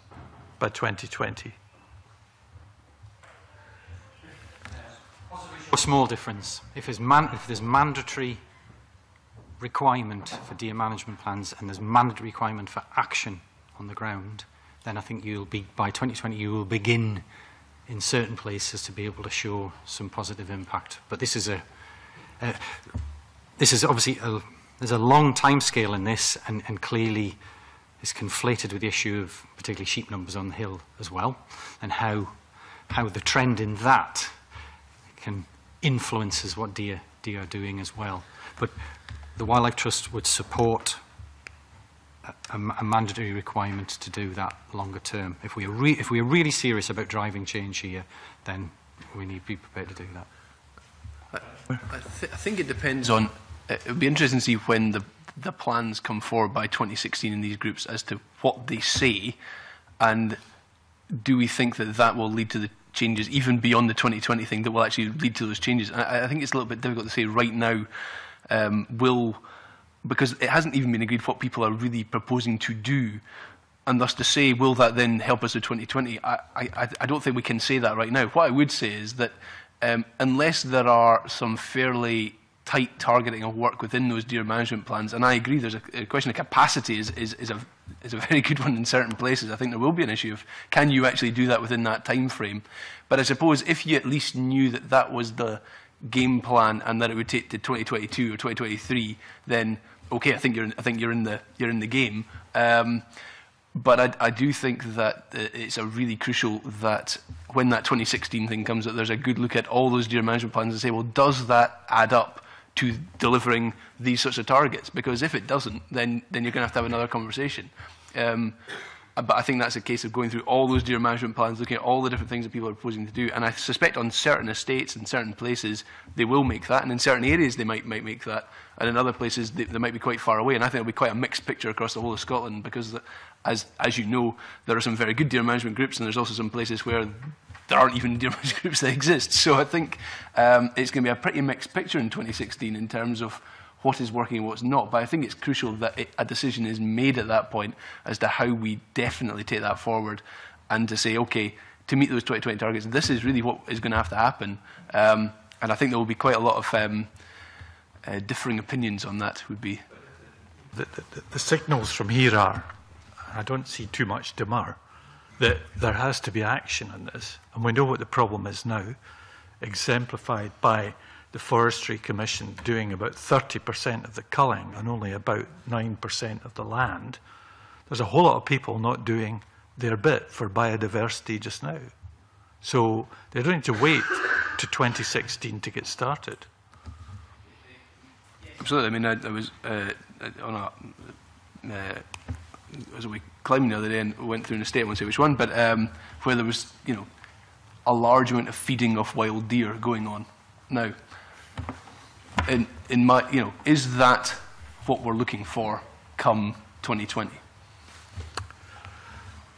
by 2020? A small difference. If there's mandatory requirement for deer management plans and there's mandatory requirement for action on the ground, then I think you'll be, by 2020 you will begin in certain places to be able to show some positive impact. But this is a there's a long time scale in this, and clearly it's conflated with the issue of particularly sheep numbers on the hill as well, and how the trend in that can influences what deer are doing as well. But the Wildlife Trust would support a mandatory requirement to do that longer term. If we are really serious about driving change here, then we need to be prepared to do that. I think it depends on, it would be interesting to see when the plans come forward by 2016 in these groups as to what they say, and do we think that that will lead to the changes, even beyond the 2020 thing, that will actually lead to those changes. And I think it's a little bit difficult to say right now, because it hasn't even been agreed what people are really proposing to do, and thus to say, will that then help us with 2020? I don't think we can say that right now. What I would say is that unless there are some fairly tight targeting of work within those deer management plans, and I agree there's a question of capacity is a very good one in certain places. I think there will be an issue of can you actually do that within that time frame. But I suppose if you at least knew that that was the game plan and that it would take to 2022 or 2023, then okay, I think you're in the game. But I do think that it's a really crucial that when that 2016 thing comes up, there's a good look at all those deer management plans and say, well, does that add up to delivering these sorts of targets? Because if it doesn't, then you're going to have another conversation. But I think that's a case of going through all those deer management plans, looking at all the different things that people are proposing to do. And I suspect on certain estates and certain places, they will make that. And in certain areas, they might make that. And in other places, they might be quite far away. And I think it'll be quite a mixed picture across the whole of Scotland, because as you know, there are some very good deer management groups, and there's also some places where there aren't even deer management groups that exist. So I think it's going to be a pretty mixed picture in 2016 in terms of what is working and what's not. But I think it's crucial that a decision is made at that point as to how we definitely take that forward, and to say, okay, to meet those 2020 targets, this is really what is going to have to happen. And I think there will be quite a lot of differing opinions on that. Would be the signals from here are, I don't see too much demur, that there has to be action on this. And we know what the problem is now, exemplified by the Forestry Commission doing about 30% of the culling and only about 9% of the land. There's a whole lot of people not doing their bit for biodiversity just now. So they don't need to wait to 2016 to get started. Absolutely. I mean, I was on a... as we climbed the other day and went through an estate, I won't say which one, but where there was, you know, a large amount of feeding of wild deer going on. Now, in my, you know, is that what we're looking for come 2020?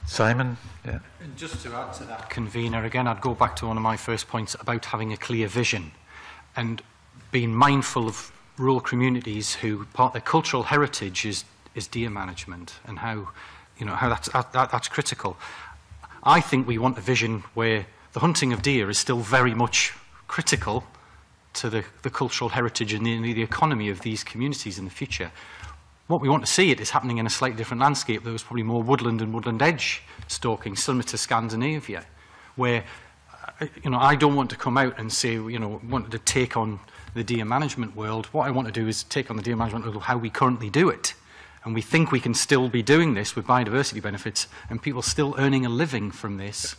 Simon? Yeah. And just to add to that, convener, again, I'd go back to one of my first points about having a clear vision and being mindful of rural communities who part of their cultural heritage is deer management, and how, you know, how that's critical. I think we want a vision where the hunting of deer is still very much critical to the cultural heritage and the economy of these communities in the future. What we want to see it is happening in a slightly different landscape. There was probably more woodland and woodland edge stalking, similar to Scandinavia, where, you know, I don't want to come out and say, you know, wanted to take on the deer management world. What I want to do is take on the deer management world how we currently do it. And we think we can still be doing this with biodiversity benefits and people still earning a living from this,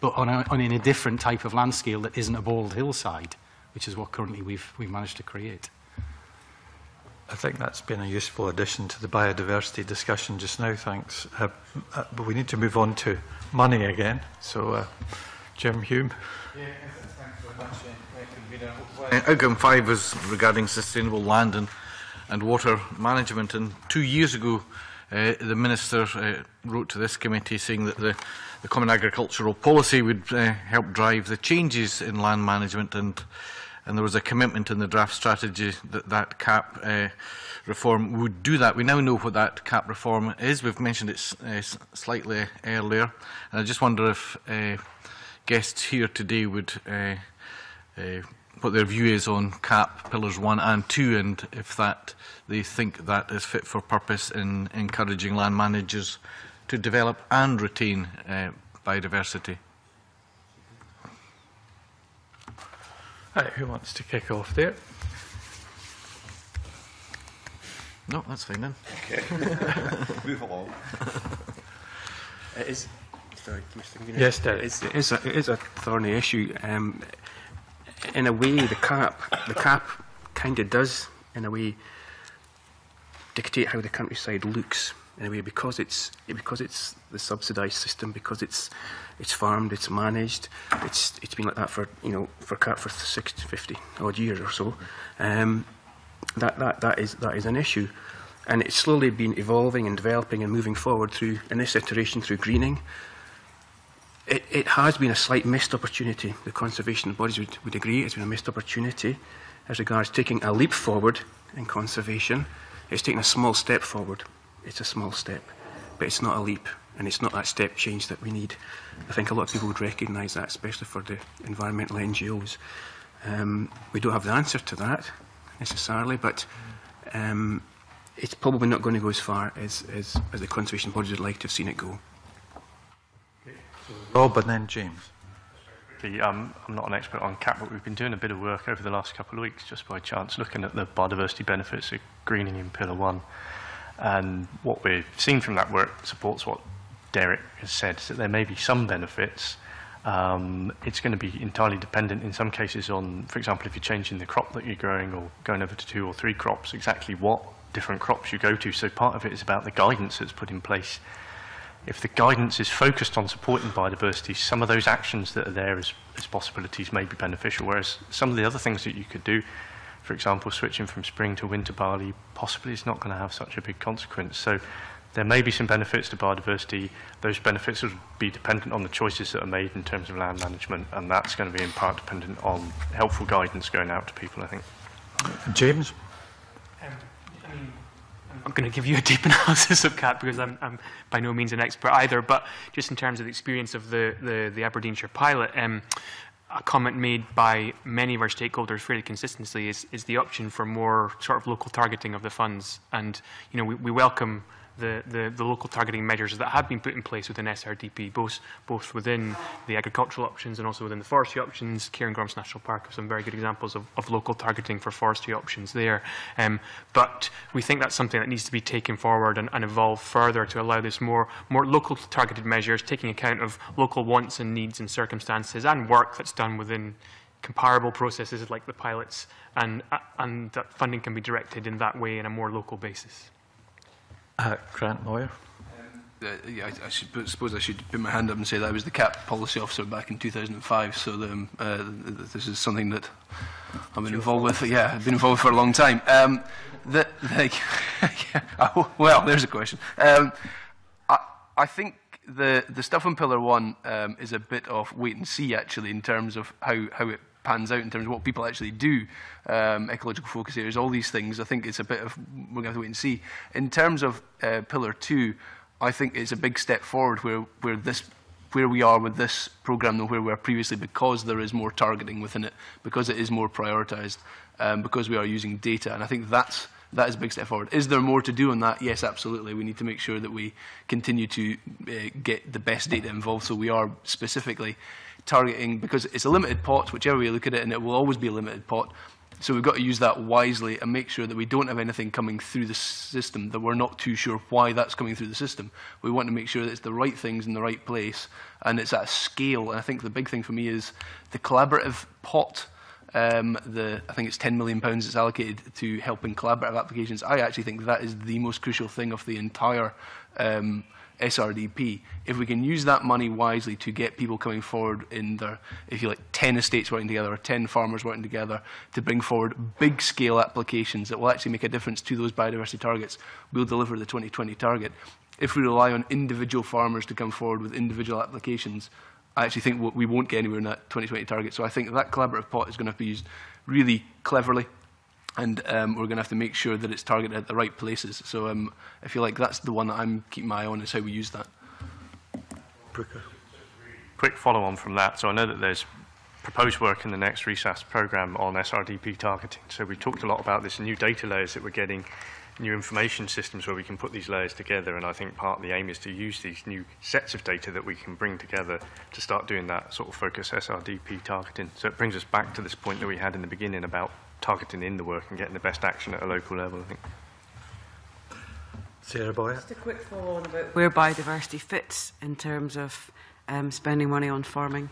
but in a different type of land scale that isn't a bald hillside, which is what currently we've managed to create. I think that's been a useful addition to the biodiversity discussion just now, thanks. But we need to move on to money again. So, Jim Hume. Yeah, thanks very much, Convener. Outcome 5 was regarding sustainable land and water management. And 2 years ago, the Minister wrote to this committee saying that the Common Agricultural Policy would help drive the changes in land management, and there was a commitment in the draft strategy that that CAP reform would do that. We now know what that CAP reform is. We've mentioned it slightly earlier, and I just wonder if guests here today would what their view is on CAP pillars 1 and 2, and if that they think that is fit for purpose in encouraging land managers to develop and retain biodiversity. Right, who wants to kick off there? No, that's fine then. Okay. Move along. It is, sorry, Mr. Convener. Yes, Derek. It is a thorny issue. In a way, the CAP kind of does, in a way, dictate how the countryside looks. In a way, because it's the subsidised system, because it's farmed, it's managed, it's been like that for, you know, for CAP for 50 odd years or so. That is an issue, and it's slowly been evolving and developing and moving forward through, in this iteration, through greening. It has been a slight missed opportunity. The conservation bodies would agree it's been a missed opportunity as regards taking a leap forward in conservation. It's taken a small step forward. It's a small step, but it's not a leap, and it's not that step change that we need. I think a lot of people would recognise that, especially for the environmental NGOs. We don't have the answer to that necessarily, but it's probably not going to go as far as the conservation bodies would like to have seen it go. Rob and then James. I'm not an expert on CAP, but we've been doing a bit of work over the last couple of weeks, just by chance, looking at the biodiversity benefits of greening in Pillar 1. And what we've seen from that work supports what Derek has said, is that there may be some benefits. It's going to be entirely dependent in some cases on, for example, if you're changing the crop that you're growing or going over to 2 or 3 crops, exactly what different crops you go to. So part of it is about the guidance that's put in place. If the guidance is focused on supporting biodiversity, some of those actions that are there as possibilities may be beneficial, whereas some of the other things that you could do, for example, switching from spring to winter barley, possibly is not going to have such a big consequence. So there may be some benefits to biodiversity. Those benefits will be dependent on the choices that are made in terms of land management, and that's going to be in part dependent on helpful guidance going out to people, I think. James? I'm not going to give you a deep analysis of CAP because I'm by no means an expert either, but just in terms of the experience of the Aberdeenshire pilot, a comment made by many of our stakeholders fairly consistently is the option for more sort of local targeting of the funds. And, you know, we welcome the local targeting measures that have been put in place within SRDP, both within the agricultural options and also within the forestry options. Cairngorms National Park have some very good examples of local targeting for forestry options there. But we think that's something that needs to be taken forward and evolved further to allow this more local targeted measures, taking account of local wants and needs and circumstances and work that's done within comparable processes like the pilots, and that funding can be directed in that way in a more local basis. Grant Moir. Yeah, I suppose I should put my hand up and say that I was the CAP policy officer back in 2005, so this is something that I've been involved with. Yeah, I've been involved for a long time. Well, there's a question. I think the stuff in Pillar 1 is a bit of wait and see, actually, in terms of how it pans out in terms of what people actually do, ecological focus areas, all these things. I think it's a bit of, we're going to have to wait and see. In terms of Pillar 2, I think it's a big step forward where we are with this programme than where we were previously, because there is more targeting within it, because it is more prioritised, because we are using data. And I think that is a big step forward. Is there more to do on that? Yes, absolutely. We need to make sure that we continue to get the best data involved, so we are specifically targeting, because it's a limited pot, whichever way you look at it, and it will always be a limited pot. So we've got to use that wisely and make sure that we don't have anything coming through the system that we're not too sure why that's coming through the system. We want to make sure that it's the right things in the right place, and it's at a scale. And I think the big thing for me is the collaborative pot I think it's £10 million that's allocated to helping collaborative applications. I actually think that is the most crucial thing of the entire SRDP. If we can use that money wisely to get people coming forward in their, if you like, 10 estates working together or 10 farmers working together to bring forward big-scale applications that will actually make a difference to those biodiversity targets, we'll deliver the 2020 target. If we rely on individual farmers to come forward with individual applications, I actually think we won't get anywhere in that 2020 target. So I think that collaborative pot is going to have to be used really cleverly, and we're going to have to make sure that it's targeted at the right places. So I feel like that's the one that I'm keeping my eye on, is how we use that. Brooker. Quick follow-on from that. So I know that there's proposed work in the next RESAS programme on SRDP targeting. So we've talked a lot about this new data layers that we're getting, new information systems where we can put these layers together, and I think part of the aim is to use these new sets of data that we can bring together to start doing that sort of focus SRDP targeting. So it brings us back to this point that we had in the beginning about targeting in the work and getting the best action at a local level, I think. Sarah Boyack. Just a quick follow-on about where biodiversity fits in terms of spending money on farming.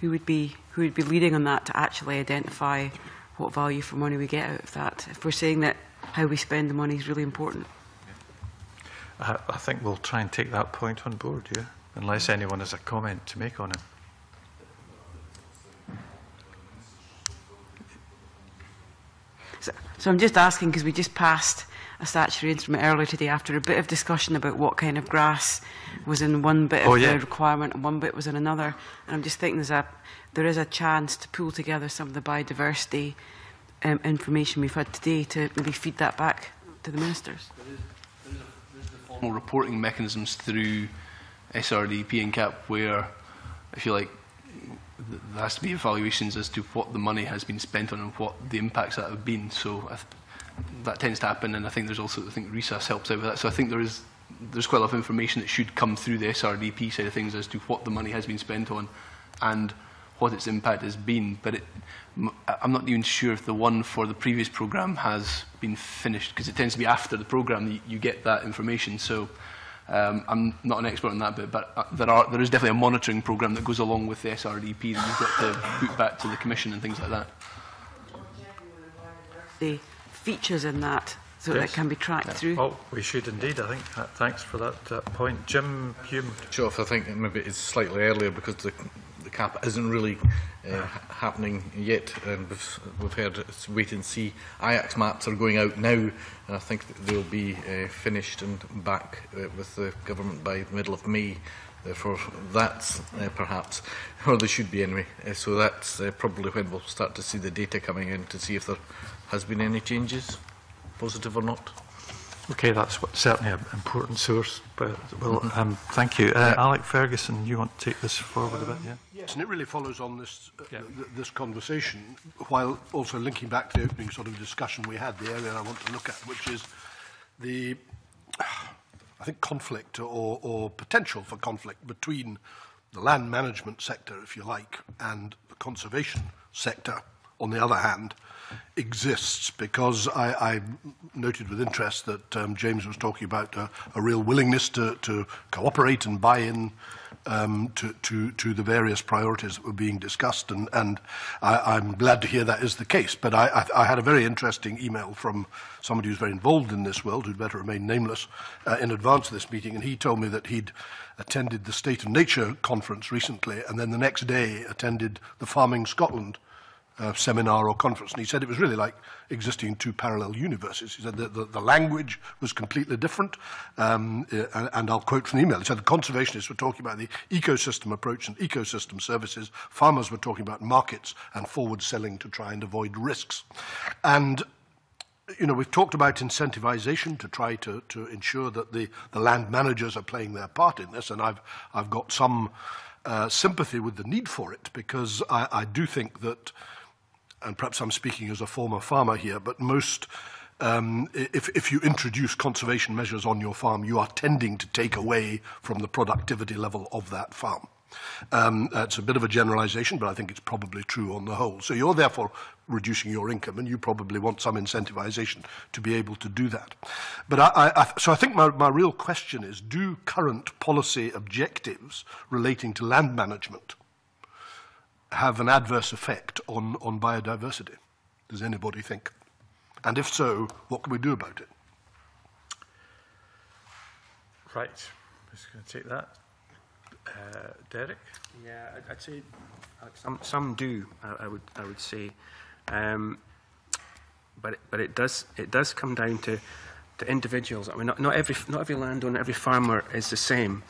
Who would be leading on that to actually identify what value for money we get out of that, if we're saying that how we spend the money is really important? I think we'll try and take that point on board, yeah, unless anyone has a comment to make on it. So I'm just asking because we just passed a statutory instrument earlier today after a bit of discussion about what kind of grass was in one bit of the requirement and one bit was in another. And I'm just thinking there is a chance to pull together some of the biodiversity information we've had today to maybe feed that back to the ministers. There's the formal reporting mechanisms through SRDP and CAP where, if you like, there has to be evaluations as to what the money has been spent on and what the impacts that have been. So that tends to happen, and I think there's also, I think RESAS helps out with that. So I think there's quite a lot of information that should come through the SRDP side of things as to what the money has been spent on and what its impact has been, but I'm not even sure if the one for the previous programme has been finished, because it tends to be after the programme that you get that information. So I'm not an expert on that bit, but there is definitely a monitoring programme that goes along with the SRDP that you've got to put back to the Commission and things like that. The features in that, so yes, that can be tracked through. Oh, we should indeed, I think. Thanks for that point. Jim Hume. Sure, I think maybe it's slightly earlier because the CAP isn't really happening yet, and we've heard it's wait and see. IAX maps are going out now, and I think they'll be finished and back with the government by the middle of May. Therefore, that's perhaps, or they should be anyway. So that's probably when we'll start to see the data coming in to see if there has been any changes, positive or not. Okay, that's certainly an important source, but well, thank you. Alex Fergusson, you want to take this forward a bit? Yeah? Yes, and it really follows on this, this conversation, while also linking back to the opening sort of discussion we had, the area I want to look at, which is the, I think, conflict or potential for conflict between the land management sector, if you like, and the conservation sector, on the other hand, exists, because I noted with interest that James was talking about a real willingness to cooperate and buy in to the various priorities that were being discussed, and I'm glad to hear that is the case. But I had a very interesting email from somebody who's very involved in this world, who'd better remain nameless, in advance of this meeting, and he told me that he'd attended the State of Nature conference recently, and then the next day attended the Farming Scotland seminar or conference, and he said it was really like existing in two parallel universes. He said the language was completely different, and I'll quote from the email. He said the conservationists were talking about the ecosystem approach and ecosystem services. Farmers were talking about markets and forward selling to try and avoid risks. And you know, we've talked about incentivization to try to ensure that the land managers are playing their part in this, and I've got some sympathy with the need for it, because I do think that, and perhaps I'm speaking as a former farmer here, but most, if you introduce conservation measures on your farm, you are tending to take away from the productivity level of that farm. It's a bit of a generalization, but I think it's probably true on the whole. So you're therefore reducing your income, and you probably want some incentivization to be able to do that. But so I think my real question is, do current policy objectives relating to land management have an adverse effect on biodiversity? Does anybody think? And if so, what can we do about it? Right. I'm just going to take that. Derek? Yeah, I'd say some do. I would say, but it does come down to individuals. I mean, not every landowner, every farmer is the same.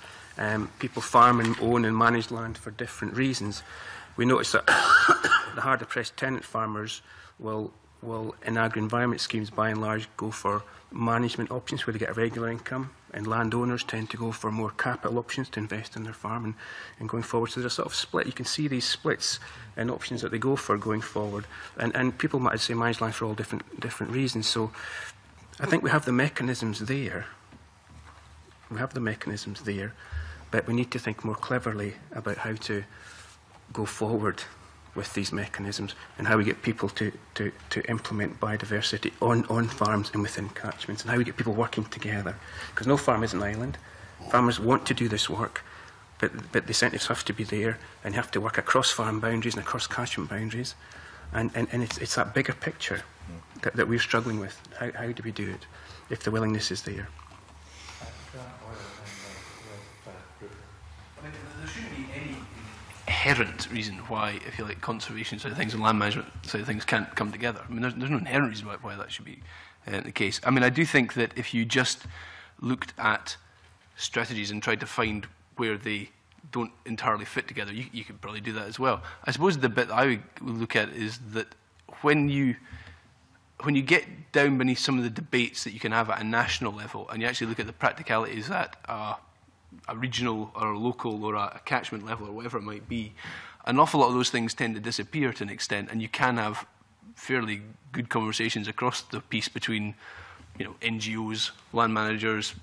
People farm and own and manage land for different reasons. We notice that the harder pressed tenant farmers will in agri-environment schemes by and large go for management options where they get a regular income, and landowners tend to go for more capital options to invest in their farm and going forward. So there's a sort of split. You can see these splits and options that they go for going forward, and people might say manage land for all different reasons. So I think we have the mechanisms there. We have the mechanisms there, but we need to think more cleverly about how to go forward with these mechanisms and how we get people to implement biodiversity on farms and within catchments, and how we get people working together. Because no farm is an island. Farmers want to do this work, but the incentives have to be there, and have to work across farm boundaries and across catchment boundaries. And it's that bigger picture that we're struggling with. How do we do it if the willingness is there? Inherent reason why, if you like, conservation side of things and land management side of things can't come together. I mean, there's no inherent reason why that should be the case. I mean, I do think that if you just looked at strategies and tried to find where they don't entirely fit together, you could probably do that as well. I suppose the bit that I would look at is that when you get down beneath some of the debates that you can have at a national level, and you actually look at the practicalities that are a regional or a local or a catchment level or whatever it might be, an awful lot of those things tend to disappear to an extent, and you can have fairly good conversations across the piece between, you know, NGOs, land managers,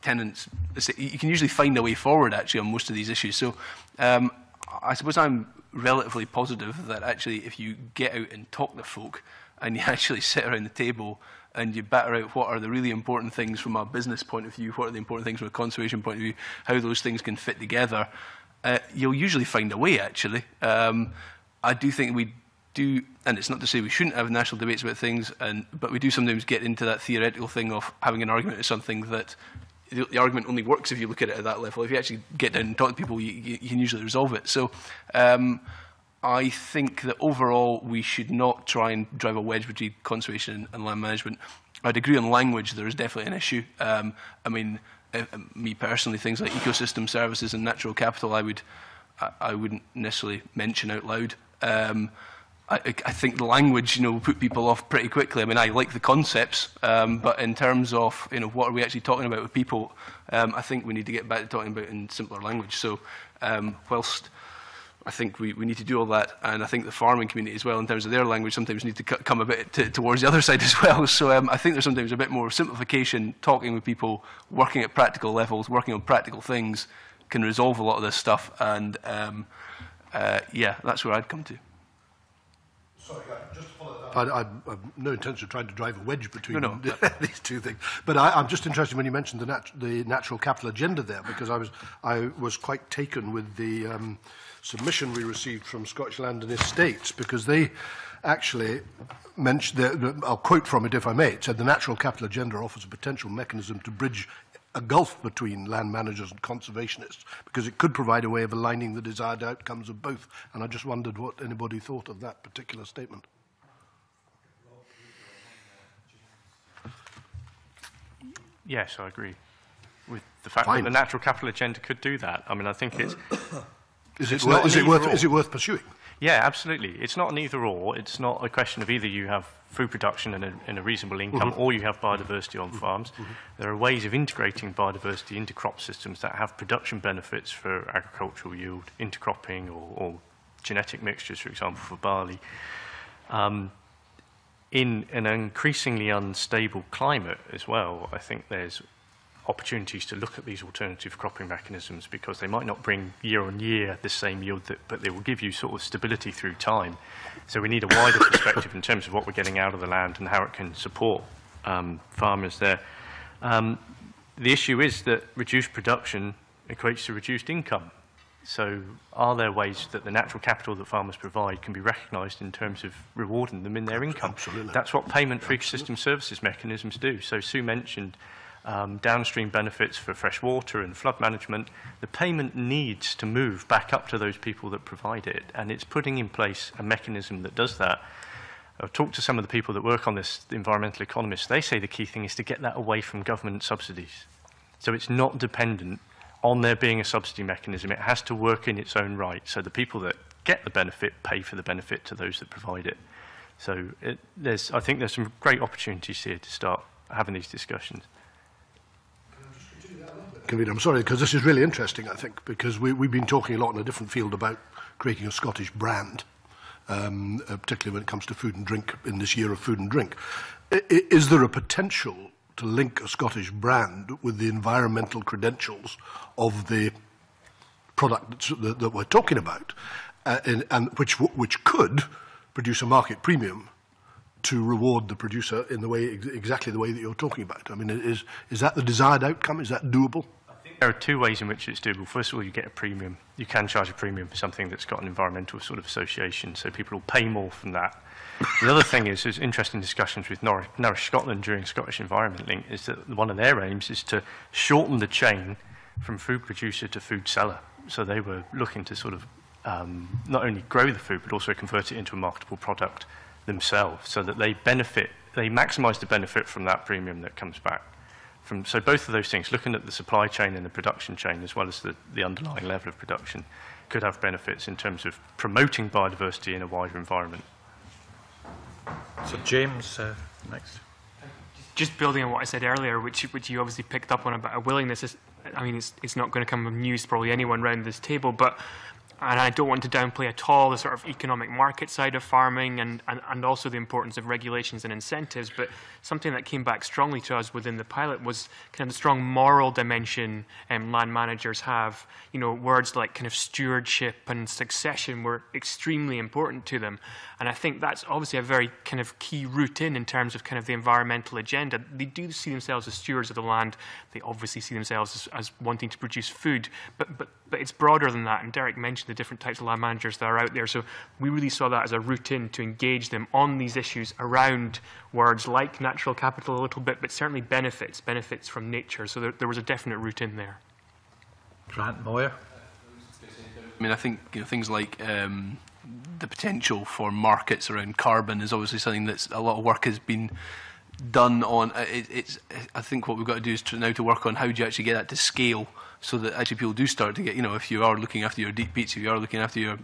tenants. You can usually find a way forward actually on most of these issues. So I suppose I'm relatively positive that actually if you get out and talk to folk and you actually sit around the table and you batter out what are the really important things from a business point of view, what are the important things from a conservation point of view, how those things can fit together, you'll usually find a way, actually. I do think we do, and it's not to say we shouldn't have national debates about things, but we do sometimes get into that theoretical thing of having an argument is something that the argument only works if you look at it at that level. If you actually get down and talk to people, you can usually resolve it. So I think that overall we should not try and drive a wedge between conservation and land management. I'd agree on language, there is definitely an issue. I mean, me personally, things like ecosystem services and natural capital, I wouldn't necessarily mention out loud. I think the language, you know, will put people off pretty quickly. I mean, I like the concepts, but in terms of, you know, what are we actually talking about with people, I think we need to get back to talking about in simpler language. So whilst I think we need to do all that, and I think the farming community as well, in terms of their language, sometimes need to come a bit towards the other side as well. So I think there's sometimes a bit more simplification, talking with people, working at practical levels, working on practical things, can resolve a lot of this stuff. And yeah, that's where I'd come to. Sorry, just to follow that up. I have no intention of trying to drive a wedge between these two things. But I'm just interested when you mentioned the natural capital agenda there, because I was quite taken with the submission we received from Scottish Land and Estates, because they actually mentioned, I'll quote from it if I may, it said the natural capital agenda offers a potential mechanism to bridge a gulf between land managers and conservationists, because it could provide a way of aligning the desired outcomes of both. And I just wondered what anybody thought of that particular statement. Yes, I agree with the fact that the natural capital agenda could do that. I mean, I think it's... Is it worth pursuing? Yeah, absolutely. It's not an either-or. It's not a question of either you have food production and a reasonable income, or you have biodiversity on farms. There are ways of integrating biodiversity into crop systems that have production benefits for agricultural yield, intercropping, or genetic mixtures, for example, for barley. In an increasingly unstable climate as well, I think there's opportunities to look at these alternative cropping mechanisms, because they might not bring year on year the same yield, but they will give you sort of stability through time. So we need a wider perspective in terms of what we're getting out of the land and how it can support farmers there. The issue is that reduced production equates to reduced income. So are there ways that the natural capital that farmers provide can be recognised in terms of rewarding them in their income? Absolutely. That's what payment for ecosystem services mechanisms do. So Sue mentioned downstream benefits for fresh water and flood management. The payment needs to move back up to those people that provide it, and it's putting in place a mechanism that does that. I've talked to some of the people that work on this, the environmental economists. They say the key thing is to get that away from government subsidies. So it's not dependent on there being a subsidy mechanism. It has to work in its own right. So the people that get the benefit pay for the benefit to those that provide it. So I think there's some great opportunities here to start having these discussions. I'm sorry, because this is really interesting, I think, because we've been talking a lot in a different field about creating a Scottish brand, particularly when it comes to food and drink in this year of food and drink. Is there a potential to link a Scottish brand with the environmental credentials of the product that we're talking about, and which could produce a market premium to reward the producer in the way, exactly the way that you're talking about? I mean, is that the desired outcome? Is that doable? I think there are two ways in which it's doable. First of all, you get a premium. You can charge a premium for something that's got an environmental sort of association, so people will pay more from that. The other thing is, there's interesting discussions with Nourish Scotland during Scottish Environment Link, is that one of their aims is to shorten the chain from food producer to food seller. So they were looking to sort of not only grow the food, but also convert it into a marketable product themselves, so that they benefit, they maximise the benefit from that premium that comes back. So both of those things, looking at the supply chain and the production chain, as well as the underlying level of production, could have benefits in terms of promoting biodiversity in a wider environment. So James, next. Just building on what I said earlier, which you obviously picked up on about a willingness. I mean, it's not going to come from news, probably anyone around this table, but. And I don't want to downplay at all the sort of economic market side of farming and also the importance of regulations and incentives, but something that came back strongly to us within the pilot was kind of the strong moral dimension land managers have. You know, words like kind of stewardship and succession were extremely important to them. And I think that's obviously a very kind of key route in terms of kind of the environmental agenda. They do see themselves as stewards of the land. They obviously see themselves as wanting to produce food, but it's broader than that. And Derek mentioned the different types of land managers that are out there. So we really saw that as a route in to engage them on these issues around words like natural capital a little bit, but certainly benefits from nature. So there was a definite route in there. Grant Moir. I mean, I think things like the potential for markets around carbon is obviously something that's a lot of work has been done on. I think what we've got to do is to work on how do you actually get that to scale, so that actually people do start to get, if you are looking after your deep beats, if you are looking after your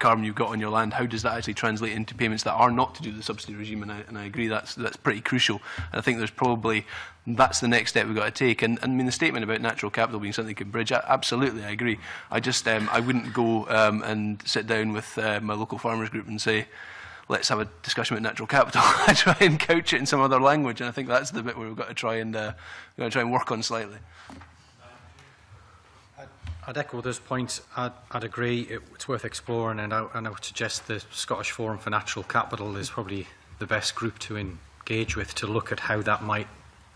carbon you've got on your land, how does that actually translate into payments that are not to do with the subsidy regime? And I agree that's pretty crucial. And I think there's probably, that's the next step we've got to take. And I mean, the statement about natural capital being something that could bridge, absolutely, I agree. I just, I wouldn't go and sit down with my local farmers group and say, let's have a discussion about natural capital. I try and couch it in some other language. And I think that's the bit where we've got to try and, work on slightly. I'd echo those points. I'd agree it's worth exploring, and I would suggest the Scottish Forum for Natural Capital is probably the best group to engage with to look at how that might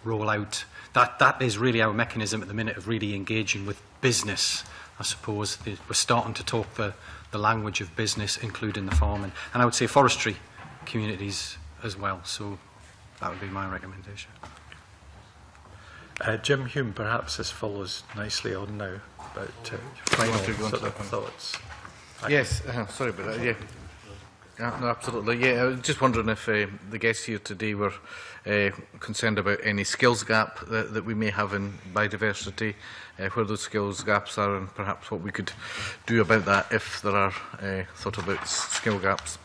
roll out. That is really our mechanism at the minute of really engaging with business, I suppose. We're starting to talk the language of business, including the farming, and I would say forestry communities as well. So that would be my recommendation. Jim Hume, perhaps this follows nicely on now, about final sort of thoughts. Yes, sorry about that. Yeah, no, absolutely. Yeah, I was just wondering if the guests here today were concerned about any skills gap that we may have in biodiversity, where those skills gaps are, and perhaps what we could do about that if there are thought about skill gaps.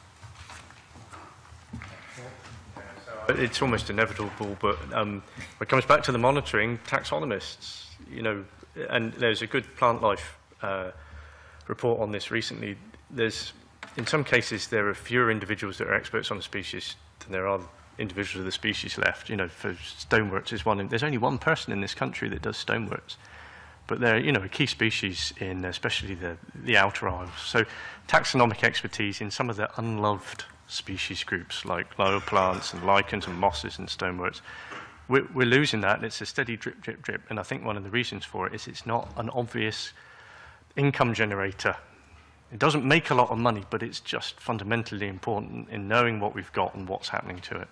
It's almost inevitable, but when it comes back to the monitoring, taxonomists, and there's a good plant life report on this recently. In some cases, there are fewer individuals that are experts on a species than there are individuals of the species left. For stoneworts is one. There's only one person in this country that does stoneworts, but they're a key species in especially the outer isles. So taxonomic expertise in some of the unloved species groups like lower plants and lichens and mosses and stoneworts. We're losing that, and it's a steady drip, drip, drip. And I think one of the reasons for it is it's not an obvious income generator. It doesn't make a lot of money, but it's just fundamentally important in knowing what we've got and what's happening to it.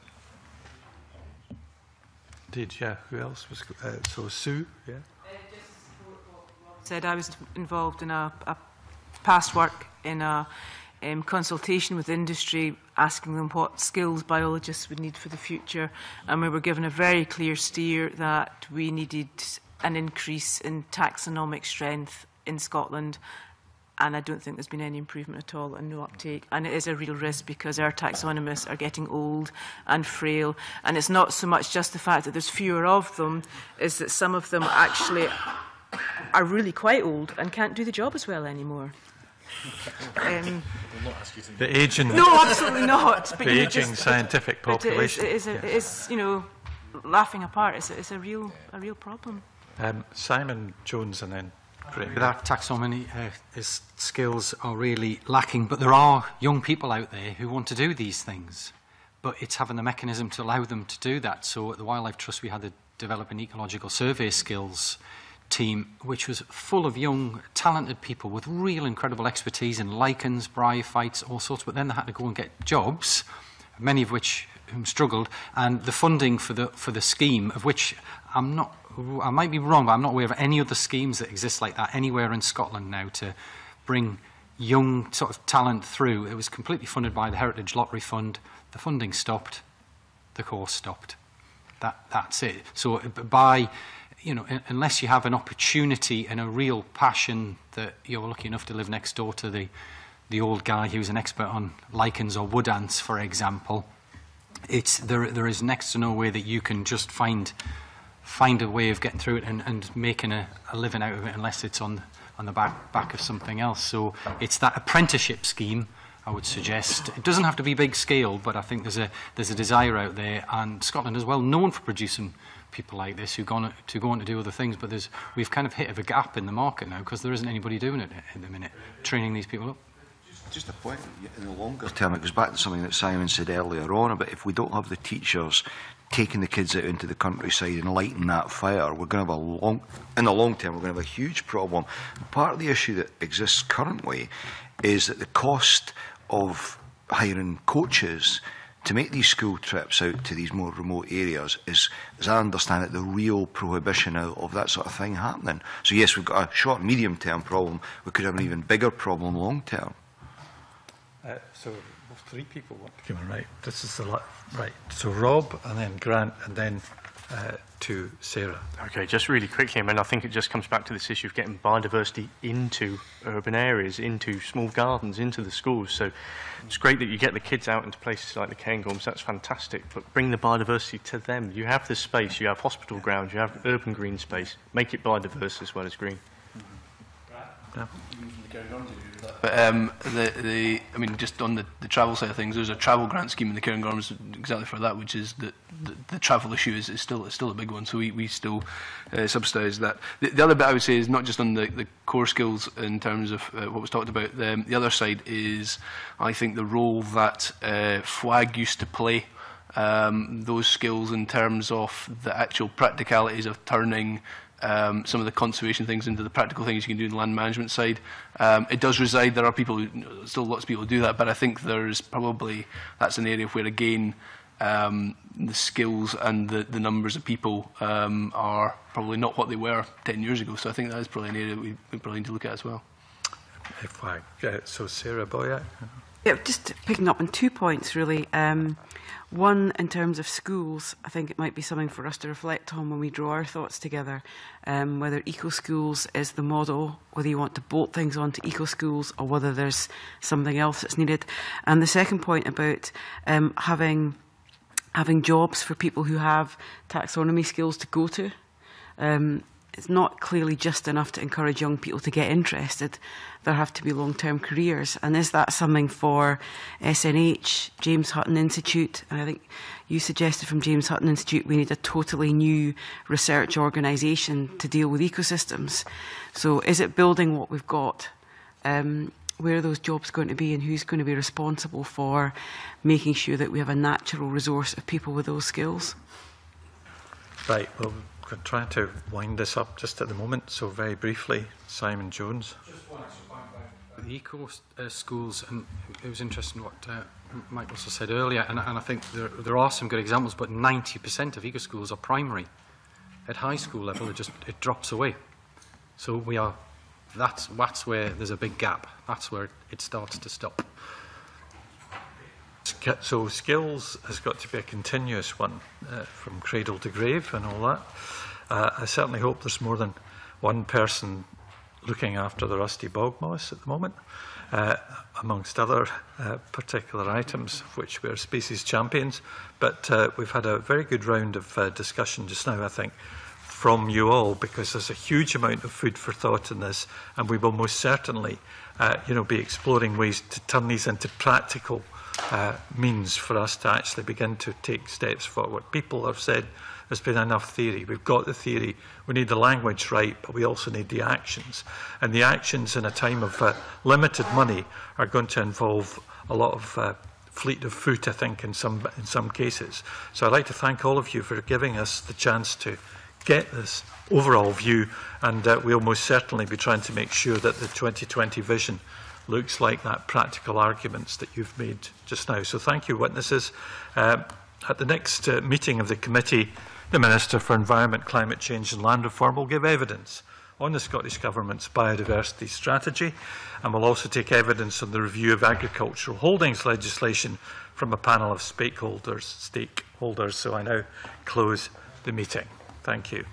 Indeed, yeah. Who else was so Sue? Yeah. Just to support what Rob said, I was involved in a past work in a consultation with industry, asking them what skills biologists would need for the future, and we were given a very clear steer that we needed an increase in taxonomic strength in Scotland. And I don't think there's been any improvement at all and no uptake. And it is a real risk because our taxonomists are getting old and frail. And it's not so much just the fact that there's fewer of them, is that some of them actually are really quite old and can't do the job as well anymore. We'll not ask you to the aging. No, absolutely not. But the aging scientific population. It is, you know, laughing apart. It's a real problem. Simon Jones and then. With our taxonomy, skills are really lacking, but there are young people out there who want to do these things, but it's having the mechanism to allow them to do that. So at the Wildlife Trust, we had to develop an ecological survey skills team, which was full of young, talented people with real incredible expertise in lichens, bryophytes, all sorts, but then they had to go and get jobs, many of which whom struggled, and the funding for the scheme, of which I might be wrong, but I'm not aware of any other schemes that exist like that anywhere in Scotland now to bring young sort of talent through. It was completely funded by the Heritage Lottery Fund. The funding stopped. The course stopped. That's it. So by, you know, unless you have an opportunity and a real passion that you're lucky enough to live next door to the old guy who's an expert on lichens or wood ants, for example, there is next to no way that you can just find a way of getting through it and making a living out of it, unless it's on the back of something else. So it's that apprenticeship scheme, I would suggest. It doesn't have to be big scale, but I think there's a desire out there, and Scotland is well known for producing people like this who go on to do other things. But we've kind of hit a gap in the market now because there isn't anybody doing it at the minute, training these people up. Just a point in the longer term, it goes back to something that Simon said earlier on about if we don't have the teachers taking the kids out into the countryside and lighting that fire, we're going to have in the long term, we're going to have a huge problem. Part of the issue that exists currently is that the cost of hiring coaches to make these school trips out to these more remote areas is, as I understand it, the real prohibition out of that sort of thing happening. So yes, we've got a short, medium-term problem. We could have an even bigger problem long-term. So three people want to come in, right? This is the right. So Rob, and then Grant, and then to Sarah. Okay, just really quickly. I mean, I think it just comes back to this issue of getting biodiversity into urban areas, into small gardens, into the schools. So it's great that you get the kids out into places like the Cairngorms. That's fantastic. But bring the biodiversity to them. You have the space. You have hospital grounds. You have urban green space. Make it biodiverse as well as green. Yeah. But I mean, just on the travel side of things, there's a travel grant scheme in the Cairngorms exactly for that, which is that the travel issue is still a big one. So we still subsidise that. The other bit I would say is not just on the core skills in terms of what was talked about. The other side is, I think, the role that FWAG used to play. Those skills in terms of the actual practicalities of turning some of the conservation things into the practical things you can do in the land management side. It does reside, there are people, still lots of people who do that, but I think there's probably, that's an area where again, the skills and the numbers of people are probably not what they were 10 years ago. So I think that is probably an area we probably need to look at as well. If I, yeah, so Sarah Boyack. Yeah, just picking up on 2 points really. One, in terms of schools, I think it might be something for us to reflect on when we draw our thoughts together, whether eco-schools is the model, whether you want to bolt things onto eco-schools or whether there's something else that's needed. And the second point about having jobs for people who have taxonomy skills to go to. It's not clearly just enough to encourage young people to get interested. There have to be long-term careers. And is that something for SNH, James Hutton Institute? And I think you suggested from James Hutton Institute we need a totally new research organisation to deal with ecosystems. So is it building what we've got? Where are those jobs going to be, and who's going to be responsible for making sure that we have a natural resource of people with those skills? Right. Well, We're trying to wind this up just at the moment, so very briefly, Simon Jones. Just one extra point about the eco schools, and it was interesting what Mike Russell said earlier, and I think there are some good examples, but 90% of eco schools are primary. At high school level, it drops away. So we are, that's where there's a big gap. That's where it starts to stop. So skills has got to be a continuous one, from cradle to grave and all that. I certainly hope there's more than one person looking after the rusty bog moss at the moment, amongst other particular items of which we are species champions. But we've had a very good round of discussion just now, I think, from you all, because there's a huge amount of food for thought in this, and we will most certainly be exploring ways to turn these into practical means for us to actually begin to take steps forward. People have said there's been enough theory. We've got the theory. We need the language right, but we also need the actions. And the actions in a time of limited money are going to involve a lot of fleet of foot, I think, in some cases. So I'd like to thank all of you for giving us the chance to get this overall view, and we'll most certainly be trying to make sure that the 2020 vision looks like that practical arguments that you've made just now. So thank you, witnesses. At the next meeting of the committee, the Minister for Environment, Climate Change and Land Reform will give evidence on the Scottish Government's biodiversity strategy, and will also take evidence on the review of agricultural holdings legislation from a panel of stakeholders. So I now close the meeting. Thank you.